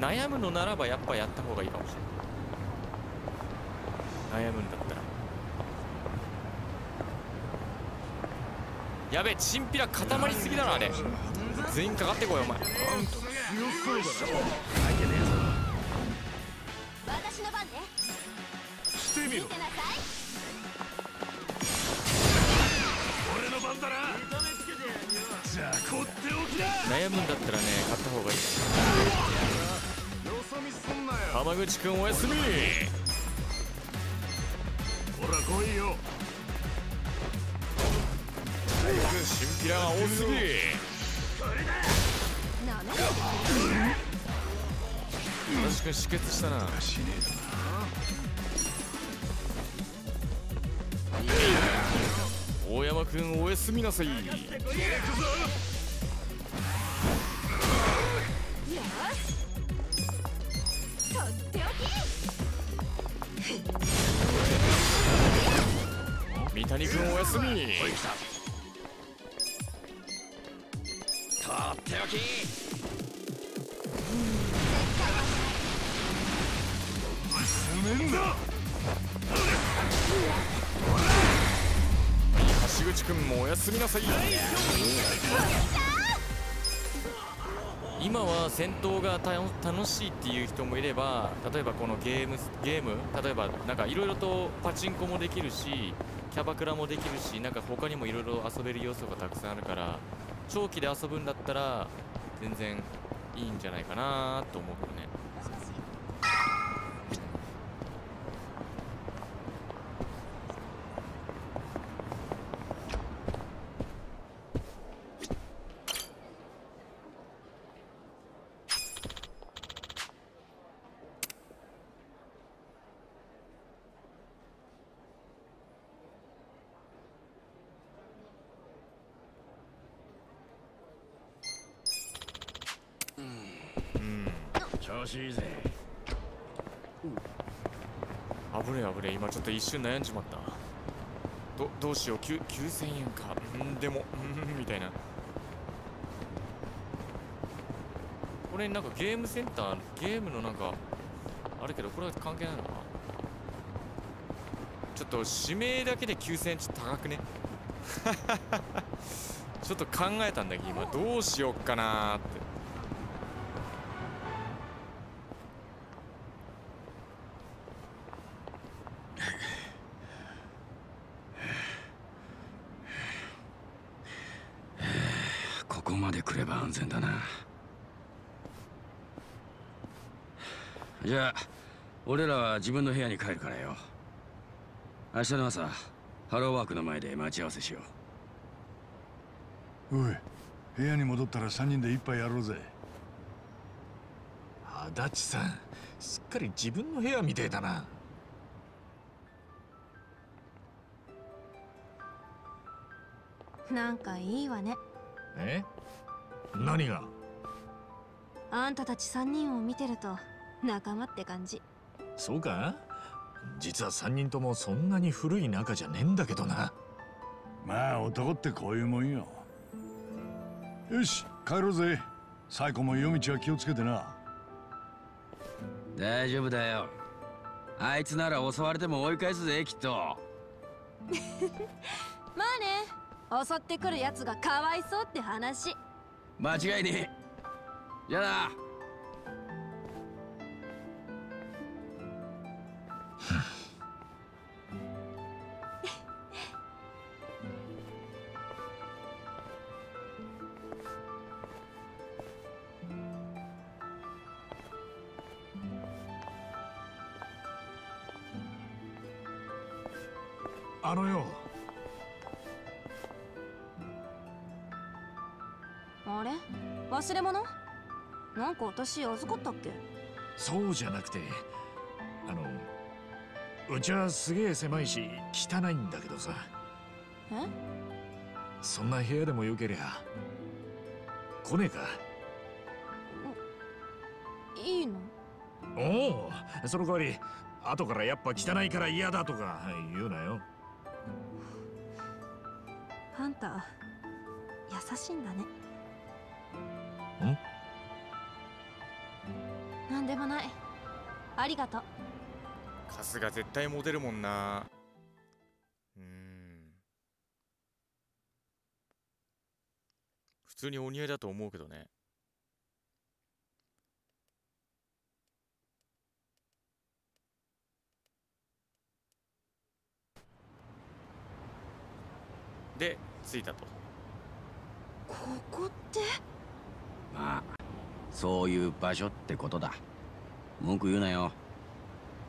ないね。悩むのならばやっぱやった方がいいかもしれない。悩むんだったら。やべえ、チンピラ固まりすぎだな、あれ。全員かかってこい、お前。私の番ね。見てなさい。俺の番だな。じゃあこっておきだ。悩むんだったらね、買った方がいい。浜口くんおやすみ。ほら来いよ。新ピラが多すぎ。私くん止血したな。大山くんおやすみなさい。三谷くんおやすみ。とっておき。進めんだ。橋口くんもおやすみなさい。今は戦闘が楽しいっていう人もいれば、例えばこのゲームゲーム例えばなんかいろいろとパチンコもできるし、キャバクラもできるし、なんか他にもいろいろ遊べる要素がたくさんあるから、長期で遊ぶんだったら全然いいんじゃないかなと思うけどね。いいぜ。危ねえ危ねえ、今ちょっと一瞬悩んじまった。 ど, どうしよう、きゅうせんえんか、んでもんみたいな。これなんかゲームセンター、ゲームのなんかあるけど、これは関係ないのかな。ちょっと指名だけできゅうせんえんちょっと高くねちょっと考えたんだけど、今どうしよっかなーって。じゃあ俺らは自分の部屋に帰るからよ。明日の朝ハローワークの前で待ち合わせしよう。おい、部屋に戻ったらさんにんで一杯やろうぜ。足立さん、すっかり自分の部屋みてえだな。なんかいいわね。え？何が？あんたたちさんにんを見てると仲間って感じ。そうか？実はさんにんともそんなに古い仲じゃねえんだけどな。まあ男ってこういうもんよ。よし帰ろうぜ。サイコも夜道は気をつけてな。大丈夫だよ、あいつなら襲われても追い返すぜきっとまあね、襲ってくるやつがかわいそうって話、間違いねえ。じゃあな。あのよ。あれ？忘れ物？なんか私預かったっけ？そうじゃなくて、あのうちはすげえ狭いし汚いんだけどさ。え？そんな部屋でもよけりゃ来ねえか？いいの？おお、その代わり後からやっぱ汚いから嫌だとか言うなよ。あんた優しいんだね。ん？なんでもない、ありがとう。カスが絶対モテるもんな。うん、普通にお似合いだと思うけどね。で着いたと。ここって、まあそういう場所ってことだ。文句言うなよ。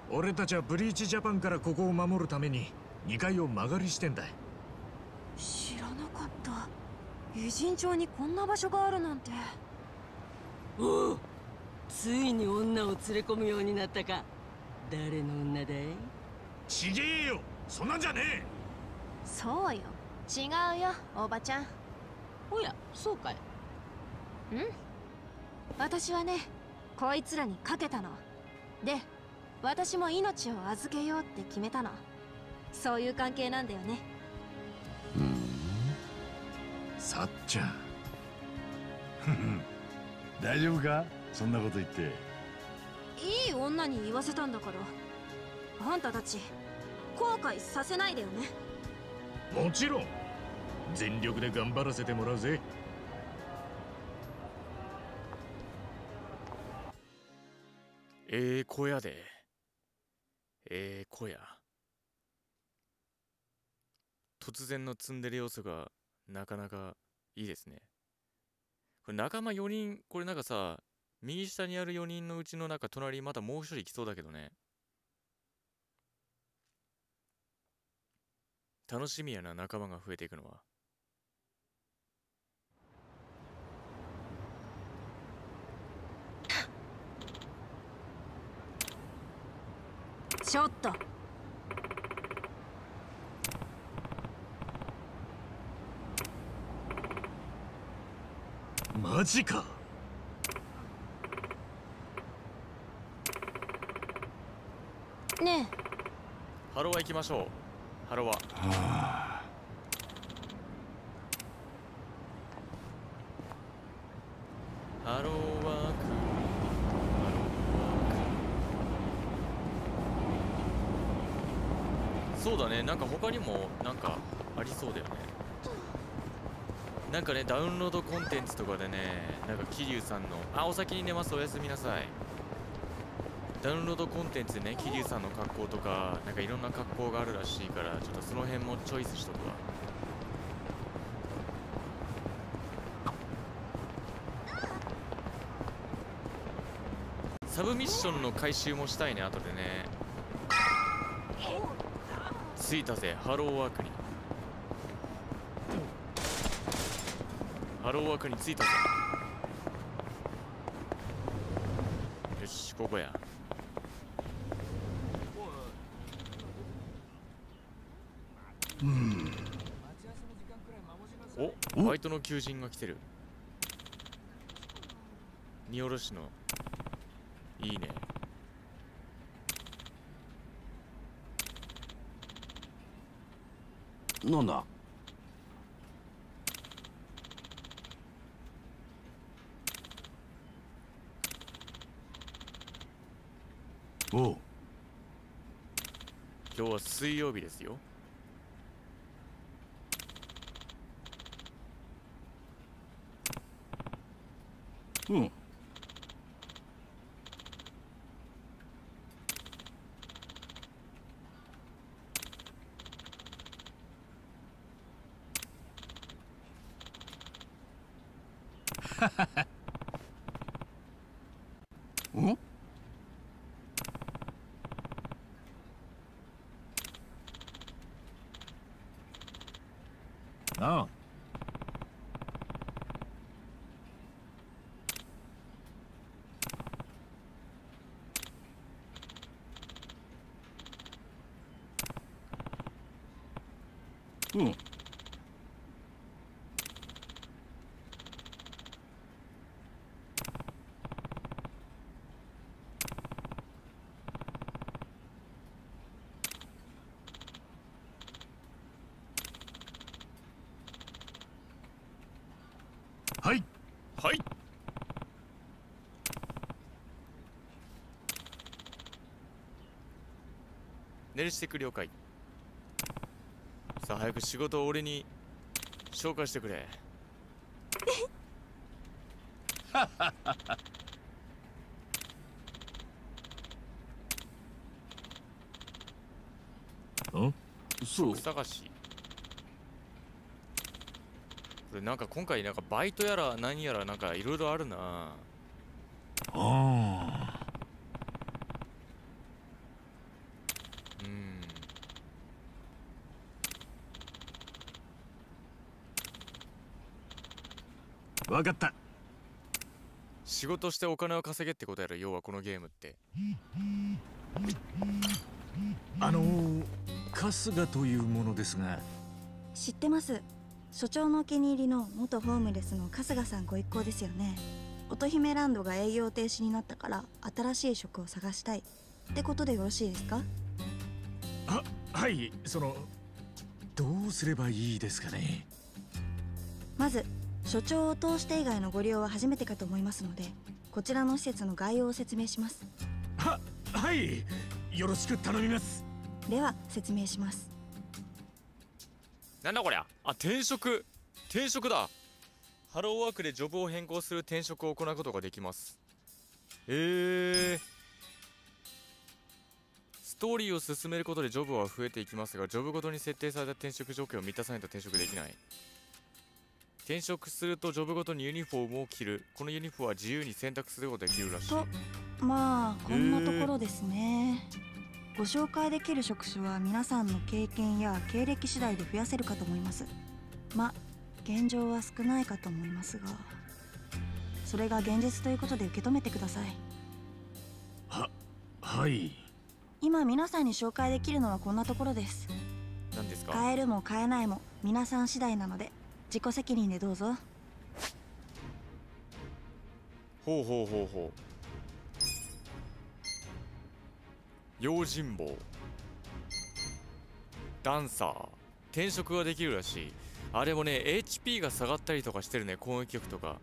俺たちはブリーチジャパンからここを守るためににかいを間借りしてんだ。知らなかった、友人町にこんな場所があるなんて。おう、ついに女を連れ込むようになったか。誰の女だい？ちげえよ、そんなんじゃねえ。そうよ、違うよ、おばちゃん。おや、そうかい。うん、私はね、こいつらにかけたので、私も命を預けようって決めたの。そういう関係なんだよね。うん、さっちゃん大丈夫か、そんなこと言って。いい女に言わせたんだから、あんたたち後悔させないでよね。もちろん全力で頑張らせてもらうぜ。ええ子やで。ええ子や。突然のツンデレ要素がなかなかいいですね。これ仲間よにん、これなんかさ、右下にあるよにんのうちのなんか隣またもうひとり来そうだけどね。楽しみやな、仲間が増えていくのは。ちょっとマジか。ねえ、ハロワ行きましょう。ハロワ、はあ、ハロワーク。そうだね、なんか他にもなんかありそうだよね。なんかね、ダウンロードコンテンツとかでね、なんか桐生さんの、あ、お先に寝ます、おやすみなさい。ダウンロードコンテンツでね、桐生さんの格好とか、なんかいろんな格好があるらしいから、ちょっとその辺もチョイスしとくわ。サブミッションの回収もしたいね、後でね。着いたぜ、ハローワークに。ハローワークに着いたぜ。よし、ここや。うん、お、バイトの求人が来てる。荷下ろしの。いいね。なんだ。おう、今日は水曜日ですよ。うん、ん？ああ。うん。はいはい、寝るしてく了解。さあ早く仕事を俺に紹介してくれ。ハハハハ。うん、そう探し。なんか今回なんかバイトやら何やらなんかいろいろあるなあ。うん、分かった。仕事してお金を稼げってことやる、要はこのゲームって。あのー、春日というものですが。知ってます、所長のお気に入りの元ホームレスの春日さんご一行ですよね。乙姫ランドが営業停止になったから新しい職を探したいってことでよろしいですか？は、はい、そのどうすればいいですかね。まず所長を通して以外のご利用は初めてかと思いますので、こちらの施設の概要を説明します。は、はい、よろしく頼みます。では説明します。なんだこりゃ。あ、転職、転職だ。ハローワークでジョブを変更する転職を行うことができます。えー、ストーリーを進めることでジョブは増えていきますが、ジョブごとに設定された転職条件を満たさないと転職できない。転職するとジョブごとにユニフォームを着る。このユニフォームは自由に選択することができるらしい。とまあこんなところですね。ご紹介できる職種は皆さんの経験や経歴次第で増やせるかと思います。まあ現状は少ないかと思いますが、それが現実ということで受け止めてください。ははい今皆さんに紹介できるのはこんなところです。何ですか？変えるも変えないも皆さん次第なので自己責任でどうぞ。ほうほうほうほう。用心棒、ダンサー、転職ができるらしい。あれもね エイチピー が下がったりとかしてるね、攻撃力とか。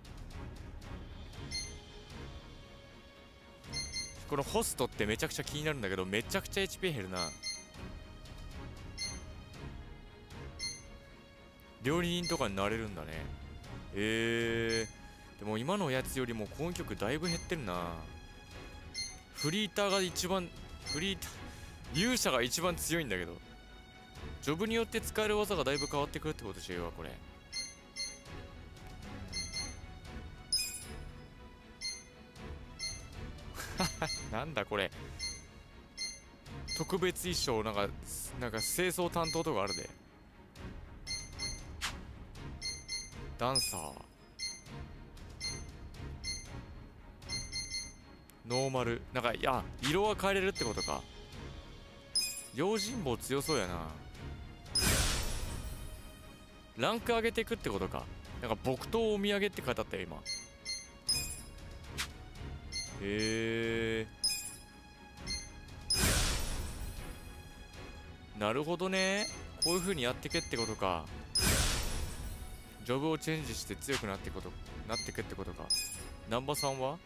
このホストってめちゃくちゃ気になるんだけど、めちゃくちゃ エイチピー 減るな。料理人とかになれるんだね。えー、でも今のやつよりも攻撃力だいぶ減ってるな。フリーターが一番フリーター勇者が一番強いんだけど、ジョブによって使える技がだいぶ変わってくるってことしようわこれ。なんだこれ、特別衣装なんかなんか清掃担当とかあるで。ダンサー、ノーマル、なんかいや色は変えれるってことか。用心棒強そうやな。ランク上げていくってことか。なんか木刀お土産って語ったよ今。へえなるほどね、こういう風にやってけってことか。ジョブをチェンジして強くなってことなってけってことか。難波さんは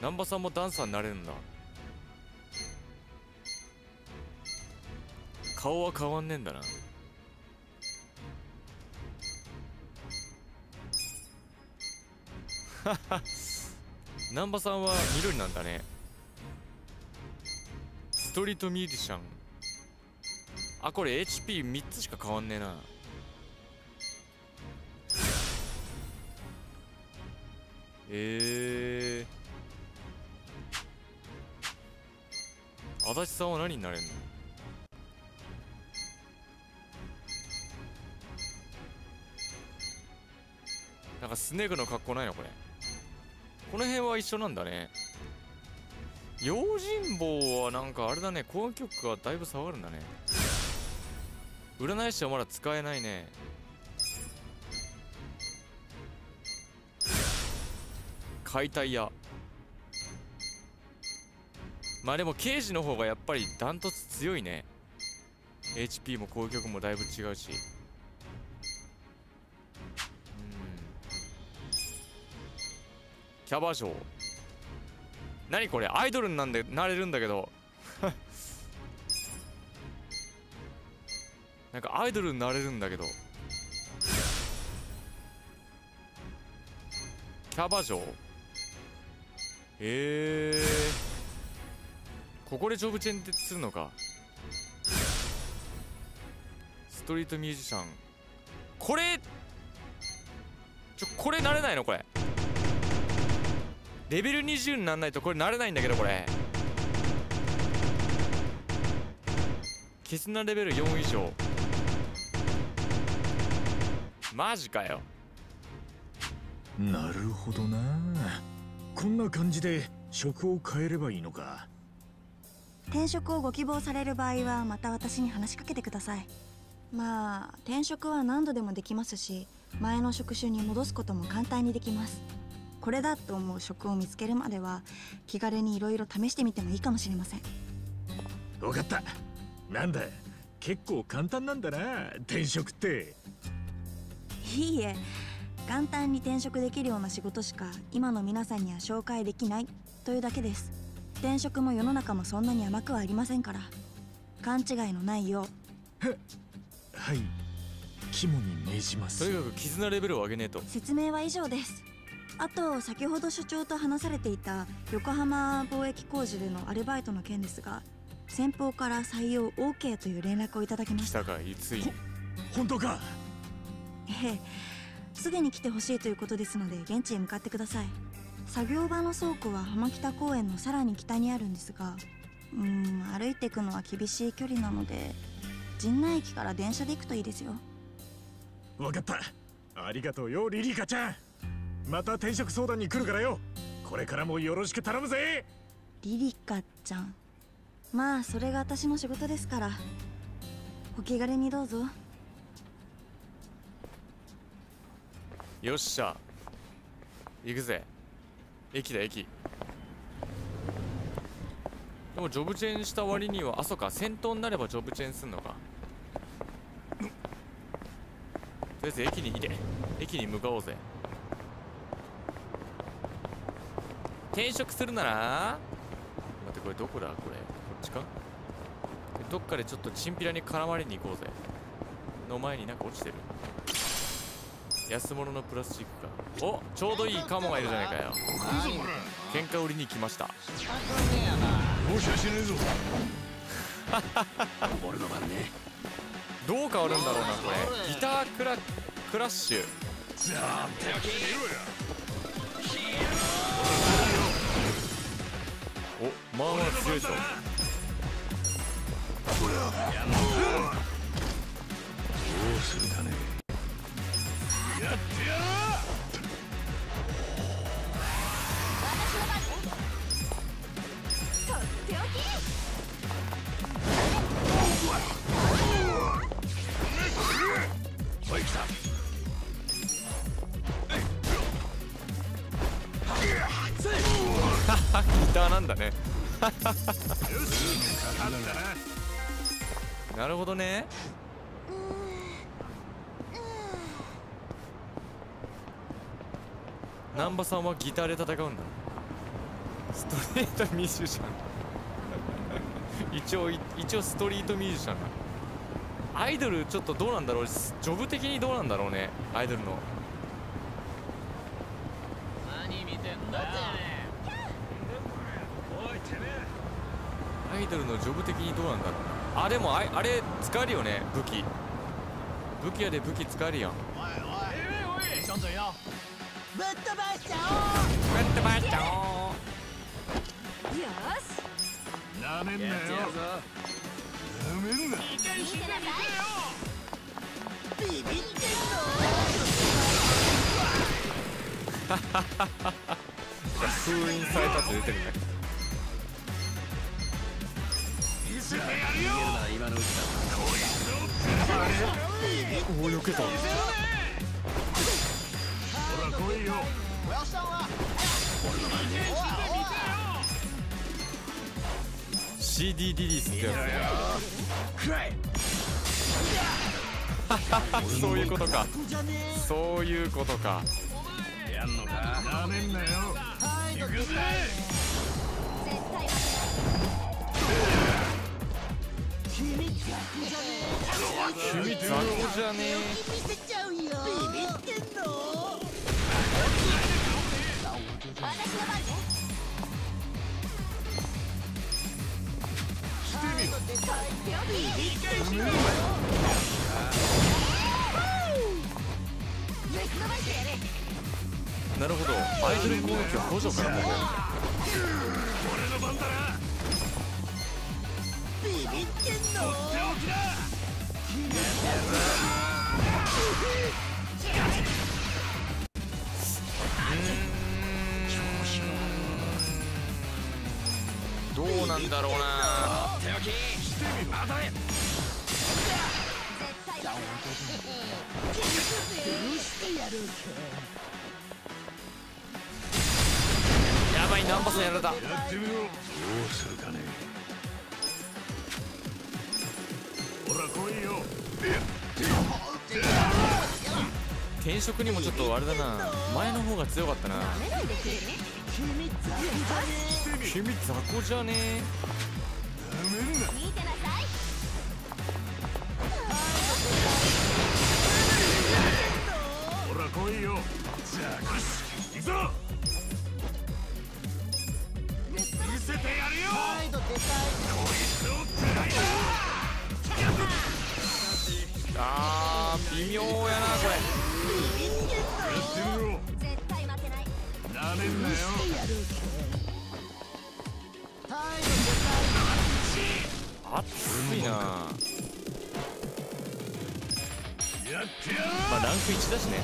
難波さんもダンサーになれるんだ。顔は変わんねえんだな。はは難波さんは緑なんだね。ストリートミュージシャン、あこれ エイチピーさん つしか変わんねえな。えー足立さんは何になれんの？なんかスネークの格好ないのこれ。この辺は一緒なんだね。用心棒はなんかあれだね、攻撃力がだいぶ下がるんだね。占い師はまだ使えないね。解体屋、まあでも刑事の方がやっぱりダントツ強いね。 エイチピー も攻撃力もだいぶ違うし、うん。キャバ嬢、何これアイドルに な, んでなれるんだけどなんかアイドルになれるんだけど、キャバ嬢、えーここでジョブチェンってするのか。ストリートミュージシャン、これちょこれ慣れないのこれ。レベルにじゅうにならないとこれ慣れないんだけど、これケツなレベルよん以上マジかよ。なるほどな、こんな感じで職を変えればいいのか。転職をご希望される場合はまた私に話しかけてください。まあ転職は何度でもできますし、前の職種に戻すことも簡単にできます。これだと思う職を見つけるまでは気軽にいろいろ試してみてもいいかもしれません。分かった。なんだ結構簡単なんだな転職って。いいえ、簡単に転職できるような仕事しか今の皆さんには紹介できないというだけです。転職も世の中もそんなに甘くはありませんから、勘違いのないよう。ははい肝に銘じます。とにかく絆レベルを上げねえと。説明は以上です。あと先ほど所長と話されていた横浜貿易工事でのアルバイトの件ですが、先方から採用 オーケー という連絡をいただきました。来たかい、ついに。本当か？ええ、すぐに来てほしいということですので現地へ向かってください。作業場の倉庫は浜北公園のさらに北にあるんですが、うーん、歩いていくのは厳しい距離なので神内駅から電車で行くといいですよ。わかった。ありがとうよリリカちゃん。また転職相談に来るからよ。これからもよろしく頼むぜリリカちゃん。まあそれが私の仕事ですから、お気軽にどうぞ。よっしゃ行くぜ。駅だ駅。でもジョブチェンした割には、あ、そうか、先頭になればジョブチェンすんのか。とりあえず駅にいて、駅に向かおうぜ。転職するなら、待って、これどこだ、これこっちか。どっかでちょっとチンピラに絡まれに行こうぜ。の前になんか落ちてる。安物のプラスチックか。お、ちょうどいいカモがいるじゃないかよ。喧嘩売りに来ました。もしかしねえぞ。俺の番ね。どう変わるんだろうなこれ。ギタークラクラッシュ。お、まあまあ強いぞ。どうするかね。やってやー。とっておき。はい、来た。ギターなんだね。なるほどね。難波さんはギターで戦うんだ。ストリートミュージシャン一応一応ストリートミュージシャンだ。アイドルちょっとどうなんだろう、ジョブ的にどうなんだろうね。アイドルの何見てんだよ。アイドルのジョブ的にどうなんだろうな。あ、でも あ, あれ使えるよね、武器。武器屋で武器使えるやん。おいおいおい、ちょっとよ、ぶっ飛ばしちゃおう、ぶっ飛ばしちゃおう。よし、なめんなよ。なめんな。ビビってんぞ。封印されたって出てるね。おお、よけた。来いよ。シーディー リリースってやつ。そういうことか。そういうことか。やんのか。なめんなよ。行くぜ。君雑魚じゃねえ。見せちゃうよ。ビビってんの。私の番です。来てやるよ。なるほど、アイドル攻撃は五条からも。俺の番だな。ビビってんの。とっておきだ。うん。どうなんだろうな。やばい、ナンバスやられた。どうするかね。ほら来いよ。転職にもちょっとあれだな、前の方が強かったな。君雑魚じゃねえ。ほら来いよ。行くぞ。せてやるよ。こいつを食らいだ。ああ微妙やなこれ。やってみろ。絶対負けない。なめんなよ。熱いな。やってやる。まあランクいちだしね。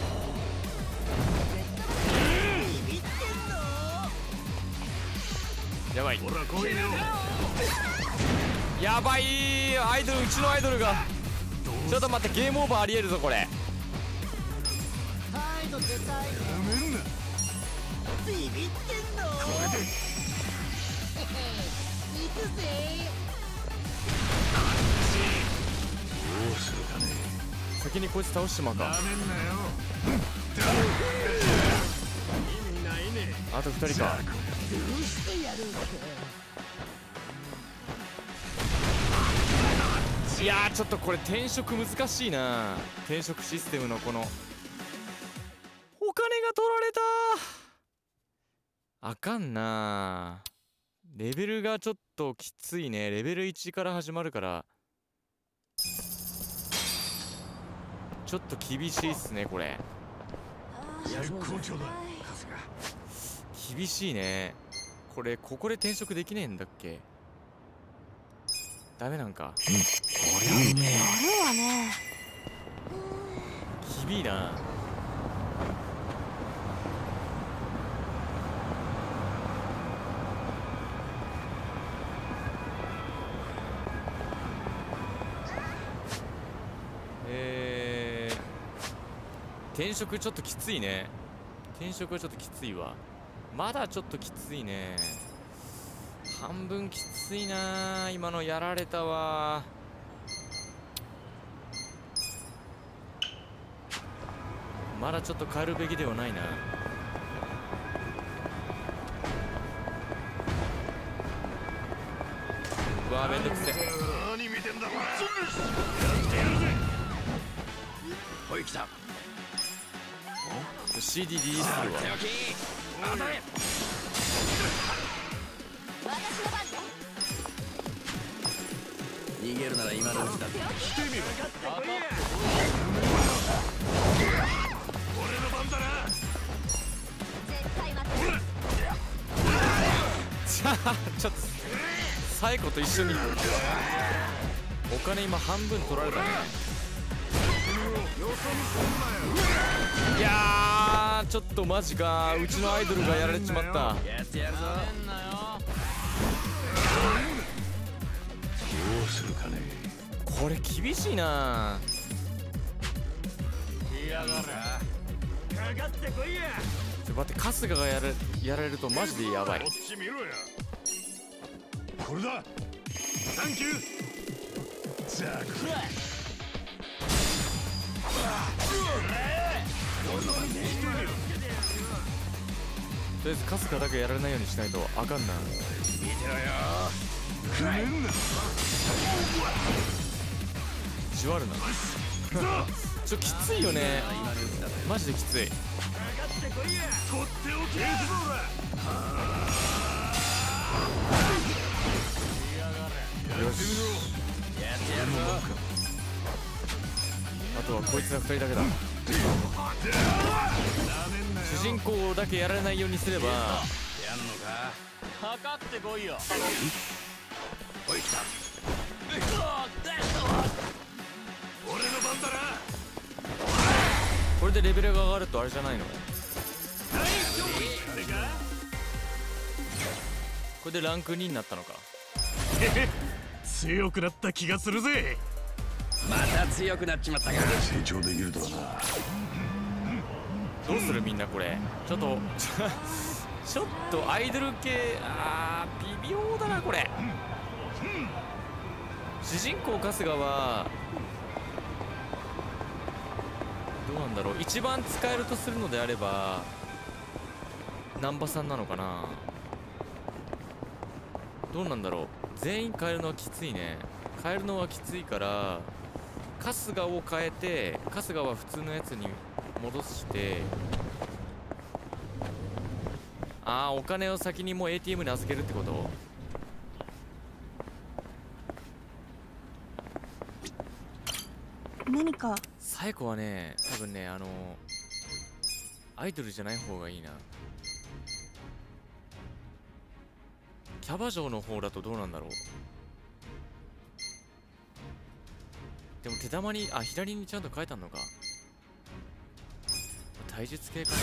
やばいやばい、アイドル、うちのアイドルがちょっと待って、ゲームオーバーありえるぞこれ。先にこいつ倒してまうか。あとふたりか。どうしてやるんだ。いやーちょっとこれ転職難しいな。転職システムのこのお金が取られたあかんな。レベルがちょっときついね。レベルいちから始まるからちょっと厳しいっすねこれ。絶好調だ。厳しいねこれ。ここで転職できねえんだっけ。ダメなんか。うん、これはねこれはね厳いな。えー、転職ちょっときついね。転職はちょっときついわ。まだちょっときついね。半分きついな。今のやられたわ。まだちょっと変えるべきではないな。うわーめんどくせえ。何見てんだこれ。やってやるぜ。おい来た。シーディー リリースするわ。私の番だ。逃げるなら今のうちだ。来てみろ。俺の番だな。絶対待って。ちょっとサイコと一緒に。お金今半分取られたね。いやー。ちょっとマジか。うちのアイドルがやられちまった。やってやるぞ。どうするかね。これ厳しいな。いやだらかかってこいや。ちょ待って、春日がやるやられるとマジでやばい。こっち見ろや。これだ。サンキュー。じゃあこれとりあえず春日だけやられないようにしないとあかんな。見てろよ。くれんな。じわるな。ちょきついよね。マジできつい。よし。あとはこいつらふたりだけだ。主人公だけやられないようにすれば。やんのか。かかってこいよ。おい来た。俺の番だな。これでレベルが上がるとあれじゃないの。これでランクにになったのか。強くなった気がするぜ。また強くなっちまったが成長できるとはな。どうするみんなこれ。ちょっとちょっとアイドル系あー微妙だなこれ。主人公春日はどうなんだろう。一番使えるとするのであれば難波さんなのかな。どうなんだろう。全員変えるのはきついね。変えるのはきついから春日を変えて、春日は普通のやつに戻して、ああ、お金を先にもう エーティーエム に預けるってこと？何かサエコはね、多分ね、あのアイドルじゃない方がいいな。キャバ嬢の方だとどうなんだろう。でも手玉に、あ、左にちゃんと書いてあんのか。体術系かな。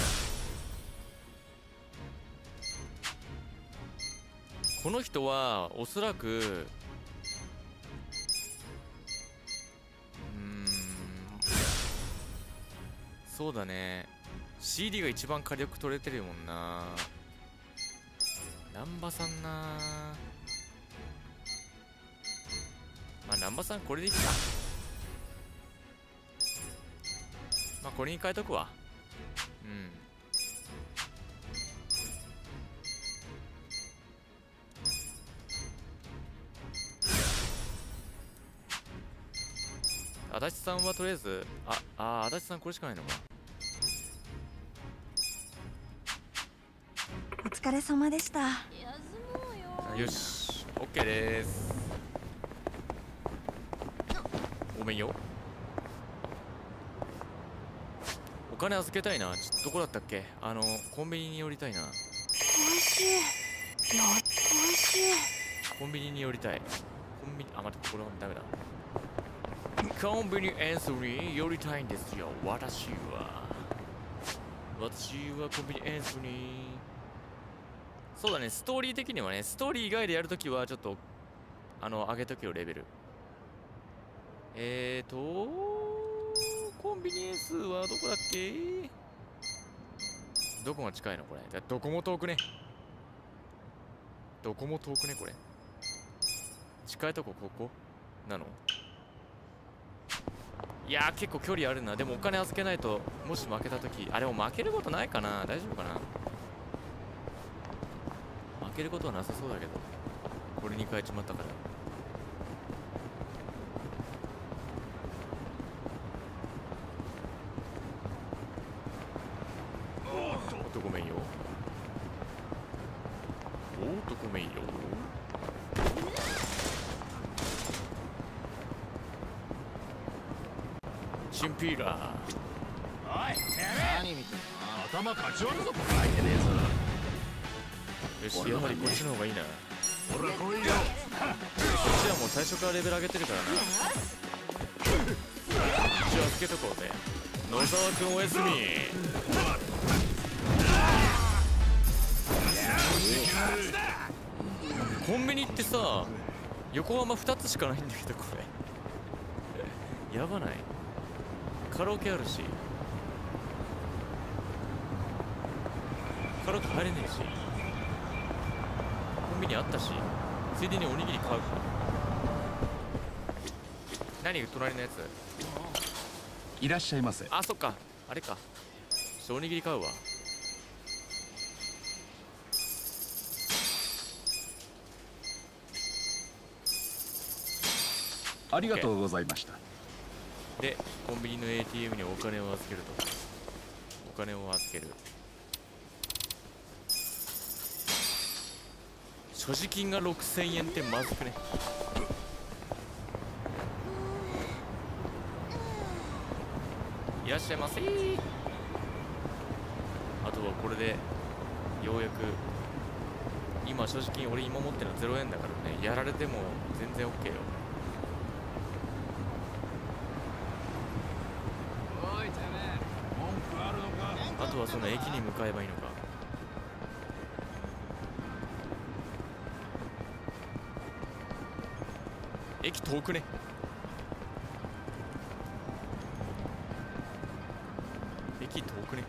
この人はおそらく、うーん、そうだね、 シーディー が一番火力取れてるもんな。難波さんな、まあ難波さんこれでいいか。まあこれに変えとくわ。うん、足立さんはとりあえず、ああー、足立さんこれしかないのか。お疲れ様でした。よし、 OK でーす。ごめんよ、お金預けたいな。ちょっとどこだったっけ、あのコンビニに寄りたいな。おいしい、やっとおいしい。コンビニに寄りたい。コンビニ、あ、待って、これはダメだ。コンビニエンスに寄りたいんですよ、私は。私はコンビニエンスに。そうだね、ストーリー的にはね、ストーリー以外でやるときはちょっとあの上げときよ、レベル。えーとコンビニエンスはどこだっけ？どこが近いのこれ？どこも遠くね。どこも遠くね、これ。近いとこ、ここなの？いやー、結構距離あるな。でもお金預けないと、もし負けたとき、あ、でも負けることないかな？大丈夫かな？負けることはなさそうだけど。これに変えちまったから。ごめんよ。おーっとごめんよ。チンピーラー。おい、何見てんの？頭かち割るぞ、バカ。入ってねえぞ。よし、やはりこっちの方がいいな。俺はこれよ。こっちはもう最初からレベル上げてるからな。一応預けとこうぜ。野沢くんおやすみ。コンビニってさ、横浜ふたつしかないんだけど、これやばない？カラオケあるし、カラオケ入れねえし、コンビニあったし、ついでにおにぎり買う。何、隣のやついらっしゃいませ。あ、そっか、あれか。ちょっとおにぎり買うわ。ありがとうございました。で、コンビニの エーティーエム にお金を預けると。お金を預ける。所持金がろくせんえんってまずくね。いらっしゃいませ。あとはこれでようやく、今所持金俺今持ってるのゼロえんだからね、やられても全然 OK よ。あとはその駅に向かえばいいのか。駅遠くね。駅遠くね。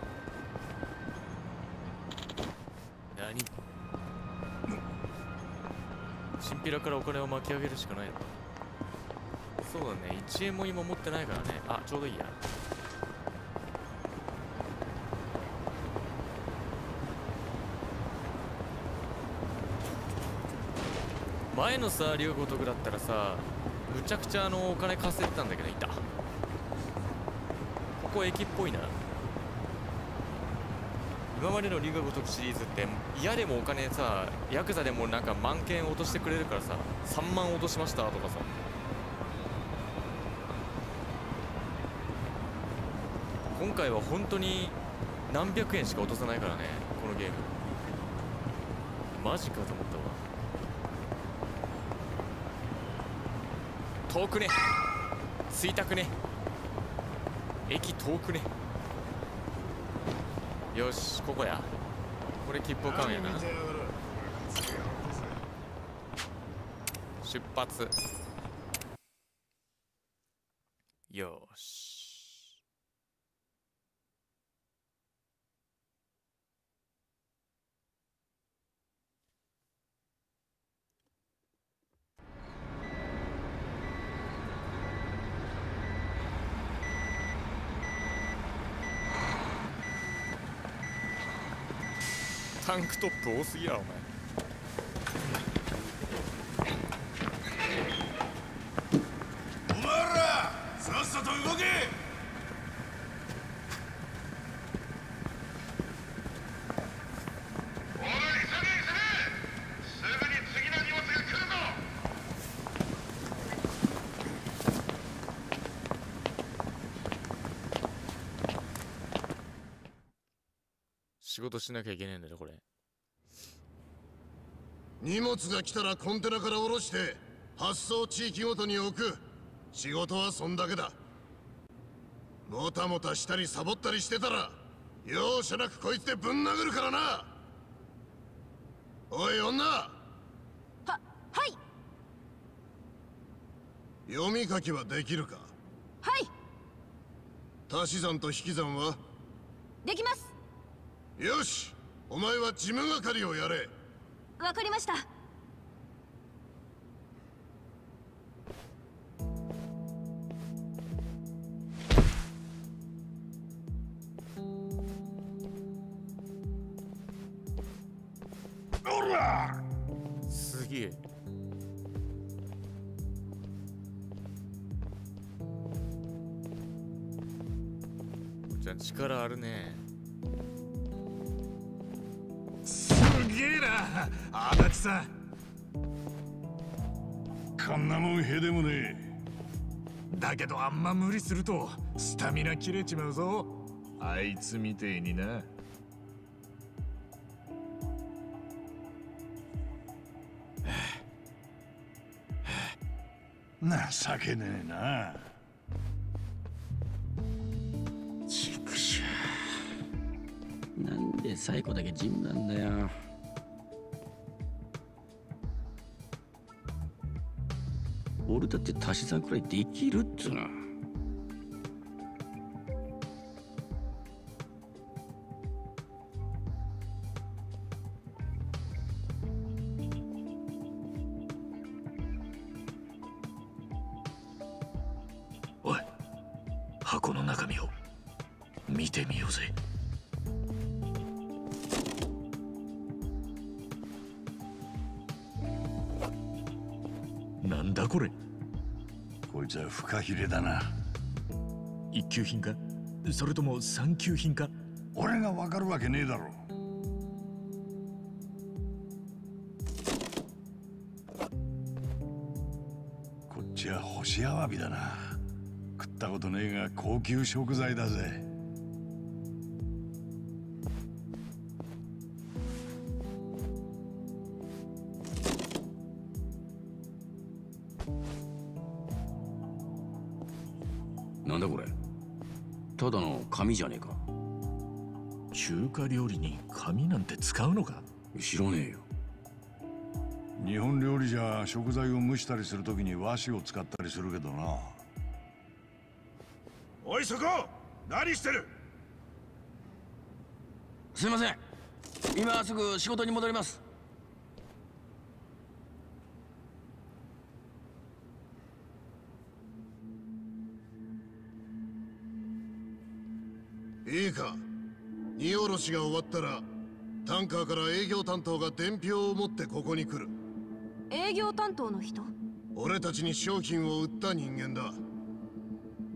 何？チンピラからお金を巻き上げるしかないのか。そうだね、いちえんも今持ってないからね。あ、ちょうどいいや。前のさ、龍如くだったらさ、むちゃくちゃあのお金稼いでたんだけど、いた。ここ駅っぽいな。今今までの龍が如くシリーズって嫌でもお金さ、ヤクザでもなんか万件落としてくれるからさ、さんまん落としましたとかさ、今回は本当に何百円しか落とさないからね、このゲーム。マジかと思ったわ。遠くね、吸いたくね、駅遠くね。よし、ここや。これ切符買うんやな。出発。よし。タンクトップ多すぎやお前。お前らさっさと動け。おい、急げ急げ、すぐに次の荷物が来るぞ。仕事しなきゃいけないんだよこれ。荷物が来たらコンテナから下ろして発送地域ごとに置く。仕事はそんだけだ。もたもたしたりサボったりしてたら容赦なくこいつでぶん殴るからな。おい女。は、はい。読み書きはできるか。はい。足し算と引き算はできます。よし、お前は事務係をやれ。わかりました。おら！すげえ。じゃあ力あるね。すげえな、足立さん。こんなもんへでもねえ。だけどあんま無理するとスタミナ切れちまうぞ、あいつみてえにな。情けねえな。ちくしょう、なんで最後だけジムなんだよ。俺だって足し算くらいできるっつうの。おい、箱の中身を見てみようぜ。なんだこれ。こいつはフカヒレだな。一級品か、それとも三級品か。俺が分かるわけねえだろ。こっちは干しアワビだな。食ったことねえが高級食材だぜ。なんだこれ、ただの紙じゃねえか。中華料理に紙なんて使うのか。知らねえよ。日本料理じゃ食材を蒸したりするときに和紙を使ったりするけどな。おいそこ、何してる。すいません、今すぐ仕事に戻ります。いいか、荷降ろしが終わったらタンカーから営業担当が伝票を持ってここに来る。営業担当の人？俺たちに商品を売った人間だ。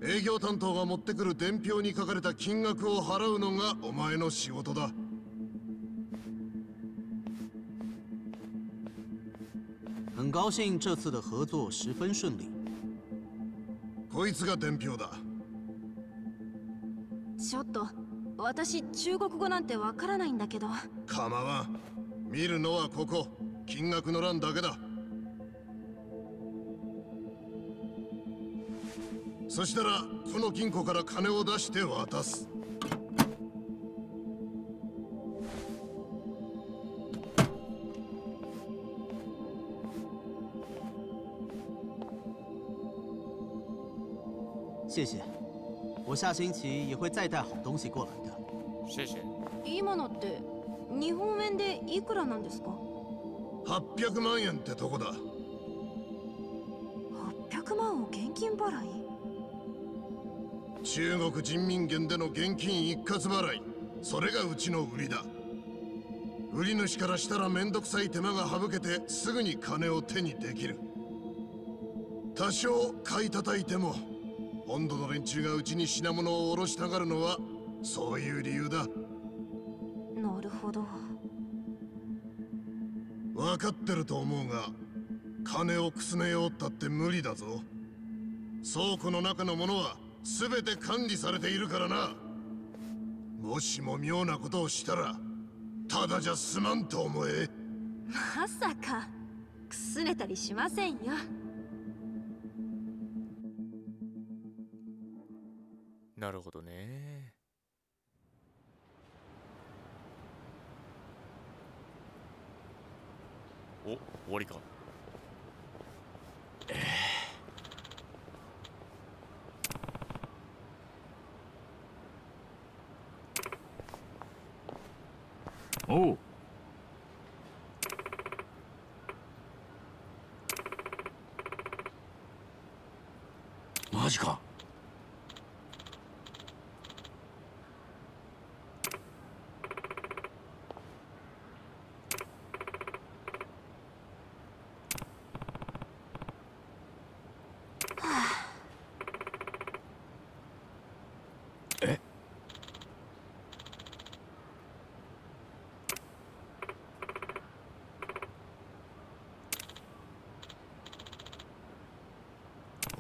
営業担当が持ってくる伝票に書かれた金額を払うのがお前の仕事だ。很高兴这次的合作十分顺利。こいつが伝票だ。ちょっと、私中国語なんてわからないんだけど。構わん。見るのはここ、金額の欄だけだ。そしたらこの金庫から金を出して渡す。谢谢，我下星期也会再带好东西过来的。谢谢。今のって日本円でいくらなんですか？はっぴゃくまんえんってとこだ。はっぴゃくまんを現金払い？中国人民元での現金一括払い、それがうちの売りだ。売り主からしたらめんどくさい手間が省けてすぐに金を手にできる。多少買い叩いても。本土の連中がうちに品物を卸したがるのはそういう理由だ。なるほど。分かってると思うが、金をくすねようったって無理だぞ。倉庫の中のものは全て管理されているからな。もしも妙なことをしたらただじゃ済まんと思え。まさかくすねたりしませんよ。なるほどね。お、終わりか。えー、おう。マジか。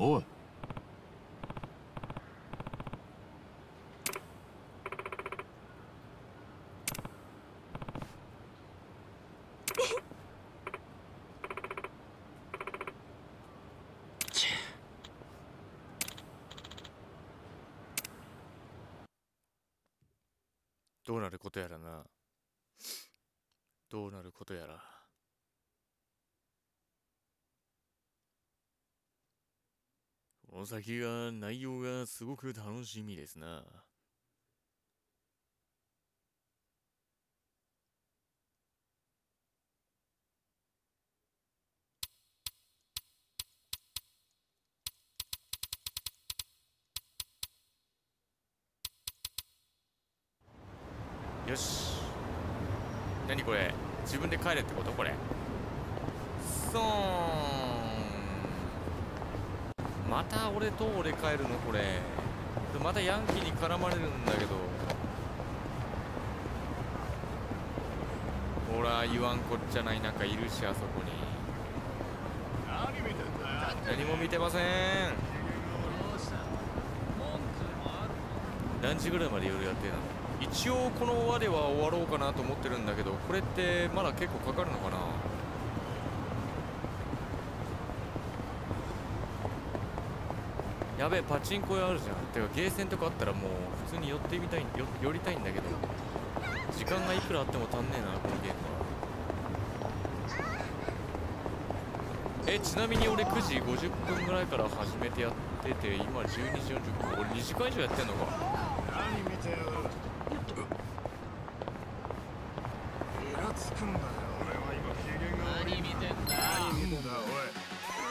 おい。どうなることやらな。どうなることやら。この先が内容がすごく楽しみですな。よし。何これ、自分で帰れってこと？これそう。また俺と俺帰るのこれ。またヤンキーに絡まれるんだけど。ほら言わんこっちゃない。なんかいるし、あそこに。何見てんだよ。何も見てません。何時ぐらいまで夜やってんの？一応この輪では終わろうかなと思ってるんだけど、これってまだ結構かかるのかな。やべえ、パチンコ屋あるじゃん。てかゲーセンとかあったらもう普通に寄ってみたい、よ寄りたいんだけど、時間がいくらあっても足んねえなこのゲームは。え、ちなみに俺くじごじゅっぷんぐらいから始めてやってて、今じゅうにじよんじゅっぷん。俺にじかん以上やってんのか。何見てよ。イラつくんだよ。俺は今機嫌が悪い。何見てんだ。何見てんだおい。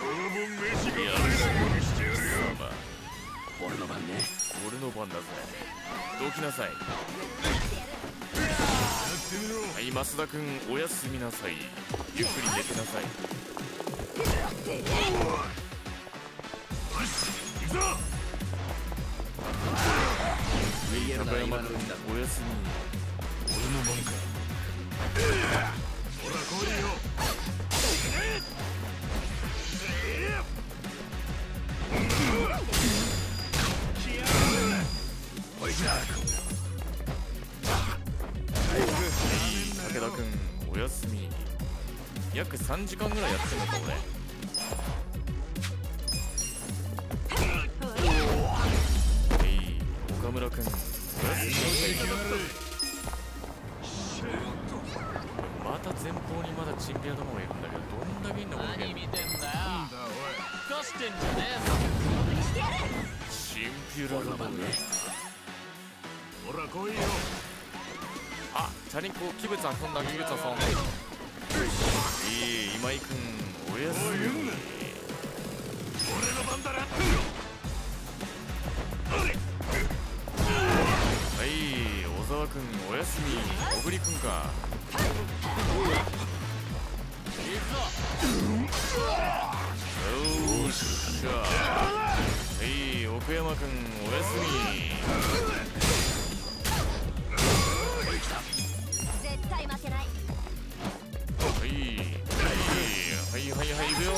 俺も飯が食えないようにしてやるよ。俺の番ね。俺の番だぜ。どきなさい。はい、増田君、おやすみなさい。ゆっくり寝てなさい。中山君、おやすみ。俺の番か。ほら、来いよ。武田君お休み約さんじかんぐらいやってんのか俺。えい岡村君お休みの最中だった。また前方にまだチンピラどもがいるんだけど、どんだけいんだこのゲーム。何見てんだよ、ふかしてんじゃねえぞチンピラどもが。ほら来いよ。あ、チャリンコ器物遊んだ、器物遊んだ。いい、今井君おやすみ。俺の番だな。はい、小沢君おやすみ。小栗君か。いいぞ。よしゃ。はい、奥山君おやすみ。絶対負けない。はいはいはいはい、いくよ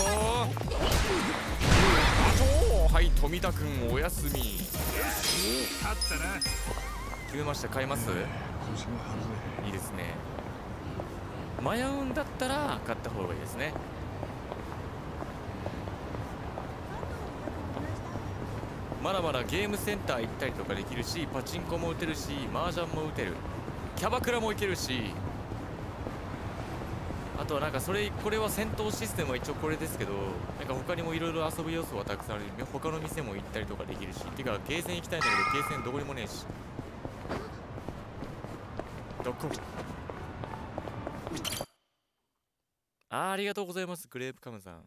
ー。はい、富田君おやすみ。勝ったな。決めました。買います。いいですね。迷うんだったら買った方がいいですね。まだまだゲームセンター行ったりとかできるし、パチンコも打てるし、麻雀も打てる。キャバクラも行けるし、あとはなんかそれ、これは戦闘システムは一応これですけど、なんか他にもいろいろ遊ぶ要素はたくさんある。他の店も行ったりとかできるし、てかゲーセン行きたいんだけどゲーセンどこにもねえし、どこ。あー、ありがとうございますグレープカムさん。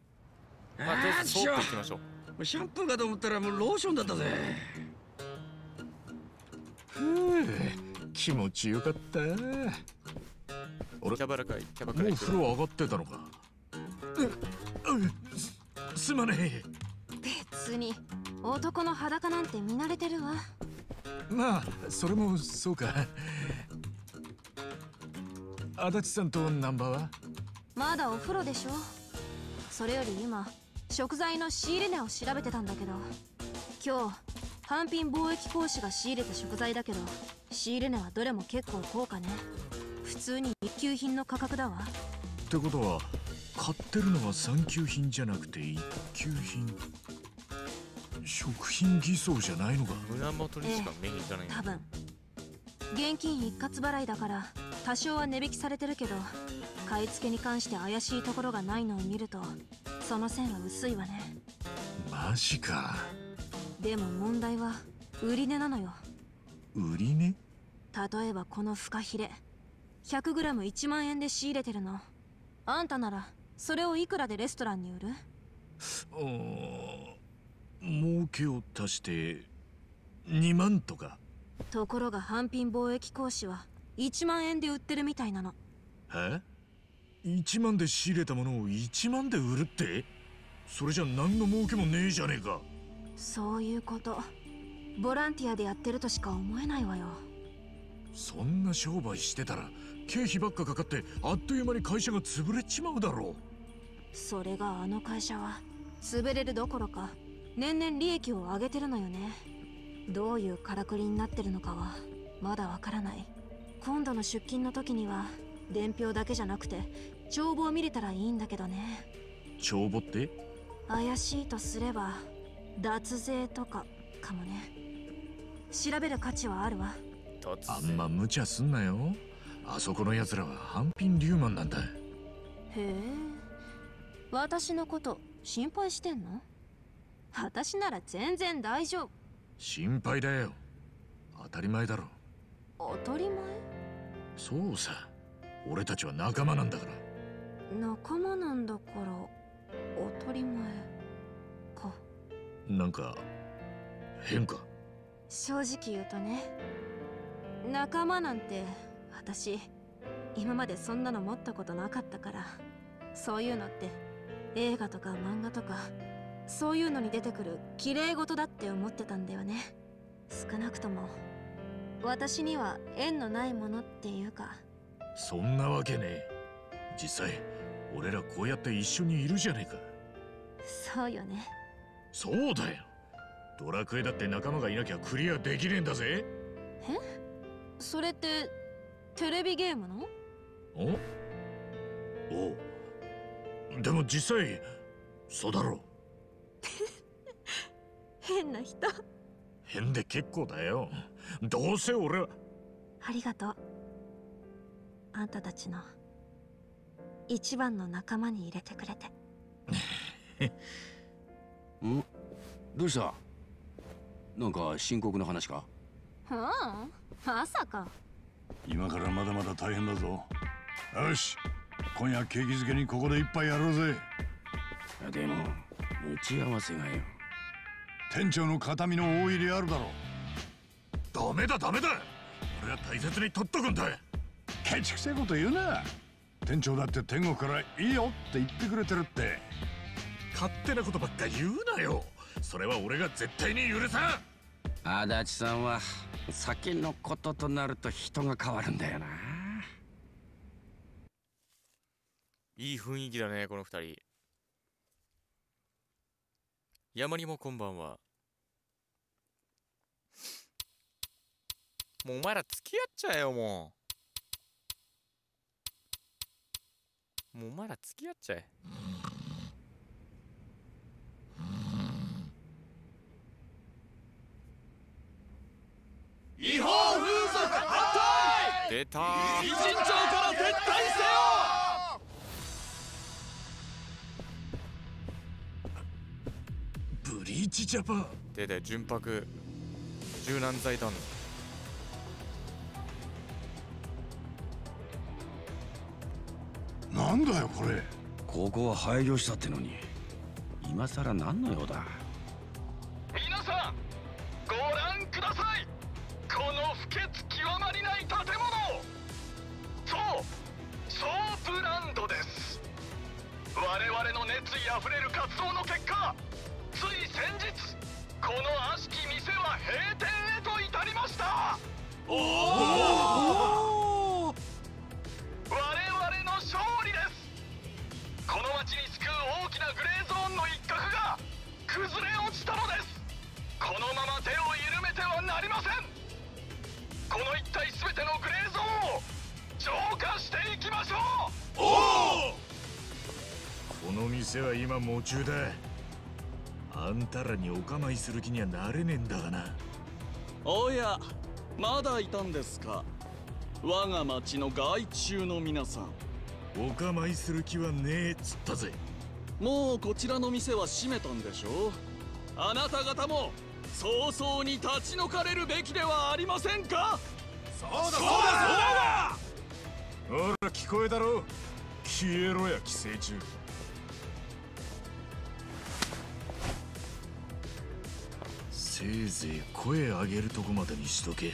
まあとりあえず通っていきましょう。シャンプーかと思ったらもうローションだったぜ。ふう、気持ちよかった。俺、キャバラ会、キャバクラ。もう風呂上がってたのか。す, すまねえ。別に男の裸なんて見慣れてるわ。まあそれもそうか。足立さんとナンバーは？まだお風呂でしょ。それより今食材の仕入れ値を調べてたんだけど、今日半品貿易公使が仕入れた食材だけど。仕入れ値はどれも結構高価ね。普通に一級品の価格だわ。ってことは買ってるのは三級品じゃなくて一級品、食品偽装じゃないのか。村本にしか目に行かない、ええ、多分現金一括払いだから多少は値引きされてるけど、買い付けに関して怪しいところがないのを見るとその線は薄いわね。マジか。でも問題は売値なのよ。売り値？例えばこのフカヒレ ひゃくグラムいちまんえんで仕入れてるの。あんたならそれをいくらでレストランに売る？儲けを足してにまんとか。ところが半品貿易公使はいちまんえんで売ってるみたいなの。え？ いちまんで仕入れたものをいちまんで売るって、それじゃ何の儲けもねえじゃねえか。そういうこと。ボランティアでやってるとしか思えないわよ。そんな商売してたら経費ばっかかかってあっという間に会社が潰れちまうだろう。それがあの会社は潰れるどころか年々利益を上げてるのよね。どういうからくりになってるのかはまだわからない。今度の出勤の時には伝票だけじゃなくて帳簿を見れたらいいんだけどね。帳簿って？怪しいとすれば脱税とかかもね。調べる価値はあるわ。あんま無茶すんなよ。あそこのやつらは半品リューマンなんだ。へえ、私のこと心配してんの？私なら全然大丈夫。心配だよ、当たり前だろ。当たり前？そうさ、俺たちは仲間なんだから。仲間なんだから当たり前か。なんか変か。正直言うとね、仲間なんて私今までそんなの持ったことなかったから、そういうのって映画とか漫画とかそういうのに出てくる綺麗事だって思ってたんだよね。少なくとも私には縁のないものっていうか。そんなわけねえ。実際俺らこうやって一緒にいるじゃねえか。そうよね。そうだよ、ドラクエだって仲間がいなきゃクリアできねえんだぜ。え？それってテレビゲームの？おお、でも実際そうだろう。変な人。変で結構だよ。どうせ俺は。ありがとう。あんたたちの一番の仲間に入れてくれて。ん？どうした？なんか深刻な話か？はあ、まさか。今からまだまだ大変だぞ。よし、今夜景気づけにここで一杯やろうぜ。でも打ち合わせがよ。店長の形見の大入れあるだろ。ダメだダメだ。俺は大切に取っとくんだ。ケチくせえこと言うな。店長だって天国からいいよって言ってくれてるって。勝手なことばっか言うなよ。それは俺が絶対に許さん。足立さんは先のこととなると人が変わるんだよな。いい雰囲気だねこの二人。山にもこんばんは。もうお前ら付き合っちゃえよ。もうもうお前ら付き合っちゃえ。違法風俗反対。出たー。一人町から撤退せよ。ブリーチジャパン出て純白柔軟財団。なんだよこれ。ここは廃業したってのに今さら何の用だ。皆さんご覧ください。この不潔極まりない建物。そうソープランドです。我々の熱意あふれる活動の結果、つい先日この悪しき店は閉店へと至りました。おーおー、我々の勝利です。この町に救う大きなグレーゾーンの一角が崩れ落ちたのです。このまま手を緩めてはなりません。この一体すべてのグレーゾーンを浄化していきましょう。おお、この店は今夢中だ。あんたらにお構いする気にはなれねえんだがな。おや、まだいたんですか我が町の害虫の皆さん。お構いする気はねえっつったぜ。もうこちらの店は閉めたんでしょ。あなた方も早々に立ち退かれるべきではありませんか。そうだそうだそうだ。ほら聞こえだろう。消えろや寄生虫。せいぜい声上げるとこまでにしとけ。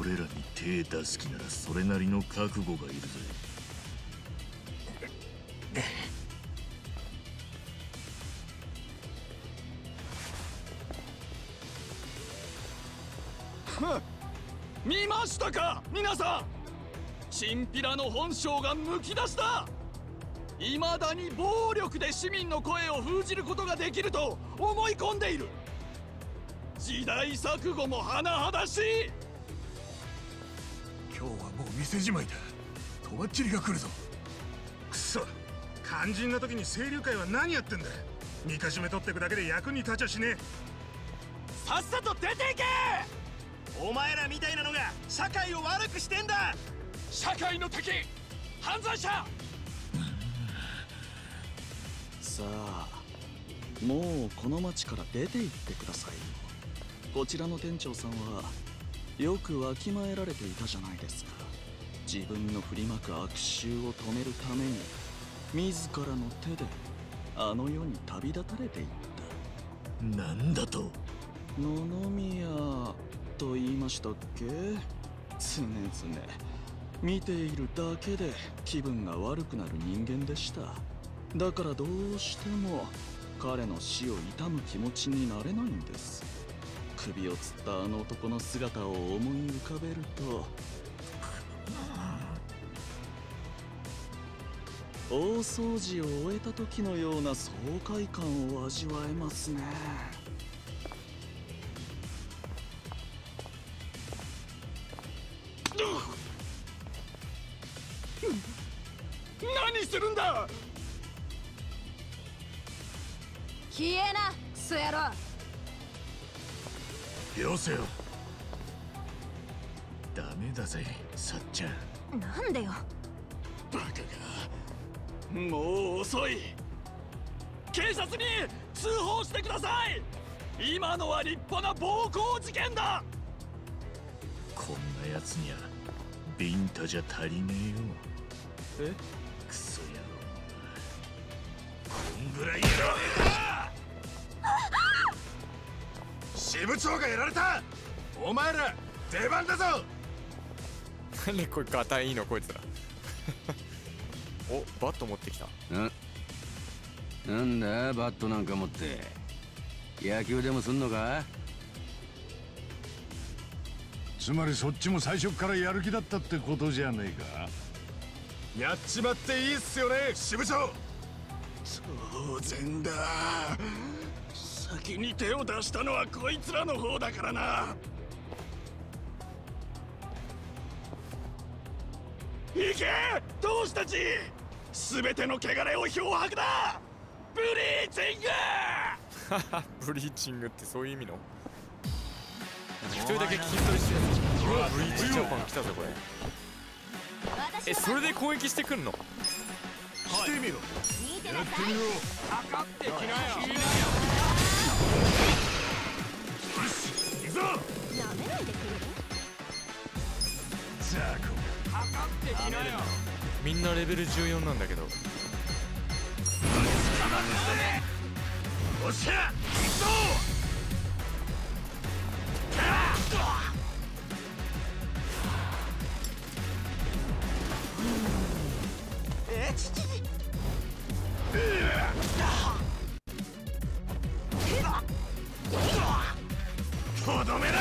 俺らに手出す気ならそれなりの覚悟がいるぜ。見ましたか皆さん。チンピラの本性がむき出した。いまだに暴力で市民の声を封じることができると思い込んでいる。時代錯誤も甚だしい。今日はもう店じまいだ。とばっちりが来るぞ。くそ、肝心な時に清流会は何やってんだ。みかしめ取ってくだけで役に立ちゃしねえ。さっさと出ていけ。お前らみたいなのが社会を悪くしてんだ。社会の敵、犯罪者。さあもうこの町から出て行ってくださいよ。こちらの店長さんはよくわきまえられていたじゃないですか。自分の振りまく悪臭を止めるために自らの手であの世に旅立たれていった。なんだと。野々宮と言いましたっけ。常々見ているだけで気分が悪くなる人間でした。だからどうしても彼の死を悼む気持ちになれないんです。首をつったあの男の姿を思い浮かべると大掃除を終えた時のような爽快感を味わえますね。何するんだ。消えな、クソ野郎。よせよ。ダメだぜ、さっちゃん。なんでよ。バカが、もう遅い。警察に通報してください。今のは立派な暴行事件だ。こんなやつにはビンタじゃ足りねえよ。え、クソ野郎。こんぐらいやろ。支部長がやられた。お前ら出番だぞ。何これ硬いのこいつら。お、バット持ってきた。うん。なんだバットなんか持って野球でもすんのか。つまりそっちも最初からやる気だったってことじゃねえか。やっちまっていいっすよね、支部長。当然だ。先に手を出したのはこいつらの方だからな。行け同志たち。全ての汚れを漂白だ。ブリーチング。ブリーチングってそういう意味の。一人だけ筋トレしてる。うわ、ブリーチジャパン来たぞこれ。え、それで攻撃してくんの。してみろ。やってみろ。かかってきなよ。よし、行くぞ。やめないでくれる。じゃあ、かかってきなよ。みんなレベルじゅうよんなんだけど。おっしゃ、行くぞ。えちちとどめだ。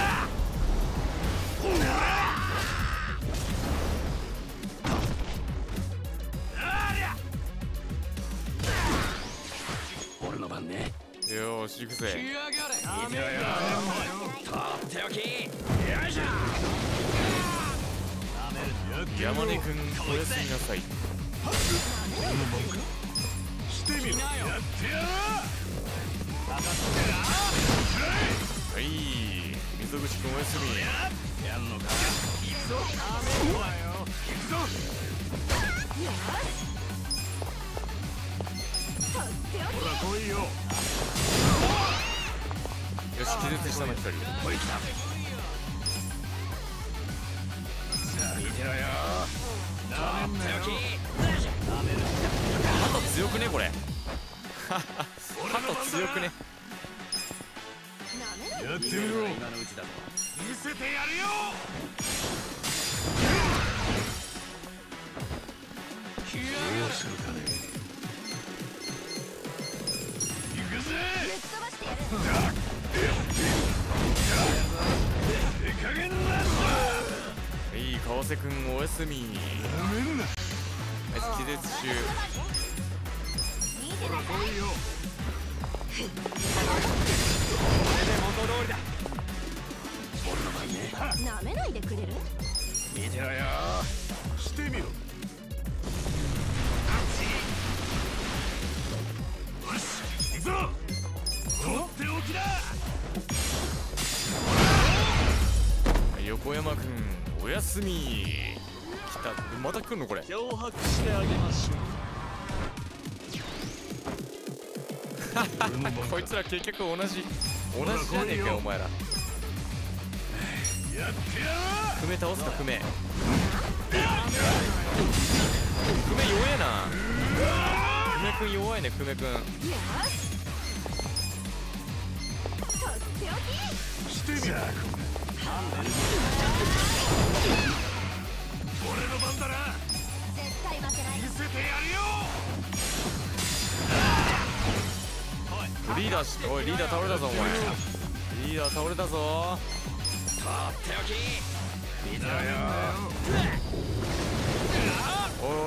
俺の番ね。よし行くぜ。いいよとっておき。よいしょ。山根君おやすみなさい。してみろ。やってやー。はい、溝口君おやすみ。やんのか。行くぞ。行くぞ。ほら来いよ。よし、気絶したの一人。おい来た。さあ見てろよ。ダメだよ。ハト強くねこれ。ハト強くね。やってみろ。見せてやるよ。どうするかね。行くぜ。ぶっ飛ばしてやる。いい、川瀬君おやすみ。気絶中。ほら来いよ。これで元通りだ。俺の番ね。舐めないでくれる。見てろよ。してみろ。よし行くぞ。とっておきだ。横山君おやすみ。来た。また来るのこれ。脅迫してあげましょう。こいつら結局同じ同じじゃねえかよお前ら。クメ倒すか。クメクメ弱えな。クメくん弱いね。クメくんしてみろ。俺の番だな。絶対負けない。見せてやるよ。リーダー、おいリーダー倒れたぞお前。リーダー倒れたぞ。とっておき。見てろよ。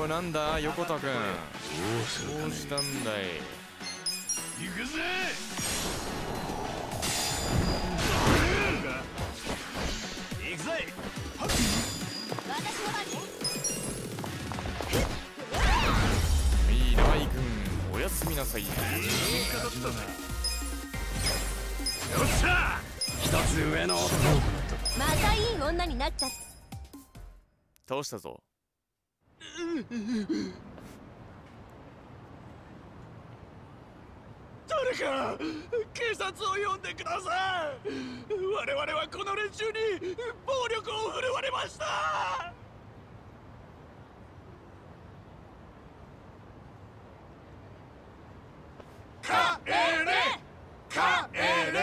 おいなんだ横田君。どうしたんだい。行くぜ。行くぜ。私の番。なさい。またいい女になっちゃった。倒したぞ。誰か警察を呼んでください。我々はこの連中に暴力を振るわれました。帰れ帰れ帰れ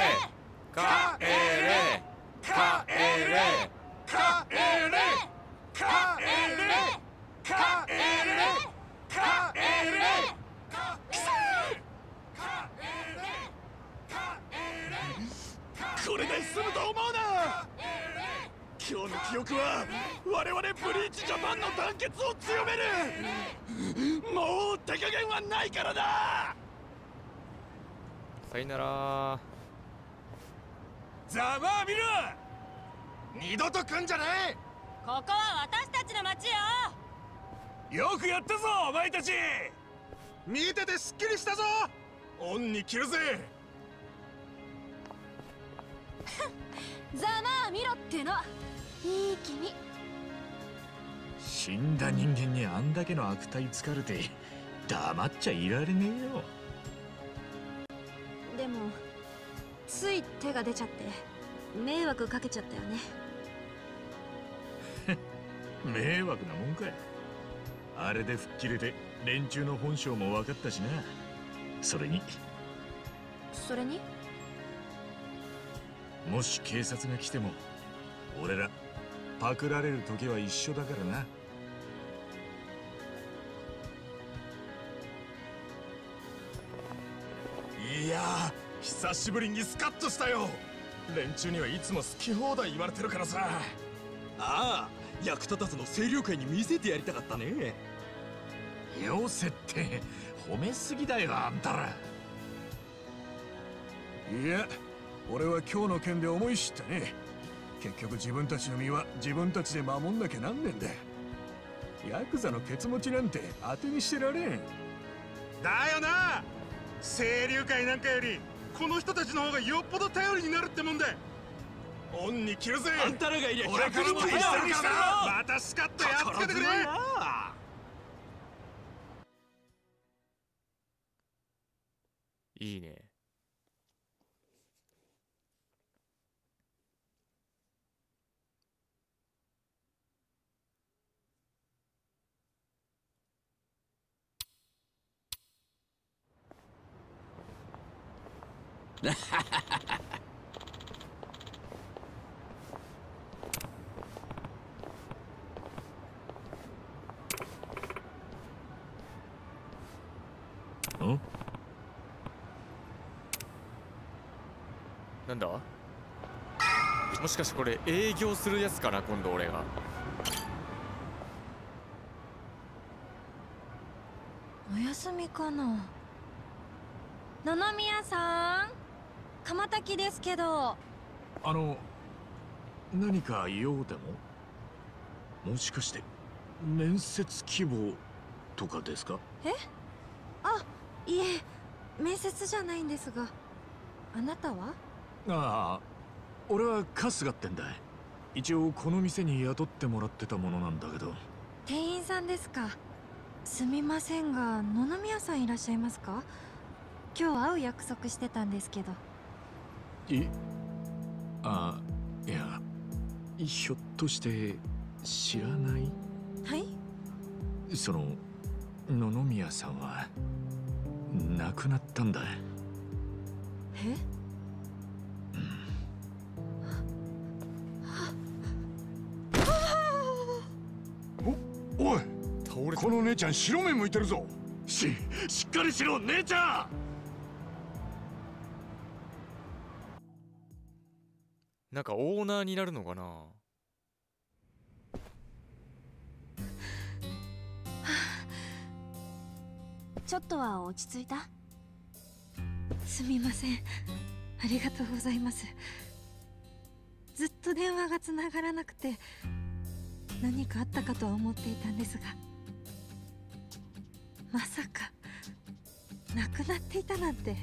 帰れ帰れ帰れ帰れ帰れ。これで済むと思うな。今日の記憶は我々ブリーチジャパンの団結を強める。もう手加減はないからだ。さよなら。ざまあみろ。二度と来んじゃねえ。ここは私たちの町よ。よくやったぞお前たち。見ててすっきりしたぞ。オンに切るぜ。ざまあみろってのいい気味。死んだ人間にあんだけの悪態つかれて黙っちゃいられねえよ。でもつい手が出ちゃって迷惑かけちゃったよね。迷惑なもんかい。あれで吹っ切れて連中の本性も分かったしな。それにそれにもし警察が来ても俺らパクられる時は一緒だからな。いやー久しぶりにスカッとしたよ。連中にはいつも好き放題言われてるからさ。ああ役立たずの清涼会に見せてやりたかったね。よせって褒めすぎだよあんたら。いや俺は今日の件で思い知ったね。結局自分たちの身は自分たちで守んなきゃなんねんだ。ヤクザのケツ持ちなんて当てにしてられんだよな。清流会なんかよりこの人たちの方がよっぽど頼りになるってもんだ。オンに切るぜ。あんたらがいりゃ俺からも一緒にしてろ。またスカッとやっつけてくれ。いいね。ん？なんだ？もしかしてこれ営業するやつかな今度俺が。お休みかな。野々宮さん。鎌滝ですけど。あの何か用でも？もしかして面接希望とかですか？え？あ、いえ面接じゃないんですが。あなたは？ああ俺は春日ってんだ。一応この店に雇ってもらってたものなんだけど。店員さんですか。すみませんが野々宮さんいらっしゃいますか？今日会う約束してたんですけど。いあいやひょっとして知らない？はい。その野々宮さんは亡くなったんだ。え、うん、おおい倒れた。この姉ちゃん白目向いてるぞ。ししっかりしろ姉ちゃん。なんかオーナーになるのかな。はあ、ちょっとは落ち着いた？すみません。ありがとうございます。ずっと電話がつながらなくて何かあったかとは思っていたんですが、まさかなくなっていたなんて。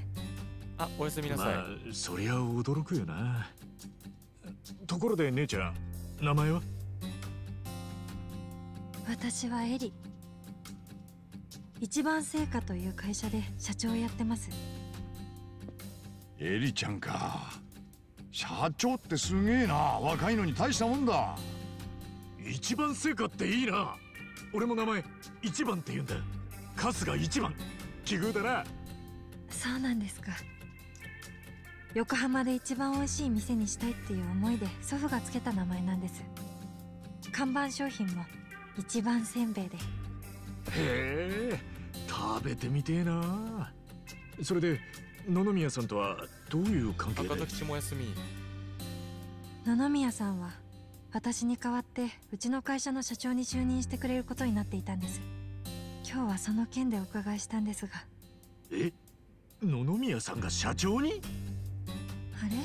あ、おやすみなさい。まあ、そりゃ驚くよな。ところで姉ちゃん、名前は？私はエリ。一番製菓という会社で社長をやってます。エリちゃんか。社長ってすげえな。若いのに大したもんだ。一番製菓っていいな。俺も名前一番って言うんだ。春日一番、奇遇だな。そうなんですか。横浜で一番おいしい店にしたいっていう思いで祖父がつけた名前なんです。看板商品も一番せんべいで。へえ、食べてみてえな。それで野々宮さんとはどういう関係で？赤崎も休み。野々宮さんは私に代わってうちの会社の社長に就任してくれることになっていたんです。今日はその件でお伺いしたんですが。え、野々宮さんが社長に？あれ、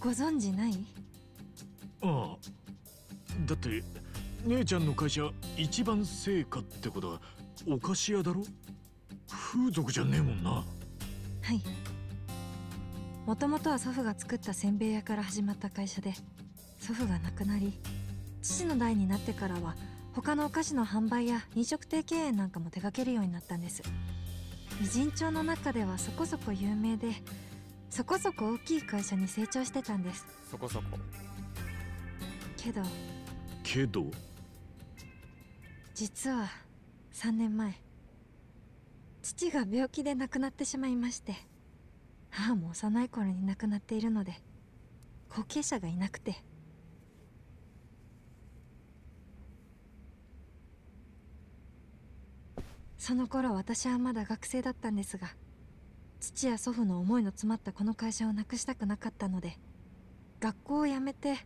ご存知ない？ああ、だって姉ちゃんの会社一番成果ってことはお菓子屋だろ？風俗じゃねえもんな。はい、もともとは祖父が作ったせんべい屋から始まった会社で、祖父が亡くなり父の代になってからは他のお菓子の販売や飲食店経営なんかも手掛けるようになったんです。美人町の中ではそこそこ有名で、そこそこ大きい会社に成長してたんです。そこそこけどけど実はさんねんまえ、父が病気で亡くなってしまいまして、母も幼い頃に亡くなっているので後継者がいなくて。その頃私はまだ学生だったんですが、父や祖父の思いの詰まったこの会社をなくしたくなかったので、学校を辞めて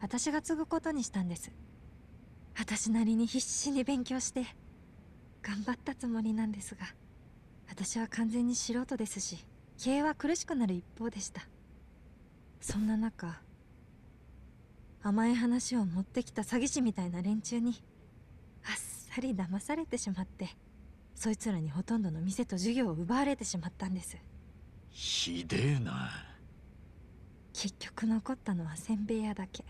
私が継ぐことにしたんです。私なりに必死に勉強して頑張ったつもりなんですが、私は完全に素人ですし経営は苦しくなる一方でした。そんな中、甘い話を持ってきた詐欺師みたいな連中にあっさり騙されてしまって、そいつらにほとんどの店と授業を奪われてしまったんです。ひでえな。結局残ったのはせんべい屋だけ。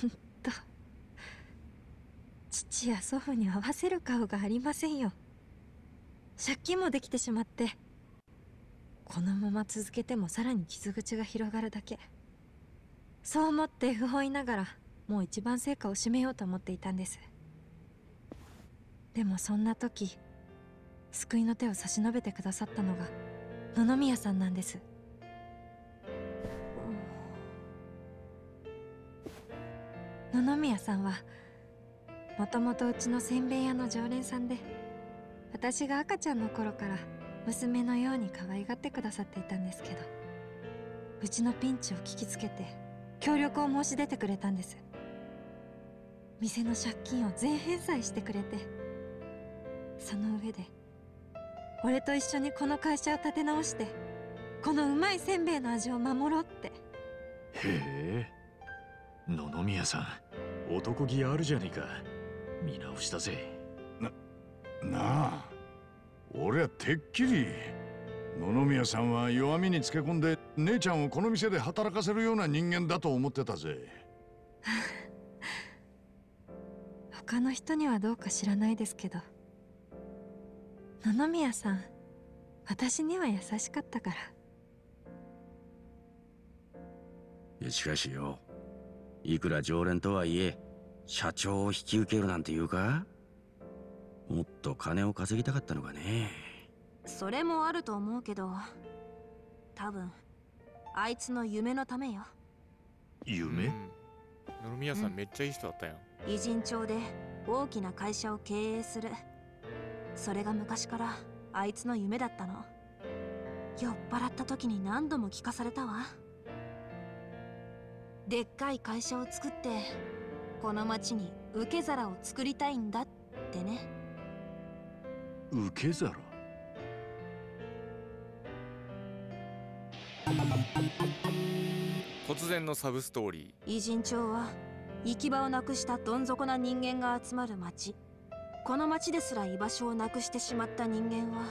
ほんと、父や祖父に合わせる顔がありませんよ。借金もできてしまって、このまま続けてもさらに傷口が広がるだけ。そう思って不本意ながらもう一番成果を締めようと思っていたんです。でもそんな時、救いの手を差し伸べてくださったのが野々宮さんなんです。野々宮さんはもともとうちのせんべい屋の常連さんで、私が赤ちゃんの頃から娘のように可愛がってくださっていたんですけど、うちのピンチを聞きつけて協力を申し出てくれたんです。店の借金を全返済してくれて、その上で俺と一緒にこの会社を立て直して、このうまいせんべいの味を守ろうって。へえ、野々宮さん男気あるじゃねえか。見直したぜな。なあ、俺はてっきり野々宮さんは弱みにつけ込んで姉ちゃんをこの店で働かせるような人間だと思ってたぜ。他の人にはどうか知らないですけど、野々宮さん私には優しかったから。いや、しかしよ、いくら常連とはいえ社長を引き受けるなんていうか、もっと金を稼ぎたかったのかね。それもあると思うけど、多分あいつの夢のためよ。夢？うん、野々宮さん、うん、めっちゃいい人だったよ。偉人町で大きな会社を経営する、それが昔からあいつの夢だったの。酔っ払った時に何度も聞かされたわ。でっかい会社を作ってこの町に受け皿を作りたいんだってね。受け皿？突然のサブストーリー。偉人町は行き場をなくしたどん底な人間が集まる町。この町ですら居場所をなくしてしまった人間は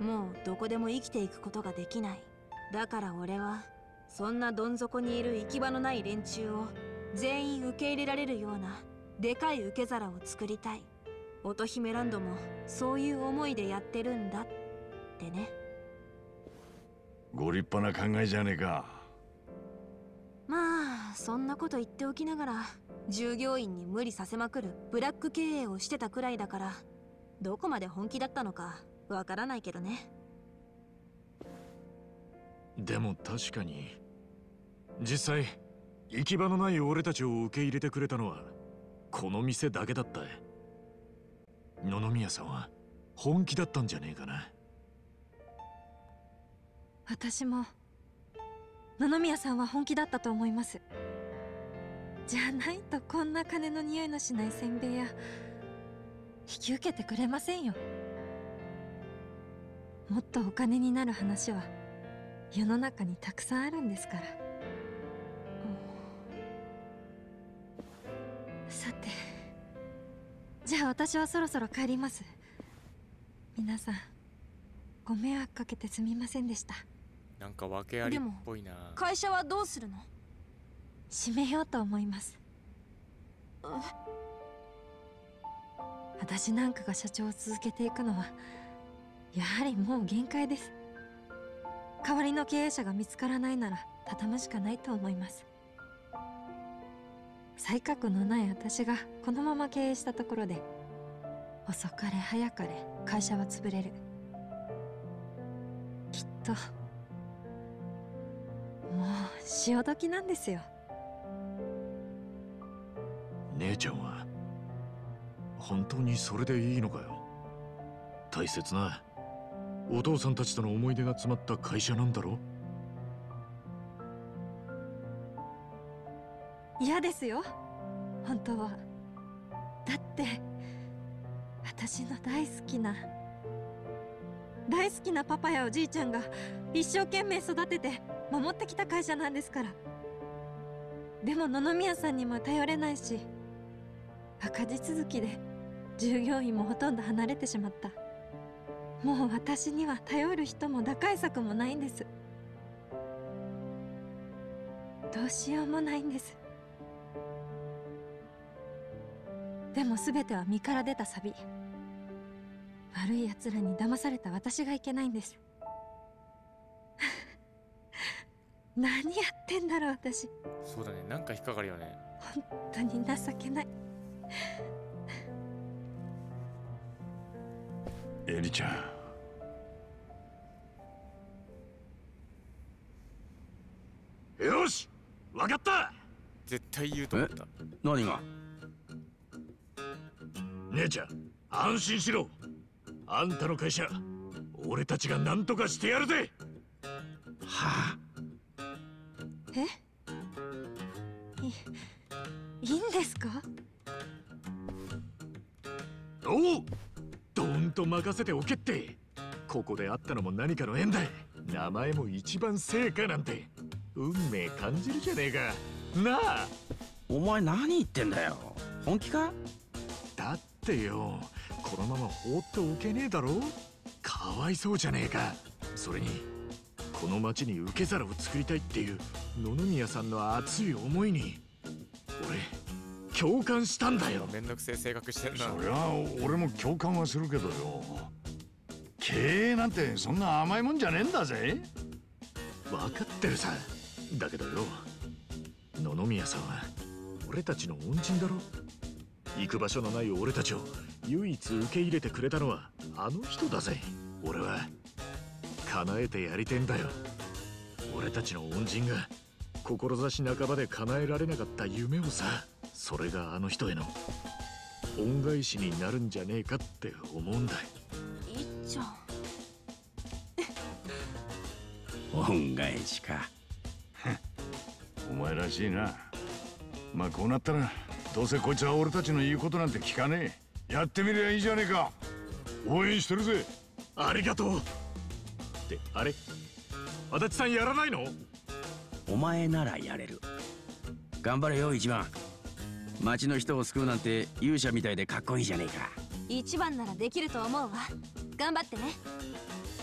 もうどこでも生きていくことができない。だから俺はそんなどん底にいる行き場のない連中を全員受け入れられるようなでかい受け皿を作りたい。乙姫ランドもそういう思いでやってるんだってね。ご立派な考えじゃねえか。まあそんなこと言っておきながら従業員に無理させまくるブラック経営をしてたくらいだから、どこまで本気だったのかわからないけどね。でも確かに実際行き場のない俺たちを受け入れてくれたのはこの店だけだった。野々宮さんは本気だったんじゃねえかな。私も野々宮さんは本気だったと思います。じゃないとこんな金の匂いのしないせんべい屋引き受けてくれませんよ。もっとお金になる話は世の中にたくさんあるんですから、うん、さてじゃあ私はそろそろ帰ります。皆さんご迷惑かけてすみませんでした。なんか訳ありっぽいな。でも会社はどうするの？閉めようと思います。私なんかが社長を続けていくのはやはりもう限界です。代わりの経営者が見つからないなら畳むしかないと思います。才覚のない私がこのまま経営したところで遅かれ早かれ会社は潰れる。きっともう潮時なんですよ。姉ちゃんは本当にそれでいいのかよ。大切なお父さんたちとの思い出が詰まった会社なんだろう。嫌ですよ本当は。だって私の大好きな大好きなパパやおじいちゃんが一生懸命育てて守ってきた会社なんですから。でも野々宮さんにも頼れないし、赤字続きで従業員もほとんど離れてしまった。もう私には頼る人も打開策もないんです。どうしようもないんです。でも全ては身から出たサビ。悪いやつらに騙された私がいけないんです。何やってんだろう私。そうだね、なんか引っかかるよね。本当に情けない。エリちゃん、よし分かった。絶対言うと思った。何が？姉ちゃん安心しろ。あんたの会社俺たちが何とかしてやるぜ。はあ、えいいいんですか？おうどんと任せておけって。ここで会ったのも何かの縁だ。名前も一番成果なんて運命感じるじゃねえか。なあお前何言ってんだよ。本気か？だってよこのまま放っておけねえだろ。かわいそうじゃねえか。それにこの町に受け皿を作りたいっていう野々宮さんの熱い思いに俺共感したんだよ。めんどくせえ性格してんな。そりゃ俺も共感はするけどよ、経営なんてそんな甘いもんじゃねえんだぜ。分かってるさ。だけどよ野々宮さんは俺たちの恩人だろ。行く場所のない俺たちを唯一受け入れてくれたのはあの人だぜ。俺は叶えてやりてんだよ。俺たちの恩人が志半ばで叶えられなかった夢をさ。それがあの人への恩返しになるんじゃねえかって思うんだ。いっちゃん恩返しかお前らしいな。まあこうなったらどうせこいつは俺たちの言うことなんて聞かねえ。やってみりゃいいじゃねえか。応援してるぜ。ありがとう。ってあれ足立さんやらないの？お前ならやれる。頑張れよ一番。町の人を救うなんて勇者みたいでかっこいいじゃねえか。一番ならできると思うわ。頑張ってね。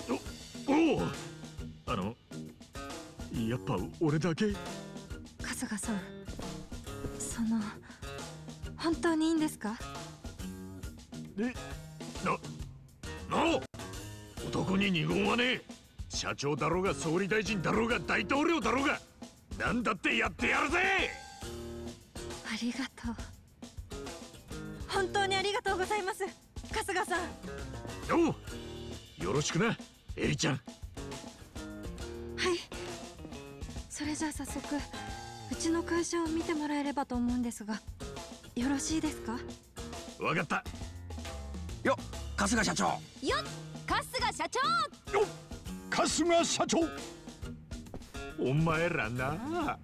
おおう、あのやっぱ俺だけ。春日さん、その本当にいいんですか？え、な、なお、男に二言はねえ。社長だろうが総理大臣だろうが大統領だろうが何だってやってやるぜ。ありがとう、本当にありがとうございます、春日さん。おう、よろしくな、エリちゃん。はい、それじゃあ早速うちの会社を見てもらえればと思うんですが、よろしいですか？わかった。よっ、春日社長。よっ、春日社長。よっ、春日社長。お前らな。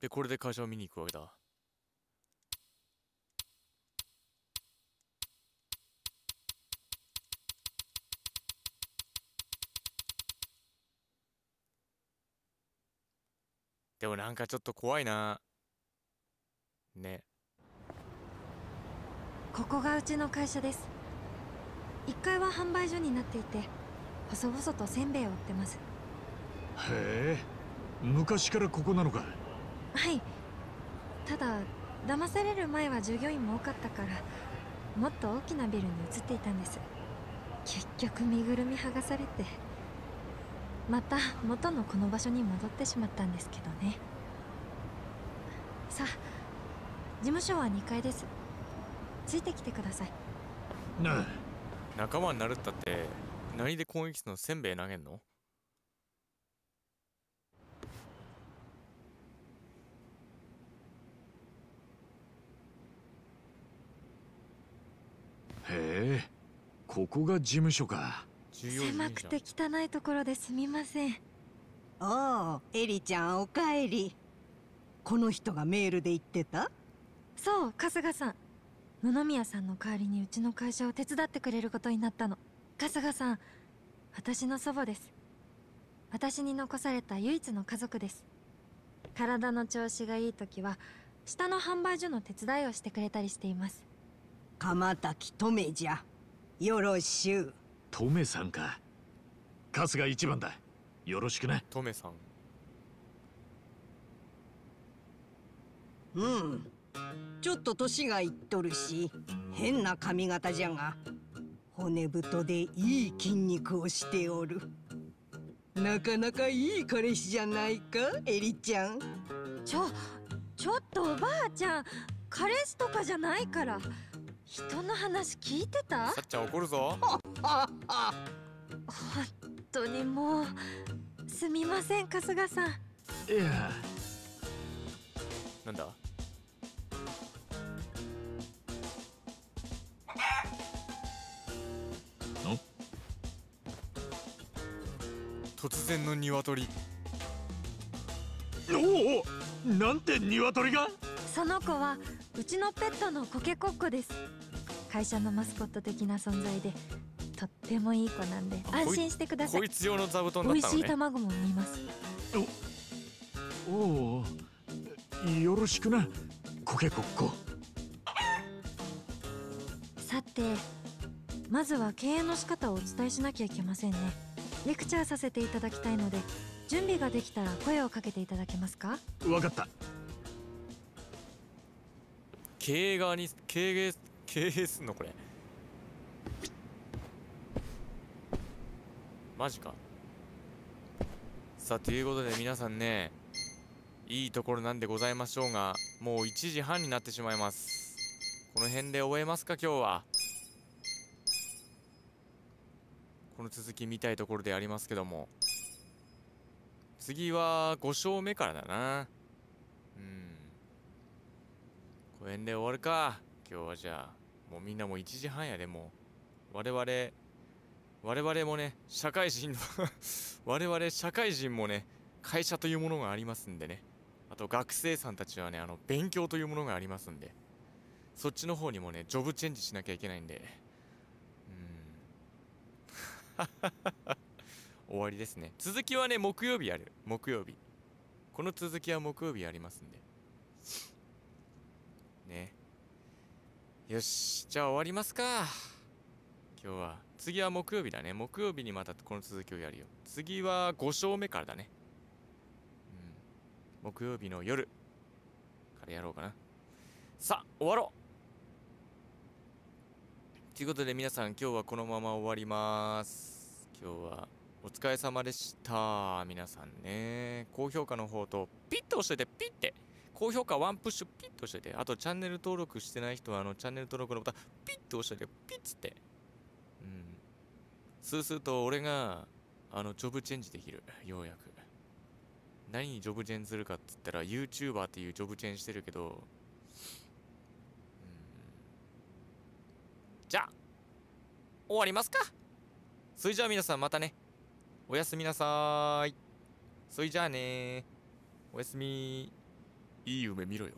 で、これで会社を見に行くわけだ。でもなんかちょっと怖いな。ね。ここがうちの会社です。いっかいは販売所になっていて、細々とせんべいを売ってます。へえ、昔からここなのか。はい、ただ騙される前は従業員も多かったから、もっと大きなビルに移っていたんです。結局身ぐるみ剥がされて、また元のこの場所に戻ってしまったんですけどね。さあ、事務所はにかいです。ついてきてください。なあ、仲間になるったって何で攻撃するの？せんべい投げんの？へえ、ここが事務所か。狭くて汚いところですみません。おお、エリちゃん、おかえり。この人がメールで言ってた？そう、春日さん。野々宮さんの代わりにうちの会社を手伝ってくれることになったの。春日さん、私の祖母です。私に残された唯一の家族です。体の調子がいい時は下の販売所の手伝いをしてくれたりしています。鎌滝トメじゃ、よろしゅう。トメさんか。春日一番だ、よろしくね。トメさん、うん、ちょっと年がいっとるし変な髪型じゃが、骨太でいい筋肉をしておる。なかなかいい彼氏じゃないか、エリちゃん。ちょちょっとおばあちゃん、彼氏とかじゃないから。人の話聞いてた？さっちゃん怒るぞ。本当にもうすみません、春日さん。いや、なんだ？突然の鶏。おお、なんて鶏が。その子はうちのペットのコケコッコです。会社のマスコット的な存在でとってもいい子なんで安心してください。こいつ用の座布団だったのね。美味しい卵も産みます。おおう、よろしくな、コケコッコ。さて、まずは経営の仕方をお伝えしなきゃいけませんね。レクチャーさせていただきたいので、準備ができたら声をかけていただけますか？わかった。経営側に経営、経営すんのこれ。マジか。さあ、ということで皆さんね、いいところなんでございましょうが、もういちじはんになってしまいます。この辺で終えますか。今日はこの続き見たいところでありますけども、次はごしょうめからだな。うん、これで終わるか今日は。じゃあもうみんなもういちじはんやで。もう我々我々もね、社会人我々社会人もね、会社というものがありますんでね。あと学生さんたちはね、あの勉強というものがありますんで、そっちの方にもねジョブチェンジしなきゃいけないんで、終わりですね。続きはね木曜日やる。木曜日、この続きは木曜日やりますんでね。よし、じゃあ終わりますか。今日は次は木曜日だね。木曜日にまたこの続きをやるよ。次はご章目からだね。うん、木曜日の夜からやろうかな。さあ終わろうということで、皆さん今日はこのまま終わります。今日はお疲れ様でした。皆さんね、高評価の方とピッと押しといて、ピッて高評価ワンプッシュピッと押しといて、あとチャンネル登録してない人はあのチャンネル登録のボタンピッと押しといて、ピッつってうんそうすると俺があのジョブチェンジできる。ようやく何にジョブチェンジするかっつったら YouTuber っていうジョブチェンジしてるけど、じゃあ終わりますか。それじゃあ皆さんまたね。おやすみなさーい。それじゃあねー。おやすみ。いい夢見ろよ。